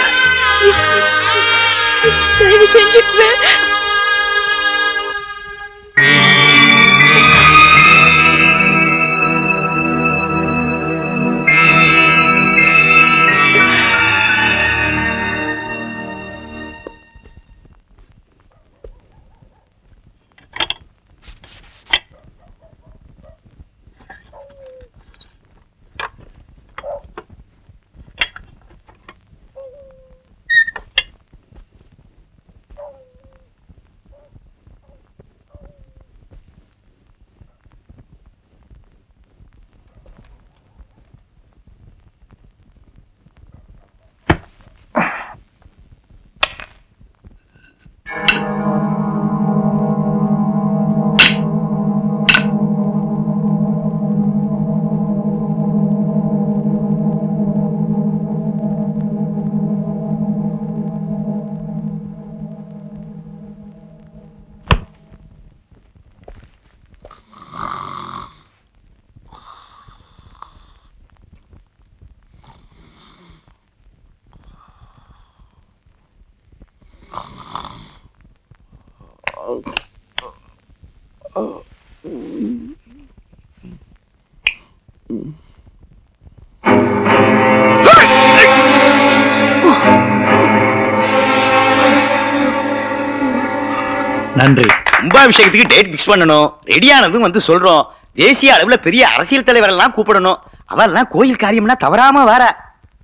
நன்றி கும்ப அபிஷேகத்துக்கு டேட் பிக்ஸ் பண்ணனும் ரெடியானதும் வந்து சொல்றோம் தேசிய அளவுல பெரிய அரசியல் தலைவர் எல்லாம் கூப்பிடணும் அவெல்லாம் கோயில் காரியம்னா தவறாம வர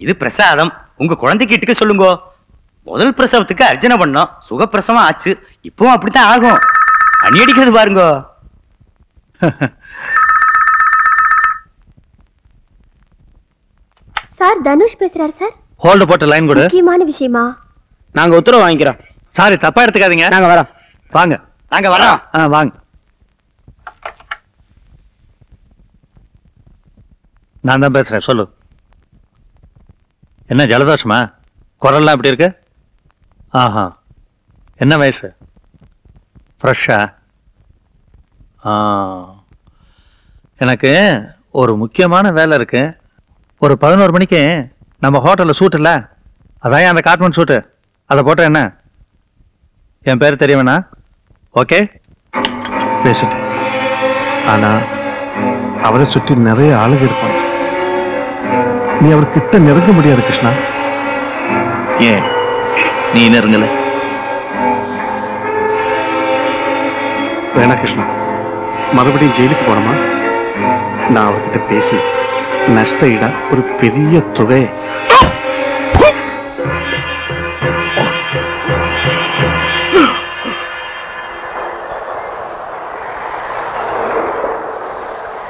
இது பிரசாதம் உங்க குழந்தைக்கு இட்டுக்க சொல்லுங்க முதல் பிரசவத்துக்கு அர்ச்சனை பண்ணோம் சுகப்பிரசவம் ஆச்சு இப்போ அப்படிதான் ஆகும் அணி அடிக்கிறது பாருங்க சார் தனுஷ் பேசுறார் சார் ஹோல்ட் போட்ட லைன் கூட முக்கியமான விஷயமா நாங்க உத்தரவு வாங்கிக்கிறோம் சாரி தப்பா எடுத்துக்காதீங்க நாங்க வரோம் வாங்க நாங்க வரோம் வாங்க நான் தான் பேசுறேன் சொல்லு என்ன ஜலதோஷமா குரல்லாம் எப்படி இருக்கு ஆஹா என்ன வயசு ஃப்ரெஷ்ஷா எனக்கு ஒரு முக்கியமான வேலை இருக்கு ஒரு 11 மணிக்கு நம்ம ஹோட்டலில் சூட் இல்லை அதான் அந்த காட்மன் சூட்டு அதை போட்டேன் என்ன என் பேர் தெரியுமண்ணா ஓகே பேசிட்டு ஆனால் அவரை சுற்றி நிறைய ஆளுங்க இருப்பாங்க நீ அவர்கிட்ட நெருங்க முடியாது கிருஷ்ணா ஏன் நீ நெருங்கல வேணா கிருஷ்ணா மறுபடியும் ஜெயிலுக்கு போனோமா நான் அவர்கிட்ட பேசி நஷ்டஈட ஒரு பெரிய தொகை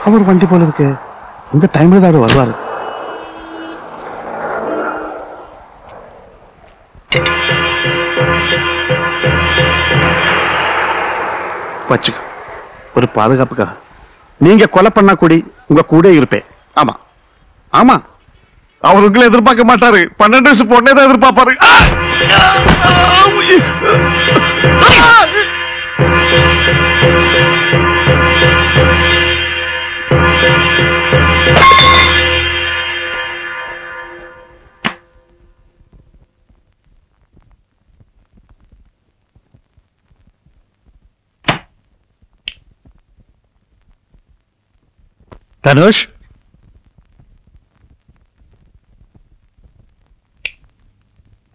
அவர் வண்டி போனதுக்கு இந்த டைம்ல தான் அவர் வருவார். வச்சுக்க ஒரு பாதுகாப்புக்காக நீங்க கொலை பண்ணா கூடி உங்க கூட இருப்பேன். ஆமா ஆமா அவர் உங்களை எதிர்பார்க்க மாட்டாரு. 12 பொண்ணே தான் எதிர்பார்ப்பாரு. Dhanush,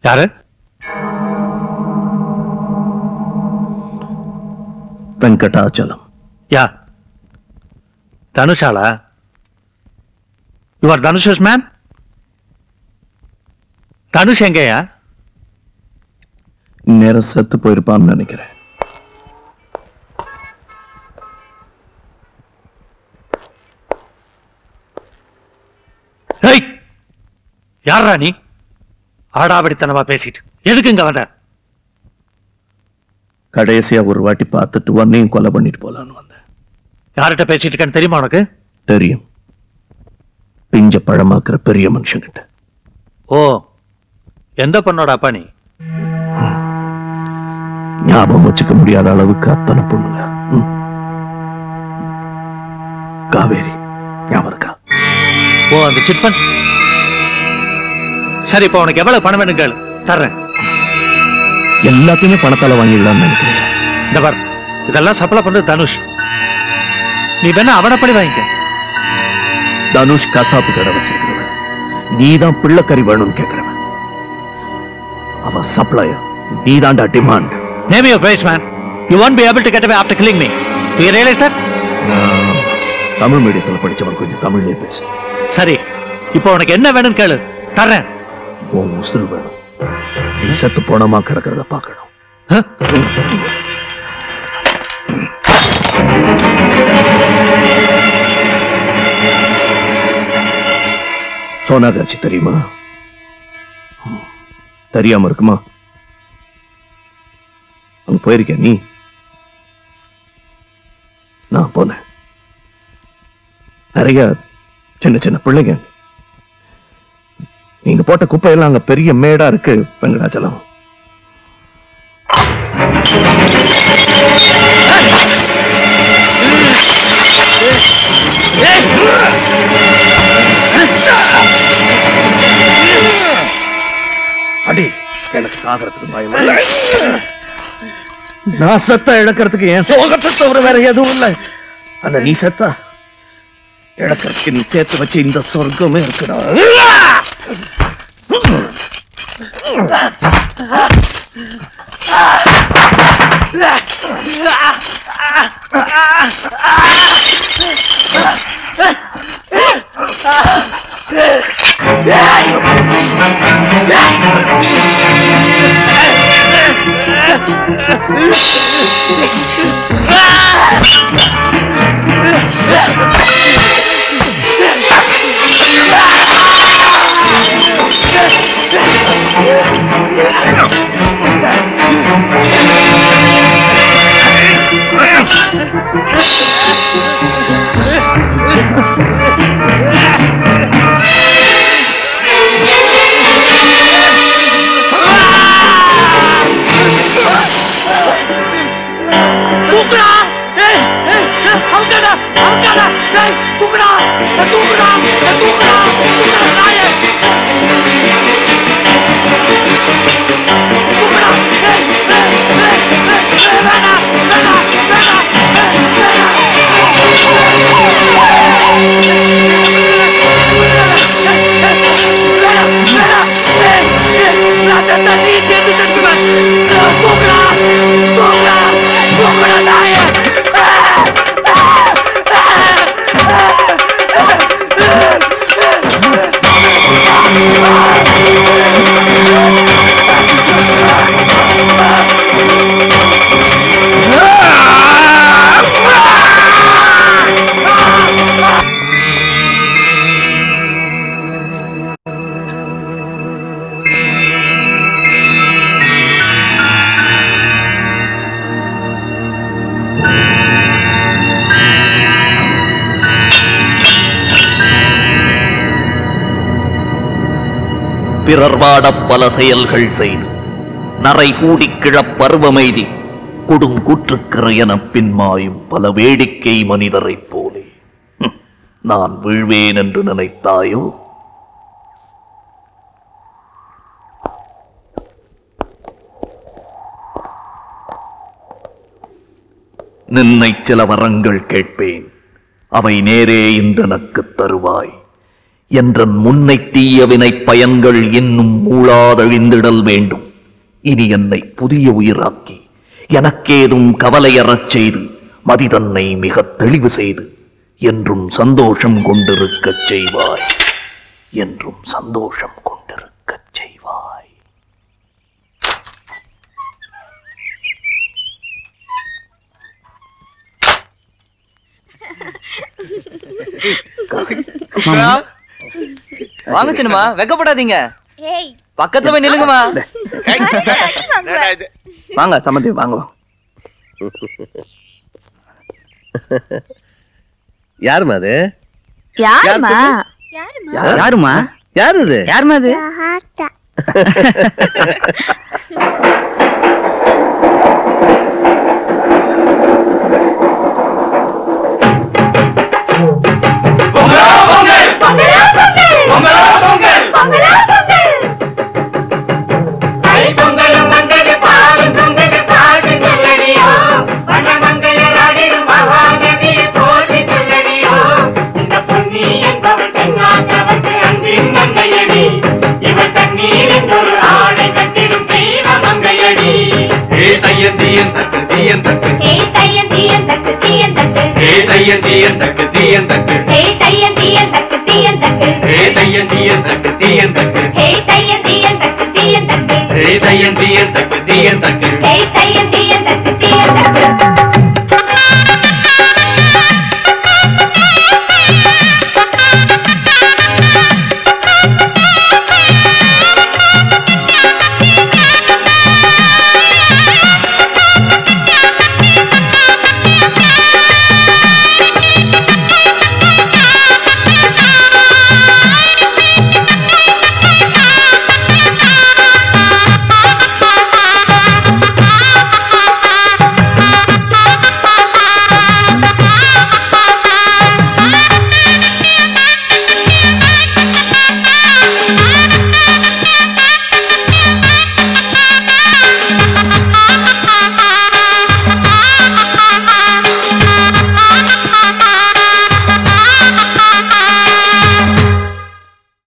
யாரு? வெங்கடாச்சலம். யா, தனுஷாலா? You are Dhanush's man? Dhanush எங்கயா? நேரம் செத்து போயிருப்பான்னு நினைக்கிறேன். யார் ராணி ஆடாபடித்தனமா பேசிட்டு எதுக்கு இங்க வந்த? கடைசியா ஒரு வாட்டி பார்த்துட்டு உன்னையும் கொலை பண்ணிட்டு போலான்னு வந்தேன். யார்கிட்ட பேசிட்டு இருக்கேன்னு தெரியுமா உனக்கு? தெரியும், பிஞ்ச பழமாக்குற பெரிய மனுஷன்கிட்ட. ஓ, எந்த பொண்ணோட அப்பா நீ? ஞாபகம் வச்சுக்க முடியாத அளவுக்கு அத்தனை பொண்ணுங்க. காவேரி ஞாபகம் இருக்கா? ஓ, அந்த சிட்பன். சரி, இப்ப உனக்கு எவ்வளவு பணம் வேணும் கேளு, தர்றேன். எல்லாத்தையுமே பணத்தால வாங்கிடலாம் நினைக்கிறேன். இந்த பார், இதெல்லாம் சப்ளை பண்றது தனுஷ். நீ வேணா அவனை படி வாங்கிக்க. தனுஷ் கசாப்பு கடை வச்சிருக்கிறவன். நீதான் பிள்ளைக்கறி வேணும்னு கேட்கிறவன். அவன் சப்ளையர், நீதான்டா demand. Name your price man. You want be able to get away after killing me. Do you realize that? Tamil மீடியத்துல படிச்சவன் கொஞ்சம் தமிழ்லயே பேசு. சரி, இப்போ உனக்கு என்ன வேணும்னு கேளு, தர்றேன். உசுறு வேணும். நீ செத்து போனமா கிடக்கிறத பார்க்கணும். சோனாகாட்சி தெரியுமா? தெரியாம இருக்குமா? அங்க போயிருக்க நீ? நான் போனேன். நிறைய சின்ன சின்ன பிள்ளைங்க. நீங்க போட்ட குப்பையெல்லாம் அங்க பெரிய மேடா இருக்கு வெங்கடாச்சலம். அடி, எனக்கு சாகிறதுக்கு பயம் இல்லை. நான் செத்தா இழக்கிறதுக்கு என் சோகத்தை தவிர வேற எதுவும் இல்லை. ஆனா நீ செத்தா இழக்கிறதுக்கு நீ சேர்த்து வச்சு இந்த சொர்க்கமே இருக்குடா. பிறர்வாடப் பல செயல்கள் செய்து நரை கூடிக் கிழப் பருவமைதி கொடுங்கூற்றுக்கிறையனப் பின்மாயும் பல வேடிக்கை மனிதரைப் போலே நான் வீழ்வேன் என்று நினைத்தாயோ? நின்னை சில வரங்கள் கேட்பேன், அவை நேரே இன்றனக்குத் தருவாய். என்றன் முன்னை தீயவினை பயன்கள் இன்னும் மூளாதழிந்திடல் வேண்டும். இனி என்னை புதிய உயிராக்கி எனக்கேதும் கவலையறச் செய்து மதிதன்னை மிகத் தெளிவு செய்து என்றும் சந்தோஷம் கொண்டிருக்கச் செய்வாய், என்றும் சந்தோஷம் கொண்டிருக்கச் செய்வாய். வாங்க சின்னமா, வெக்கப்படாதீங்க, பக்கத்துல போய் நில்லுங்கம்மா. வாங்க சமந்தி, வாங்க. யாருமா அது? யாருமா யாருமா யாரு அது? யாருமா அது? Hey,